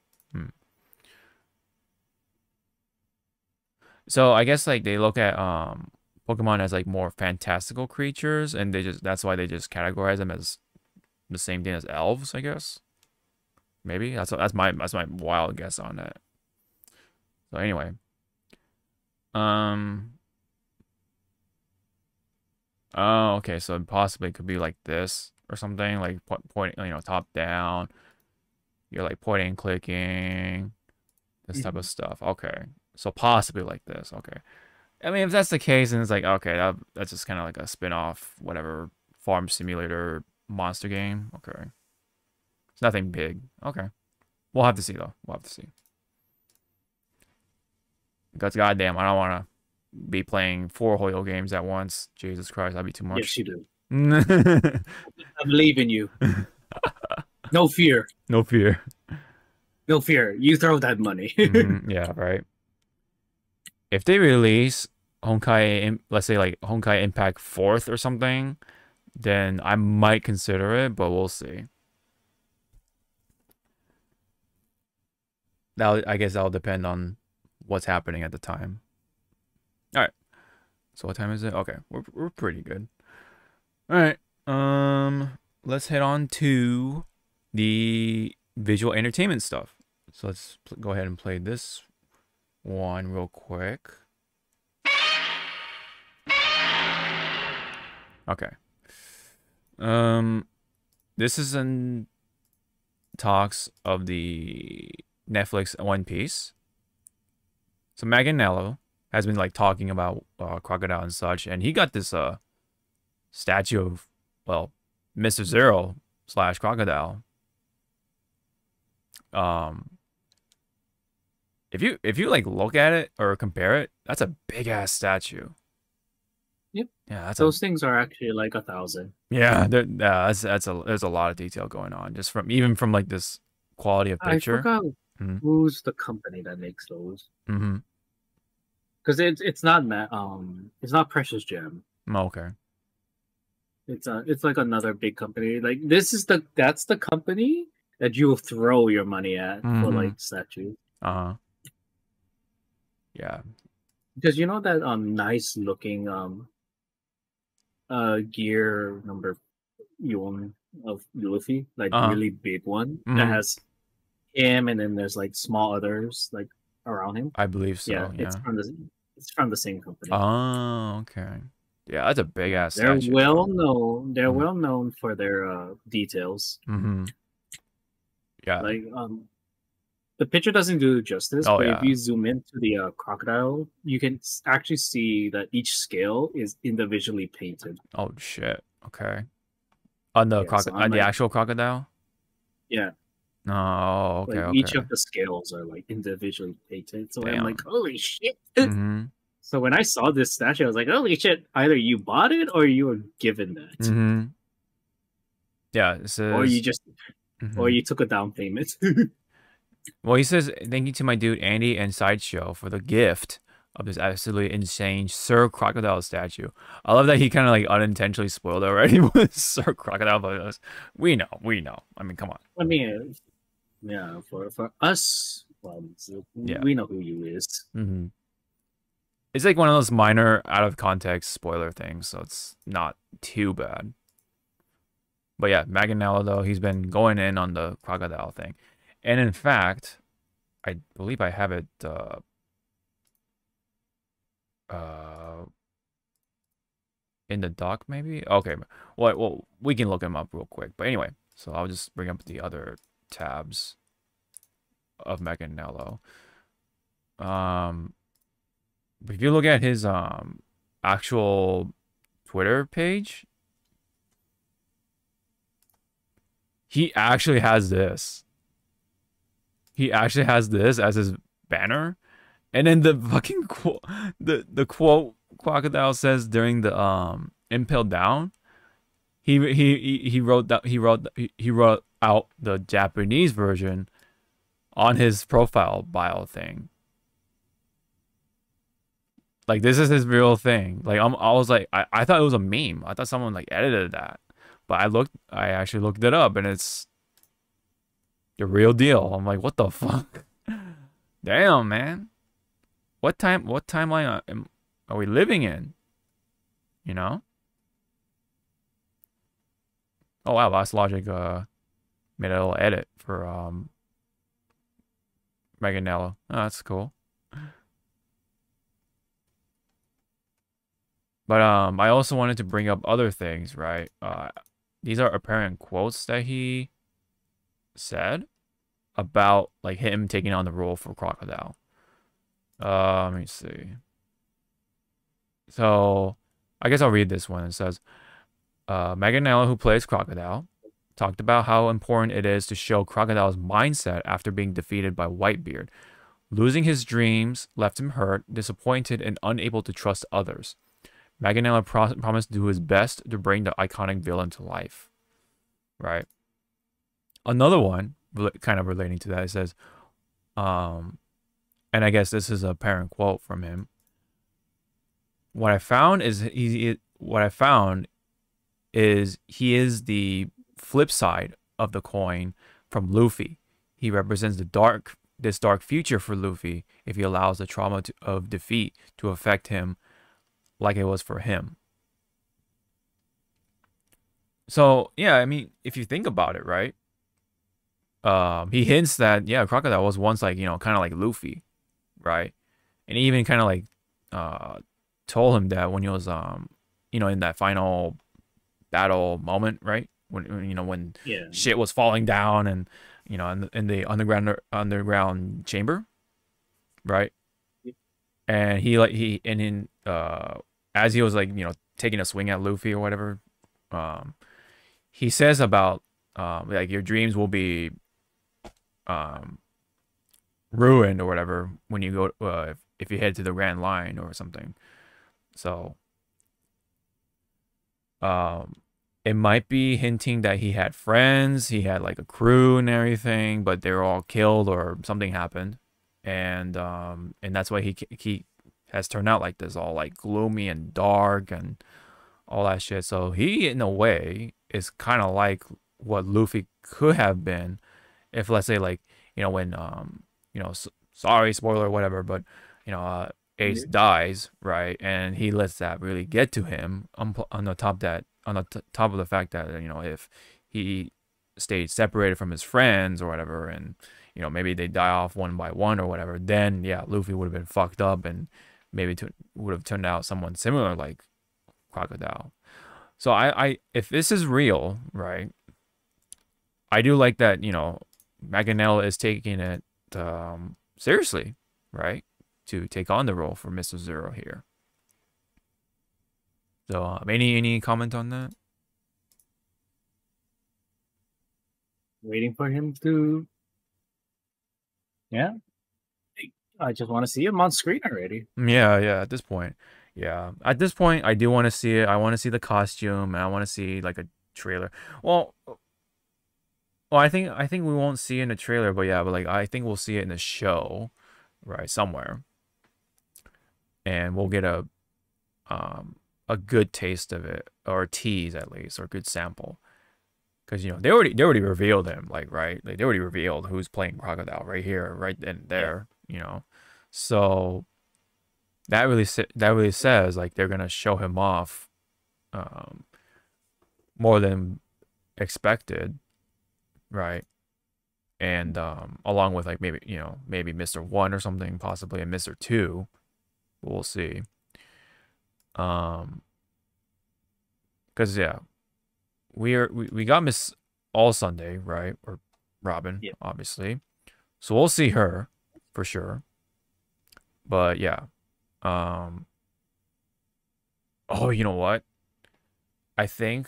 So I guess like they look at Pokemon as like more fantastical creatures, and that's why they just categorize them as the same thing as elves, I guess. Maybe that's my wild guess on that. So anyway, oh, okay. So possibly it could be like this or something, like point, you know, top down. You're like pointing, clicking, this type of stuff. Okay. So possibly like this, okay. I mean, if that's the case, and it's like, okay, that's just kind of like a spin-off, whatever, farm simulator monster game. Okay. It's nothing big. Okay. We'll have to see, though. Because, goddamn, I don't want to be playing 4 Hoyo games at once. Jesus Christ, that'd be too much. Yes, you do. I'm leaving you. No fear. No fear. No fear. You throw that money. Yeah, right. If they release Honkai, let's say like Honkai Impact 4th or something, then I might consider it, but we'll see. Now, I guess that'll depend on what's happening at the time. All right. So what time is it? Okay, we're pretty good. All right. Let's head on to the visual entertainment stuff. So let's go ahead and play this one real quick. Okay. This is in talks of the Netflix One Piece. So Manganiello has been like talking about Crocodile and such, and he got this statue of, well, Mr. Zero / Crocodile. If you like look at it or compare it, that's a big ass statue. Yep. Yeah, that's those things are actually like 1,000. Yeah, there's a lot of detail going on just from like this quality of picture. I forgot who's the company that makes those. Because it's not Precious Gem. Oh, okay. It's like another big company. Like this is that's the company that you will throw your money at for like statues. Yeah. Because you know that nice looking gear number one of Luffy, like really big one that has him, and then there's like small others like around him. I believe so. Yeah, yeah. It's from the same company. Oh, okay. Yeah, that's a big ass. They're statue. Well known. They're well known for their details. Yeah. Like the picture doesn't do justice. Oh, but yeah. If you zoom into the crocodile, you can actually see that each scale is individually painted. Oh shit. Okay. On the on the actual crocodile? Yeah. Oh, okay. Like, okay. Each of the scales are like individually painted. So I'm like, holy shit. So when I saw this statue, I was like, holy shit, either you bought it or you were given that. Yeah. It says... Or you took a down payment. Well, he says, thank you to my dude Andy and Sideshow for the gift of this absolutely insane Sir Crocodile statue. I love that he kind of like unintentionally spoiled it already with Sir Crocodile. But we know, we know. I mean, come on. I mean, yeah, for us, well, we know who you is. It's like one of those minor out of context spoiler things, so it's not too bad. But yeah, Manganiello though, he's been going in on the crocodile thing. And in fact, I believe I have it in the doc maybe? Okay. Well, we can look him up real quick. But anyway, so I'll just bring up the other tabs of Manganiello. If you look at his actual Twitter page, he actually has this. He actually has this as his banner, and then the fucking quote, the quote Crocodile says during the Impel Down, he wrote out the Japanese version on his profile bio thing. Like, this is his real thing. Like, I was like, I thought it was a meme. I thought someone like edited that. But I actually looked it up, and it's the real deal. I'm like, what the fuck? Damn, man. What timeline are we living in? You know? Oh wow, Last Logic made a little edit for Manganiello. Oh, that's cool. But I also wanted to bring up other things, right? These are apparent quotes that he said about like him taking on the role for Crocodile. Let me see. So I guess I'll read this one. It says, Manganiello, who plays Crocodile, talked about how important it is to show Crocodile's mindset after being defeated by Whitebeard. Losing his dreams left him hurt, disappointed, and unable to trust others. Manganello promised to do his best to bring the iconic villain to life. Right. Another one, kind of relating to that, it says, and I guess this is a parent quote from him. What I found is he is the flip side of the coin from Luffy. He represents the dark future for Luffy if he allows the trauma of defeat to affect him like it was for him. So, yeah, I mean, if you think about it, right? He hints that, yeah, Crocodile was once like, you know, kind of like Luffy, right? And he even kind of like told him that when he was, you know, in that final battle moment, right? When yeah, shit was falling down and, you know, in the underground chamber, right? Yeah. And as he was like, you know, taking a swing at Luffy or whatever, he says about like your dreams will be ruined or whatever when you go if you head to the Grand Line or something. So it might be hinting that he had friends, he had like a crew and everything, but they're all killed or something happened, and that's why he has turned out like this, all like gloomy and dark and all that shit. So he, in a way, is kind of like what Luffy could have been if, let's say, like, you know, when you know, sorry, spoiler, whatever, but you know, Ace dies, right? And he lets that really get to him, on top of the fact that, you know, if he stayed separated from his friends or whatever, and, you know, maybe they die off one by one or whatever, then yeah, Luffy would have been fucked up and maybe would have turned out someone similar like Crocodile. So I if this is real, right, I do like that, you know, Manganello is taking it seriously, right, to take on the role for Mr. Zero here. So any comment on that? Waiting for him to, yeah, I just want to see him on screen already. Yeah, at this point. Yeah, at this point, I do want to see it. I want to see the costume, and I want to see like a trailer. Well, I think we won't see it in a trailer, but yeah, but like I think we'll see it in a show, right, somewhere, and we'll get a good taste of it, or a tease at least, or a good sample, because, you know, they already revealed him, like, right, like they already revealed who's playing Crocodile right here, right then and there, you know, so that really says like they're gonna show him off more than expected, right? And along with like maybe, you know, maybe Mr. One or something possibly, and Mr. Two, we'll see. Because yeah, we got Miss All Sunday, right, or Robin, yeah, obviously, so we'll see her for sure. But yeah, oh, you know what, I think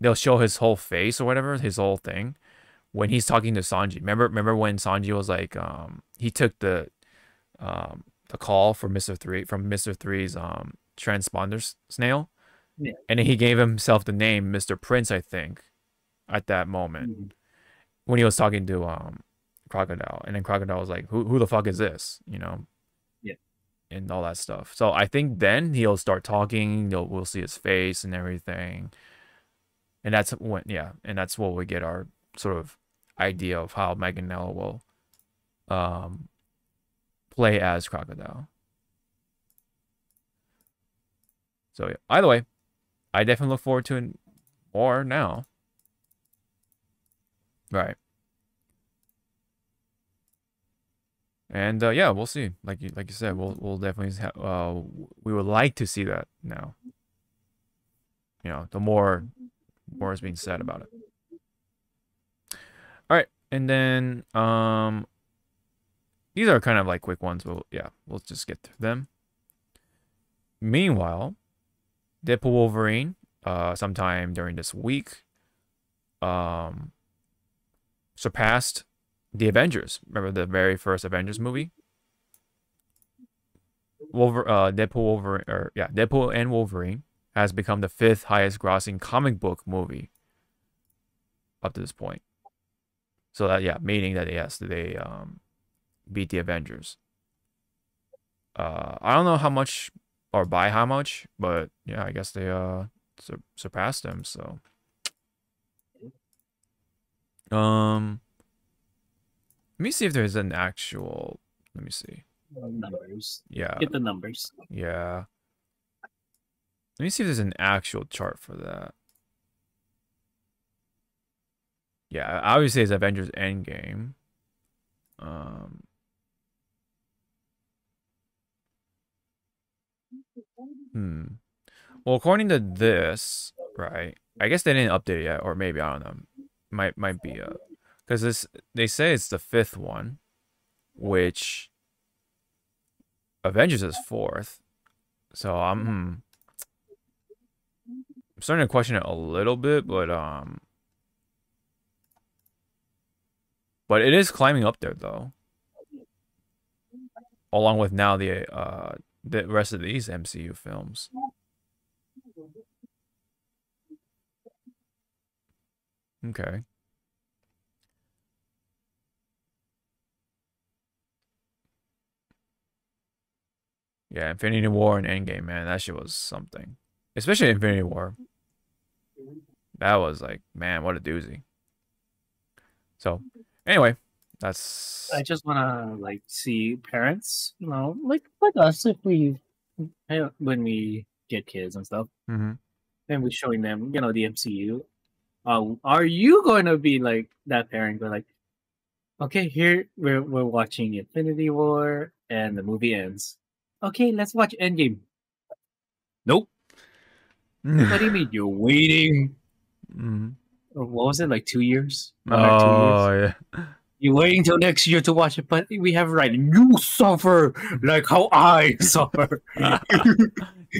they'll show his whole face or whatever, his whole thing, when he's talking to Sanji. Remember when Sanji was like, he took the call for Mr. Three, from Mr. Three's transponder snail, yeah, and then he gave himself the name Mr. Prince, I think, at that moment, mm-hmm, when he was talking to Crocodile, and then Crocodile was like, "Who the fuck is this?" You know, yeah, and all that stuff. So I think then he'll start talking. We'll see his face and everything. And that's when, yeah, and that's what we get our sort of idea of how Manganello will play as Crocodile. So yeah, either way, I definitely look forward to it more now. Right. And yeah, we'll see. Like you said, we'll definitely we would like to see that now. You know, the more is being said about it. All right, and then these are kind of like quick ones, but yeah, we'll just get through them. Meanwhile, Deadpool Wolverine, sometime during this week, surpassed the Avengers. Remember the very first Avengers movie? Deadpool and Wolverine has become the 5th highest grossing comic book movie up to this point. So that, yeah, meaning that yes, they beat the Avengers. I don't know how much or by how much, but yeah, I guess they surpassed them. So, let me see if there's an actual. Let me see. Numbers. Yeah. Get the numbers. Yeah. Let me see if there's an actual chart for that. Yeah, obviously it's Avengers Endgame. Well, according to this, right? I guess they didn't update it yet, or maybe I don't know. Might be a because this they say it's the 5th one, which Avengers is 4th. So I'm starting to question it a little bit, but it is climbing up there though, along with now the rest of these MCU films. Okay. Yeah, Infinity War and Endgame, man, that shit was something. Especially Infinity War. That was like, man, what a doozy. So, anyway, that's. I just wanna like see parents, you know, like us if we, when we get kids and stuff, and we're showing them, you know, the MCU. Are you going to be like that parent? But like, okay, here we're watching Infinity War, and the movie ends. Okay, let's watch Endgame. Nope. What do you mean you're waiting? What was it, like 2 years? Oh, 2 years? Yeah. You're waiting till next year to watch it, but we have writing. You suffer like how I suffer.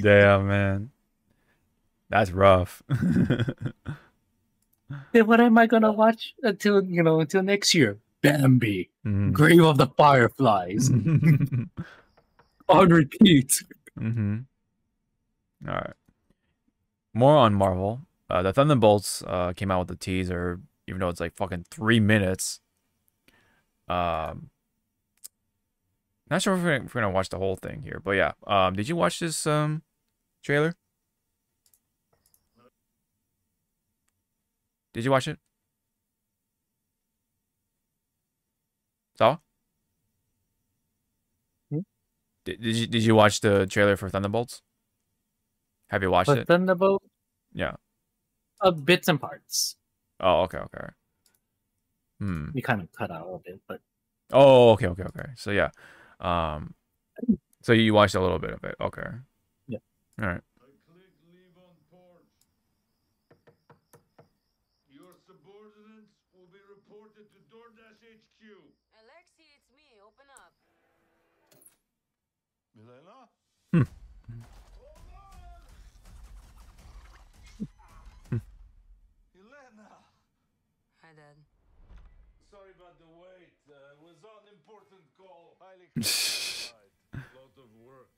Damn, man. That's rough. Then what am I going to watch until, you know, until next year? Bambi. Grave of the Fireflies. On repeat. All right. More on Marvel. The Thunderbolts came out with the teaser, even though it's like fucking 3 minutes. Not sure if we're gonna watch the whole thing here, but yeah. Did you watch this trailer? Did you watch it? Saw? Did you watch the trailer for Thunderbolts? Have you watched it? Thunderbolt? Yeah. Bits and parts. Oh, okay, okay. You kind of cut out a bit, but. Oh, okay, okay, okay. So yeah, so you watched a little bit of it. Okay. Yeah. All right.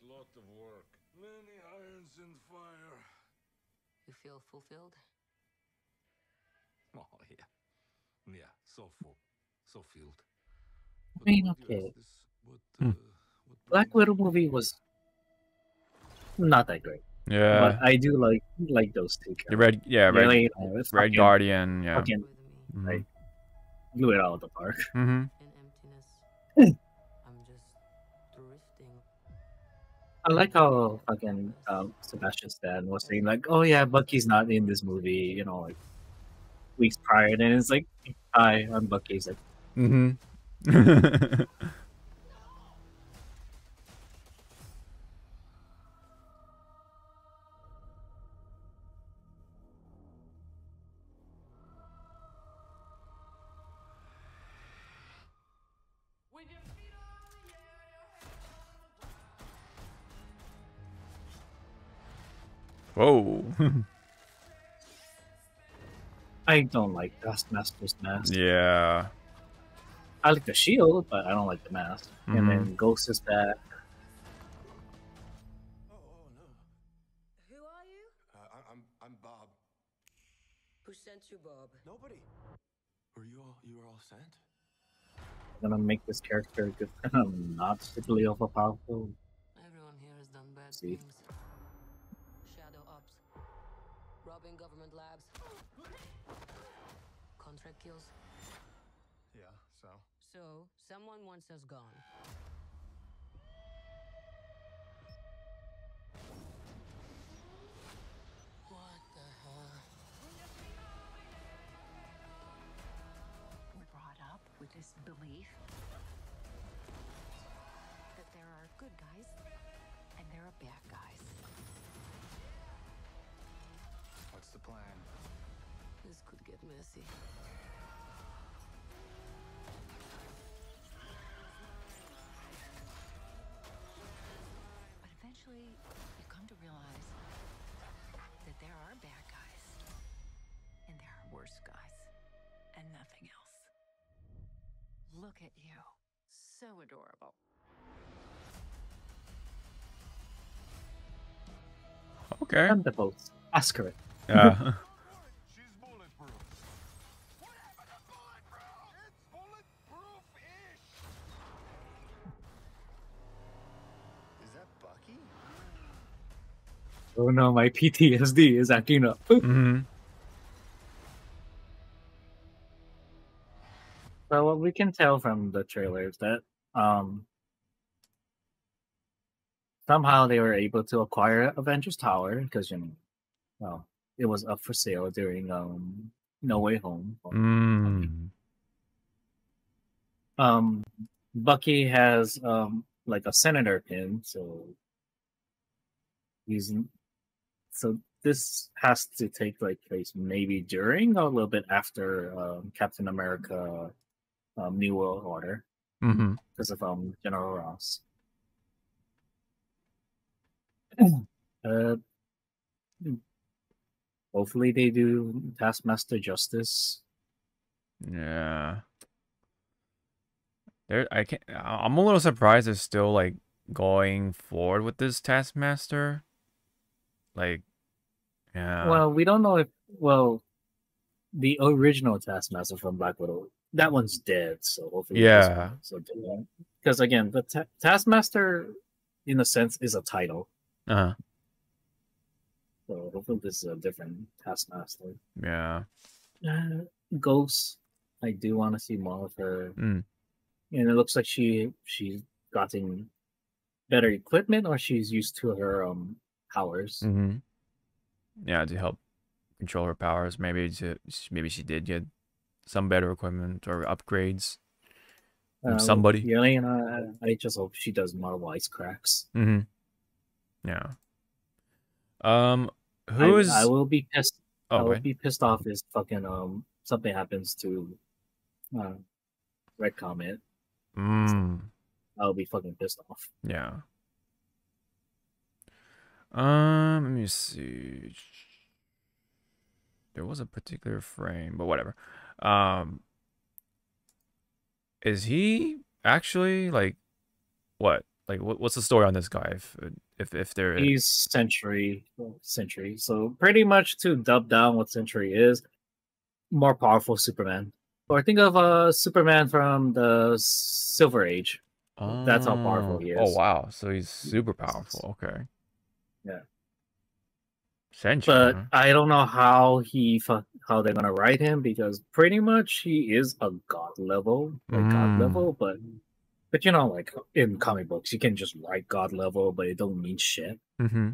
Lot of work. Many irons in fire. You feel fulfilled? Oh yeah, yeah. So full, so filled. I mean, okay. Black Widow movie was not that great. Yeah, but I do like those two. The Red, yeah, Red, like, you know, Red fucking, Guardian, yeah. Fucking, like, blew it out of the park. I like how fucking Sebastian Stan was saying like, oh yeah, Bucky's not in this movie, you know, like weeks prior, and it's like, hi, I'm Bucky. He's like, whoa. I don't like Dustmaster's mask. Yeah. I like the shield, but I don't like the mask. Mm-hmm. And then Ghost is back. Oh, oh no. Who are you? I'm Bob. Who sent you, Bob? Nobody. You were all sent? I'm gonna make this character good. I'm not particularly overpowerful. Everyone here has done bad things. Shadow ops, robbing government labs, contract kills. Yeah, so. So someone wants us gone. What the hell? We're brought up with this belief that there are good guys and there are bad guys. What's the plan? This could get messy. Eventually, you come to realize that there are bad guys, and there are worse guys, and nothing else. Look at you. So adorable. Okay. And the boats. Ask her it. Yeah. She's bulletproof. What happened to bulletproof? It's bulletproof-ish. Is that Bucky? Oh no, my PTSD is acting up. Mm-hmm. So what we can tell from the trailer is that somehow they were able to acquire Avengers Tower because, you know, well, it was up for sale during No Way Home. Mm. Bucky has like a senator pin, so he's this has to take like place maybe during or a little bit after Captain America New World Order because of General Ross. Hopefully they do Taskmaster justice. Yeah. I'm a little surprised they're still like going forward with this Taskmaster. Like, yeah. Well, we don't know if the original Taskmaster from Black Widow, that one's dead, so hopefully because again, the Taskmaster in a sense is a title. Uh-huh. So hopefully this is a different Taskmaster. Yeah. Ghost, I do want to see more of her. Mm. And it looks like she's gotten better equipment, or she's used to her powers. Mm-hmm. Yeah, to help control her powers. Maybe she did get some better equipment or upgrades. Somebody. Really, and I just hope she does more wisecracks. Mm-hmm. Yeah. I will be pissed. Oh, I will be pissed off if fucking something happens to Red Comet. Mm. I'll be fucking pissed off. Yeah. Let me see. There was a particular frame, but whatever. Is he actually like what? Like, what's the story on this guy? If there is... He's Sentry. So pretty much to dub down what Sentry is, more powerful Superman. Or think of Superman from the Silver Age. Oh. That's how powerful he is. Oh, wow. So he's super powerful. Okay. Yeah. Sentry. But I don't know how they're going to write him, because pretty much he is a god level. Like, god level, but... But you know, like in comic books, you can just write God level, but it don't mean shit. Mm-hmm.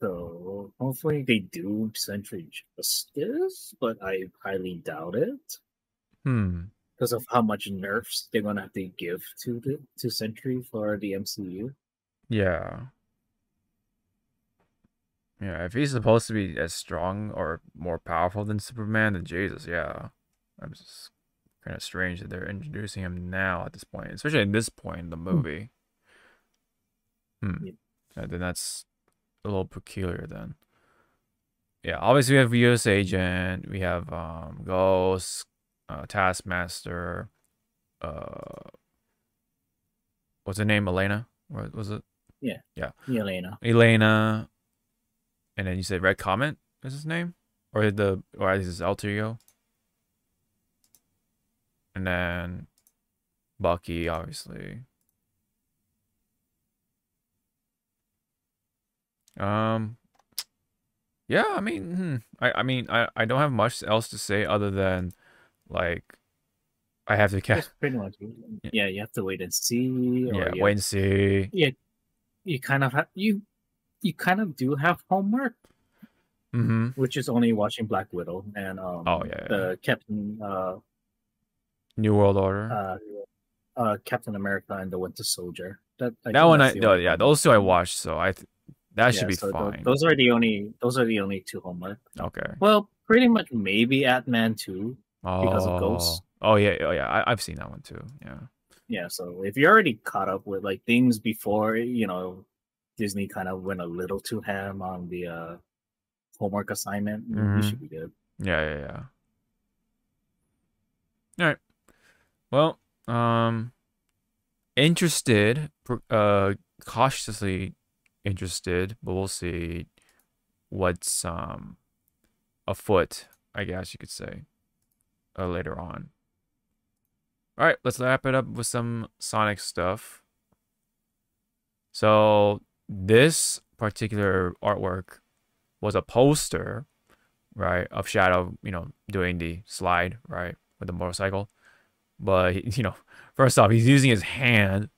So hopefully they do Sentry justice, but I highly doubt it. Hmm. Because of how much nerfs they're gonna have to give to Sentry for the MCU. Yeah. Yeah, if he's supposed to be as strong or more powerful than Superman, then Jesus, yeah. I'm just kind of strange that they're introducing him now at this point, especially at this point in the movie. Hmm. Yeah. Then that's a little peculiar. Then, yeah. Obviously, we have U.S. Agent, we have Ghost, Taskmaster. What's her name? Elena? What was it? Yeah. Yeah. Elena. Elena. And then you said Red Comet is his name? Or is his alter ego? And then Bucky, obviously. Yeah, I mean, I don't have much else to say other than, like, I have to catch. Pretty much, yeah. You have to wait and see. Or yeah, wait and see. Yeah, you kind of have you kind of do have homework, which is only watching Black Widow and the Captain New World Order, Captain America and the Winter Soldier. Yeah, those two I watched, so that should be fine. Those are the only two homework. Okay. Well, pretty much maybe Ant-Man 2 because of Ghost. Oh yeah. I've seen that one too. Yeah. Yeah. So if you're already caught up with like things before, you know, Disney kind of went a little too ham on the homework assignment, you should be good. Yeah. All right. Well, cautiously interested, but we'll see what's afoot, I guess you could say, later on. All right, let's wrap it up with some Sonic stuff. So this particular artwork was a poster, right, of Shadow, you know, doing the slide, right, with the motorcycle. But, you know, first off, he's using his hand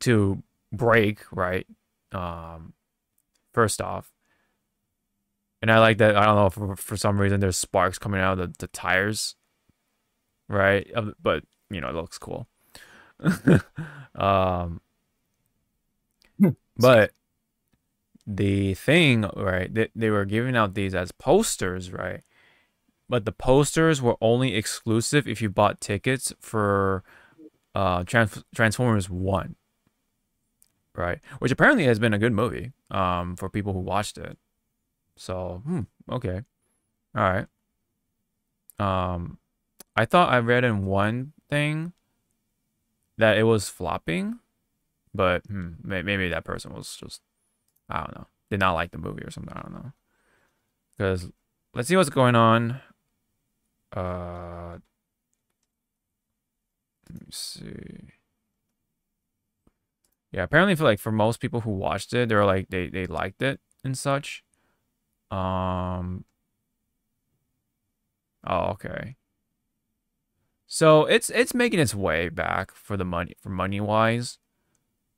to break, right, first off. And I like that. I don't know, for some reason there's sparks coming out of the tires, right? But, you know, it looks cool. But the thing, right, they were giving out these as posters, right? But the posters were only exclusive if you bought tickets for Transformers 1, right? Which apparently has been a good movie for people who watched it. So, okay. All right. I thought I read in one thing that it was flopping, but maybe that person was just, I don't know, did not like the movie or something. I don't know. Because let's see what's going on. Let me see. Yeah, apparently for most people who watched it, they were like, they liked it and such. Oh, okay. So it's making its way back for money wise,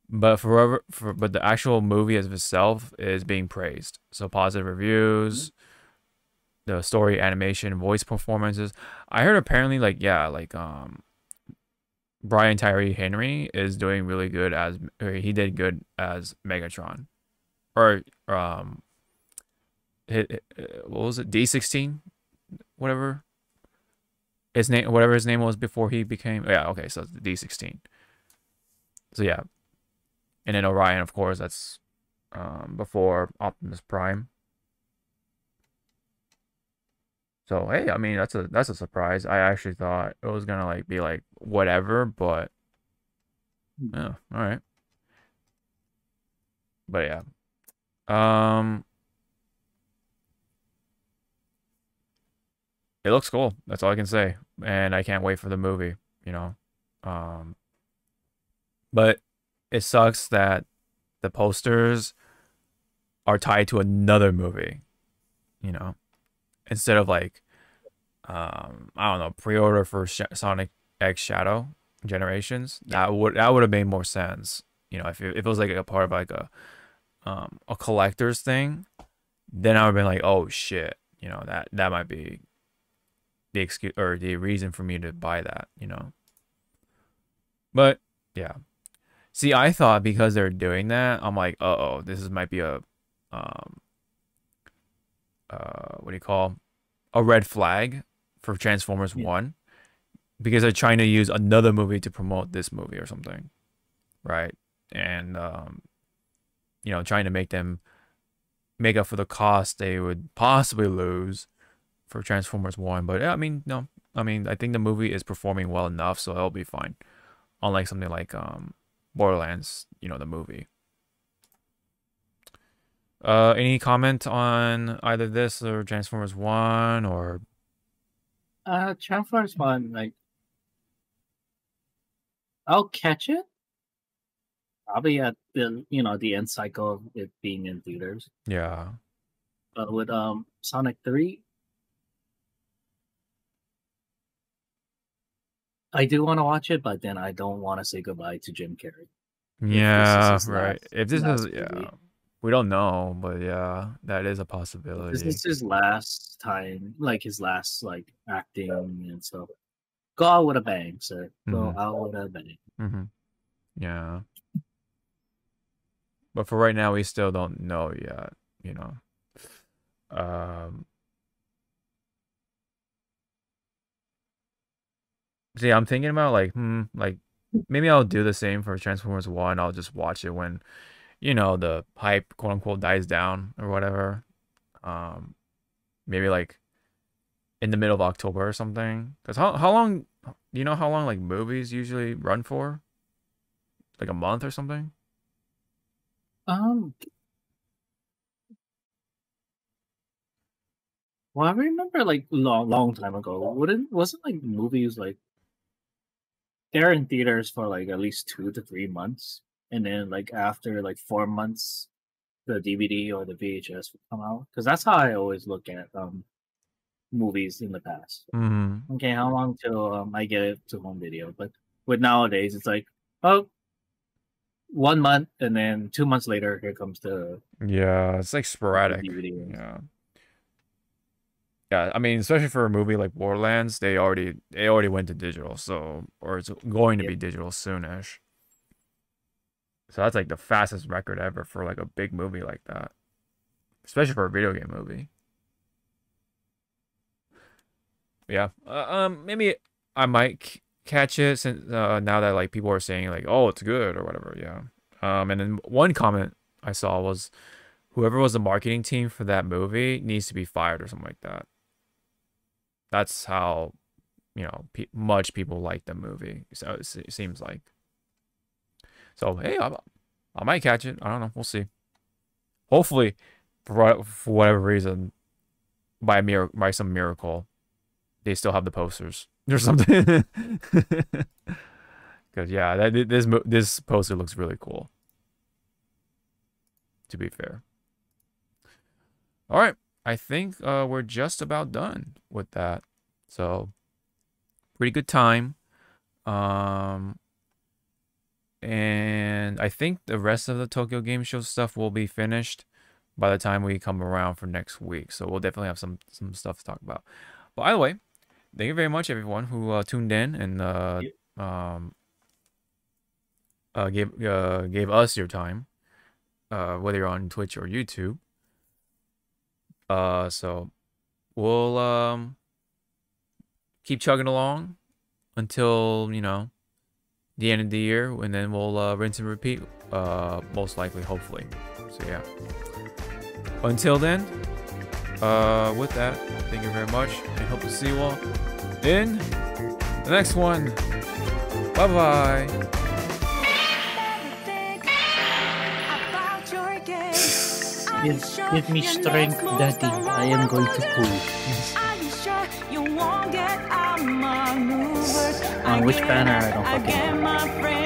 but but the actual movie as itself is being praised. So positive reviews, the story, animation, voice performances. I heard apparently Brian Tyree Henry is doing really good as, or he did good as Megatron, or what was it? D16, whatever his name, was before he became. Yeah, okay, so it's the D16. So yeah, and then Orion, of course, that's before Optimus Prime. So hey, I mean that's a surprise. I actually thought it was gonna be like whatever, but yeah, all right. But yeah, it looks cool. That's all I can say. And I can't wait for the movie, you know. But it sucks that the posters are tied to another movie, you know, instead of I don't know, pre-order for Sonic X Shadow Generations. That would have made more sense, you know, if it was a part of a collector's thing, then I would have been like, oh shit, you know, that might be the excuse or the reason for me to buy that, you know. But yeah, see, I thought because they're doing that, I'm like, oh, this might be a what do you call, a red flag for Transformers 1, because they're trying to use another movie to promote this movie or something, right? And you know, trying to make them make up for the cost they would possibly lose for Transformers 1. But yeah, I mean, no, I mean, I think the movie is performing well enough, so it'll be fine. Unlike something like Borderlands, you know, the movie. Any comment on either this or Transformers 1 or... Transformers 1, like... I'll catch it. Probably at the, you know, the end cycle of it being in theaters. Yeah. But with Sonic 3... I do want to watch it, but then I don't want to say goodbye to Jim Carrey. Yeah, right. If this is... yeah. We don't know, but yeah, that is a possibility. This is his last time, like his last like acting and stuff. Go out with a bang, sir. Go out with a bang. Yeah. But for right now, we still don't know yet, you know. See, I'm thinking about like, like maybe I'll do the same for Transformers 1. I'll just watch it when, you know, the hype, quote unquote, dies down or whatever. Maybe like in the middle of October or something. Because how long, do you know how long like movies usually run for? Like a month or something? Well, I remember like long time ago, wasn't like movies like they're in theaters for like at least 2 to 3 months. And then, like, after, like, 4 months, the DVD or the VHS would come out. Because that's how I always look at movies in the past. Okay, how long till I get it to home video? But with nowadays, it's like, oh, 1 month, and then 2 months later, here comes the... Yeah, it's, like, sporadic. DVD. Yeah. Yeah, I mean, especially for a movie like Borderlands, they already went to digital, so... Or it's going to be digital soonish. So that's like the fastest record ever for like a big movie like that. Especially for a video game movie. Yeah. Maybe I might catch it since now that like people are saying like, oh, it's good or whatever. Yeah. And then one comment I saw was whoever was the marketing team for that movie needs to be fired or something like that. That's how, you know, much people like the movie. So it seems like. So, hey, I might catch it. I don't know. We'll see. Hopefully, for whatever reason, by some miracle, they still have the posters or something. Because, yeah, this poster looks really cool, to be fair. All right. I think we're just about done with that. So, pretty good time. And I think the rest of the Tokyo Game Show stuff will be finished by the time we come around for next week. So we'll definitely have some stuff to talk about. But either way, thank you very much, everyone, who tuned in and gave us your time, whether you're on Twitch or YouTube. So we'll keep chugging along until, you know, the end of the year, and then we'll rinse and repeat, most likely, hopefully. So yeah, until then, with that, thank you very much, and hope to see you all in the next one. Bye bye. Give me strength, Daddy. I am going to pull. On which banner? I don't fucking know.